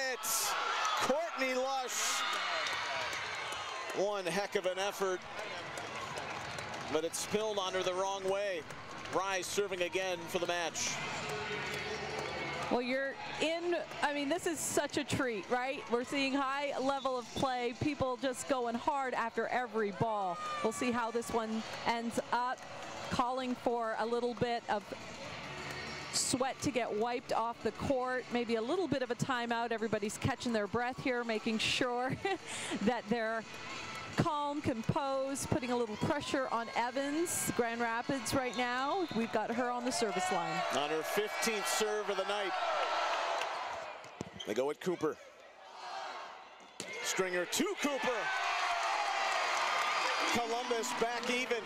Courtney Lush. One heck of an effort, but it spilled onto the wrong way. Rise serving again for the match. Well, you're in, I mean, this is such a treat, right? We're seeing high level of play, people just going hard after every ball. We'll see how this one ends up. Calling for a little bit of sweat to get wiped off the court, maybe a little bit of a timeout. Everybody's catching their breath here, making sure that they're calm, composed, putting a little pressure on Evans. Grand Rapids right now, we've got her on the service line. On her 15th serve of the night. They go at Cooper. Stringer to Cooper. Columbus back even.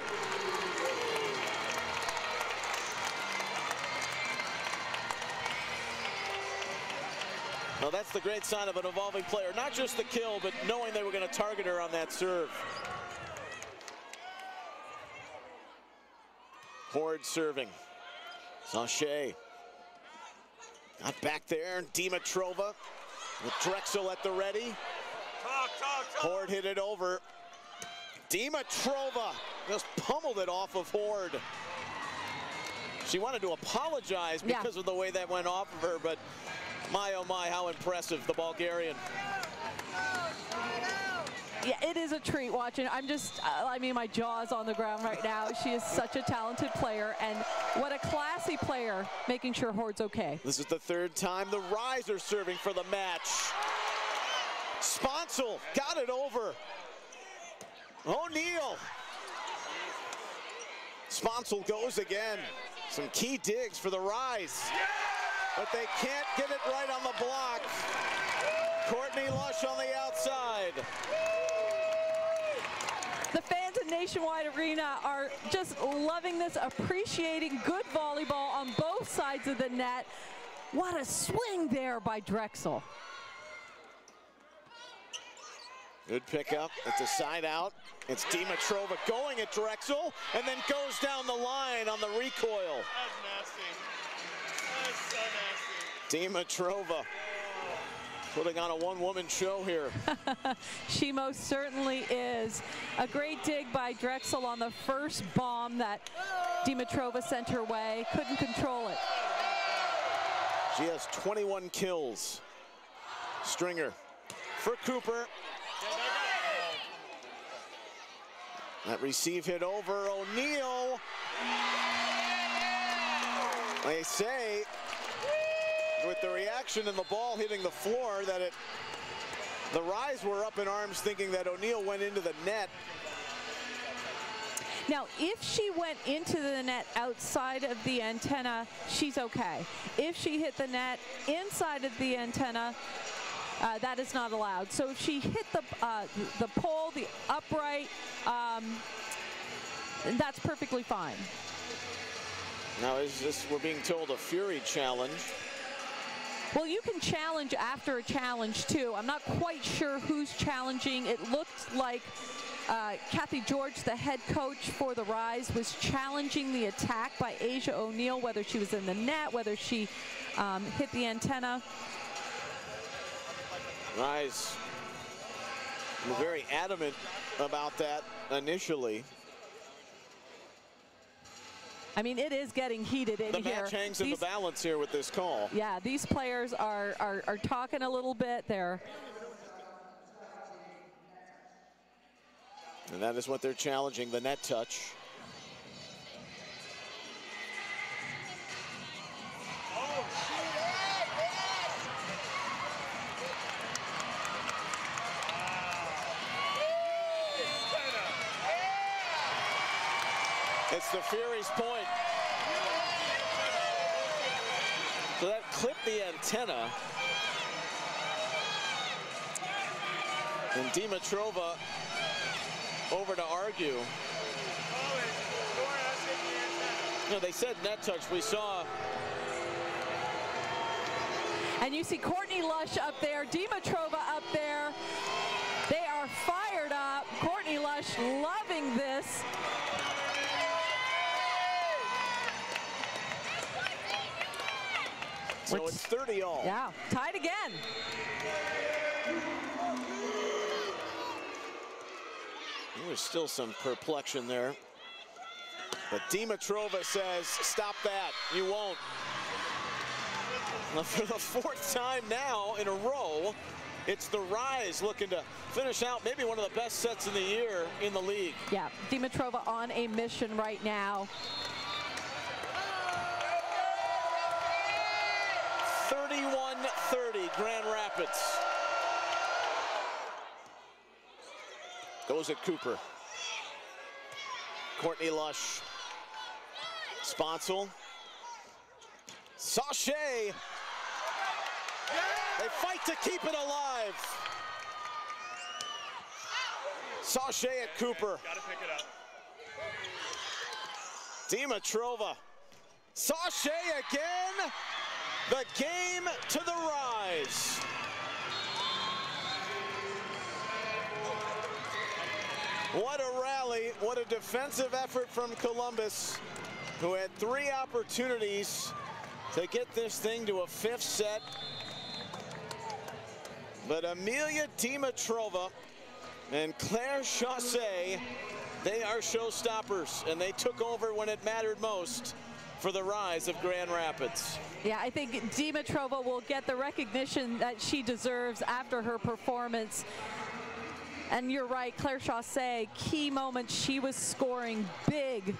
Well, that's the great sign of an evolving player. Not just the kill, but knowing they were going to target her on that serve. Hoard serving. Sachet. Not back there. Dimitrova with Drexel at the ready. Hoard hit it over. Dimitrova just pummeled it off of Hoard. She wanted to apologize because of the way that went off of her, but my, oh my, how impressive, the Bulgarian. Yeah, it is a treat watching. I'm just, I mean, my jaw's on the ground right now. She is such a talented player, and what a classy player, making sure Hoard's okay. This is the third time the Rise are serving for the match. Sponsel got it over. O'Neal. Sponsel goes again. Some key digs for the Rise. Yeah! But they can't get it right on the block. Courtney Lush on the outside. The fans at Nationwide Arena are just loving this, appreciating good volleyball on both sides of the net. What a swing there by Drexel. Good pickup. It's a side out. It's Dimitrova going at Drexel and then goes down the line on the recoil. That's nasty. That's so nasty. Dimitrova putting on a one-woman show here. She most certainly is. A great dig by Drexel on the first bomb that Dimitrova sent her way. Couldn't control it. She has 21 kills. Stringer for Cooper. That receive hit over O'Neal. They say with the reaction and the ball hitting the floor that the Rise were up in arms thinking that O'Neal went into the net. Now, if she went into the net outside of the antenna, she's okay. If she hit the net inside of the antenna, that is not allowed. So if she hit the pole, the upright, that's perfectly fine. Now, is this, we're being told, a Fury challenge? Well, you can challenge after a challenge, too. I'm not quite sure who's challenging. It looked like Kathy George, the head coach for the Rise, was challenging the attack by Asia O'Neal, whether she was in the net, whether she hit the antenna. Rise were very adamant about that initially. I mean, it is getting heated in here. The match hangs in the balance here with this call. Yeah, these players are talking a little bit there. And that is what they're challenging, the net touch. It's the Fury's point. So that clipped the antenna. And Dimitrova over to argue. You know, they said net touch. We saw. And you see Courtney Lush up there, Dimitrova up there. They are fired up. Courtney Lush loving this. So it's 30 all. Yeah, tied again. There was still some perplexion there. But Dimitrova says, stop that, you won't. For the fourth time now in a row, it's the Rise looking to finish out maybe one of the best sets of the year in the league. Yeah, Dimitrova on a mission right now. 31-30, Grand Rapids. Goes at Cooper. Courtney Lush. Sponsel. Sachet. They fight to keep it alive. Sachet at Cooper. Gotta pick it up. Dimitrova. Sachet again. The game to the Rise. What a rally, what a defensive effort from Columbus, who had three opportunities to get this thing to a fifth set. But Amelia Dimitrova and Claire Chausset, they are showstoppers, and they took over when it mattered most for the Rise of Grand Rapids. Yeah, I think Dimitrova will get the recognition that she deserves after her performance. And you're right, Claire Chausset, key moments, she was scoring big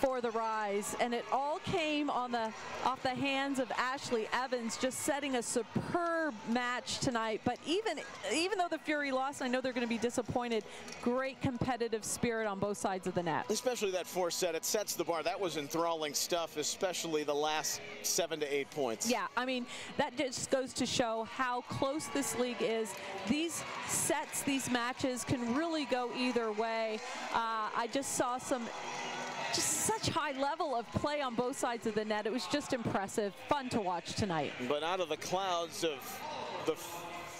for the Rise. And it all came on off the hands of Ashley Evans, just setting a superb match tonight. But even though the Fury lost, I know they're going to be disappointed. Great competitive spirit on both sides of the net. Especially that fourth set, it sets the bar. That was enthralling stuff, especially the last 7 to 8 points. Yeah, I mean, that just goes to show how close this league is. These sets, these matches can really go either way. I just saw just such high level of play on both sides of the net. It was just impressive, fun to watch tonight. But out of the clouds of the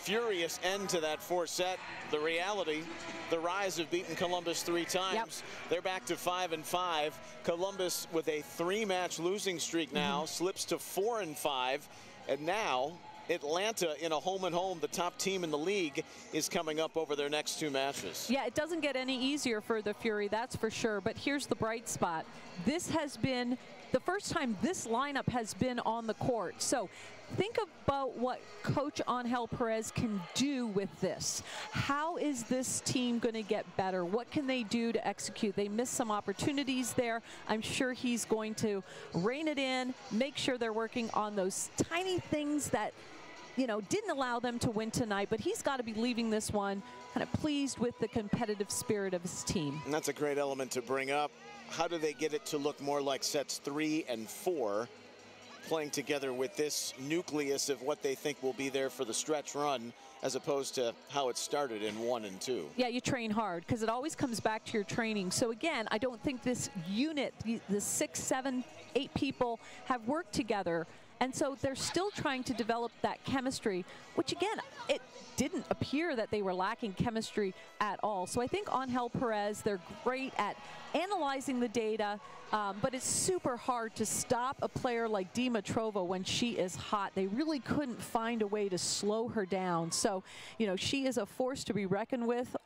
furious end to that fourth set. The reality, the Rise have beaten Columbus 3 times. Yep. They're back to 5-5. Columbus with a 3-match losing streak now, slips to 4-5. And now Atlanta in a home-and-home, the top team in the league, is coming up over their next 2 matches. Yeah, it doesn't get any easier for the Fury, that's for sure. But here's the bright spot. This has been the first time this lineup has been on the court. So think about what Coach Anhel Perez can do with this. How is this team going to get better? What can they do to execute? They missed some opportunities there. I'm sure he's going to rein it in, make sure they're working on those tiny things that, you know, didn't allow them to win tonight, but he's got to be leaving this one kind of pleased with the competitive spirit of his team. And that's a great element to bring up. How do they get it to look more like sets 3 and 4, playing together with this nucleus of what they think will be there for the stretch run, as opposed to how it started in 1 and 2. Yeah, you train hard, because it always comes back to your training. So again, I don't think this unit, the 6, 7, 8 people have worked together. And so they're still trying to develop that chemistry, which again, it didn't appear that they were lacking chemistry at all. So I think Anhel Perez, they're great at analyzing the data, but it's super hard to stop a player like Dimitrova when she is hot. They really couldn't find a way to slow her down. So, you know, she is a force to be reckoned with.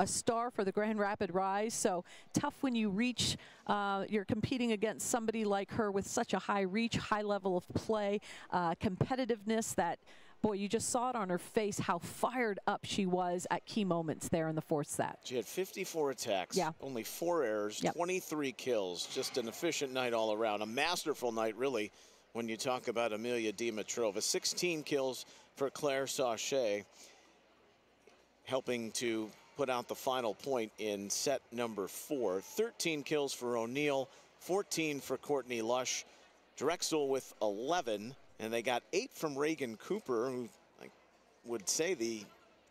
A star for the Grand Rapids Rise, so tough when you reach, you're competing against somebody like her with such a high reach, high level of play, competitiveness that, boy, you just saw it on her face, how fired up she was at key moments there in the fourth set. She had 54 attacks, yeah, only 4 errors, yep, 23 kills, just an efficient night all around, a masterful night really when you talk about Amelia Dimitrova. 16 kills for Claire Chausset, helping to put out the final point in set number 4. 13 kills for O'Neal, 14 for Courtney Lush, Drexel with 11, and they got 8 from Reagan Cooper, who I would say the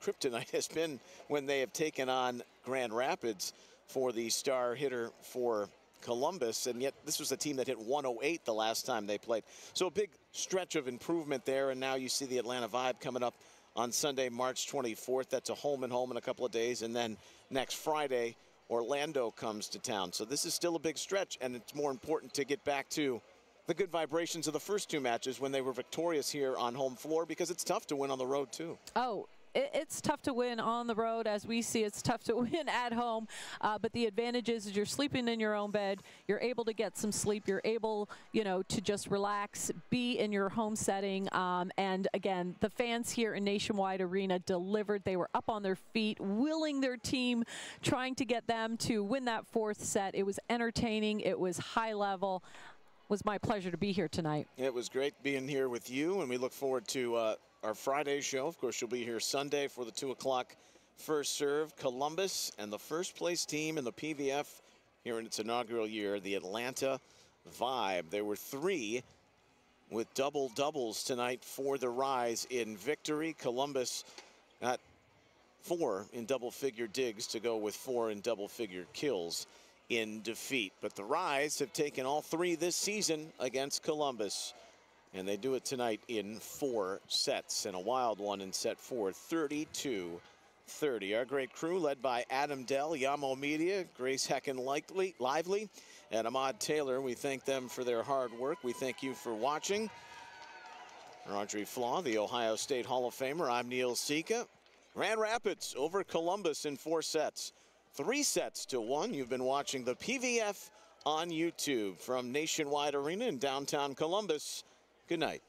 kryptonite has been when they have taken on Grand Rapids for the star hitter for Columbus, and yet this was a team that hit 108 the last time they played. So a big stretch of improvement there, and now you see the Atlanta Vibe coming up on Sunday, March 24th. That's a home-and-home in a couple of days. And then next Friday, Orlando comes to town. So this is still a big stretch, and it's more important to get back to the good vibrations of the first 2 matches when they were victorious here on home floor, because it's tough to win on the road, too. Oh, it's tough to win on the road. As we see, it's tough to win at home. But the advantage is you're sleeping in your own bed. You're able to get some sleep. You're able, you know, to just relax, be in your home setting. And again, the fans here in Nationwide Arena delivered. They were up on their feet, willing their team, trying to get them to win that fourth set. It was entertaining. It was high level. It was my pleasure to be here tonight. It was great being here with you, and we look forward to our Friday show. Of course, you'll be here Sunday for the 2 o'clock first serve. Columbus and the first place team in the PVF here in its inaugural year, the Atlanta Vibe. There were 3 with double doubles tonight for the Rise in victory. Columbus got 4 in double figure digs to go with 4 in double figure kills in defeat. But the Rise have taken all 3 this season against Columbus, and they do it tonight in 4 sets, and a wild one in set 4, 32-30. Our great crew led by Adam Dell, Yamo Media, Grace Hecken-Lively, and Ahmad Taylor. We thank them for their hard work. We thank you for watching. For Audrey Flaw, the Ohio State Hall of Famer, I'm Neil Sika. Grand Rapids over Columbus in 4 sets. 3 sets to 1. You've been watching the PVF on YouTube from Nationwide Arena in downtown Columbus. Good night.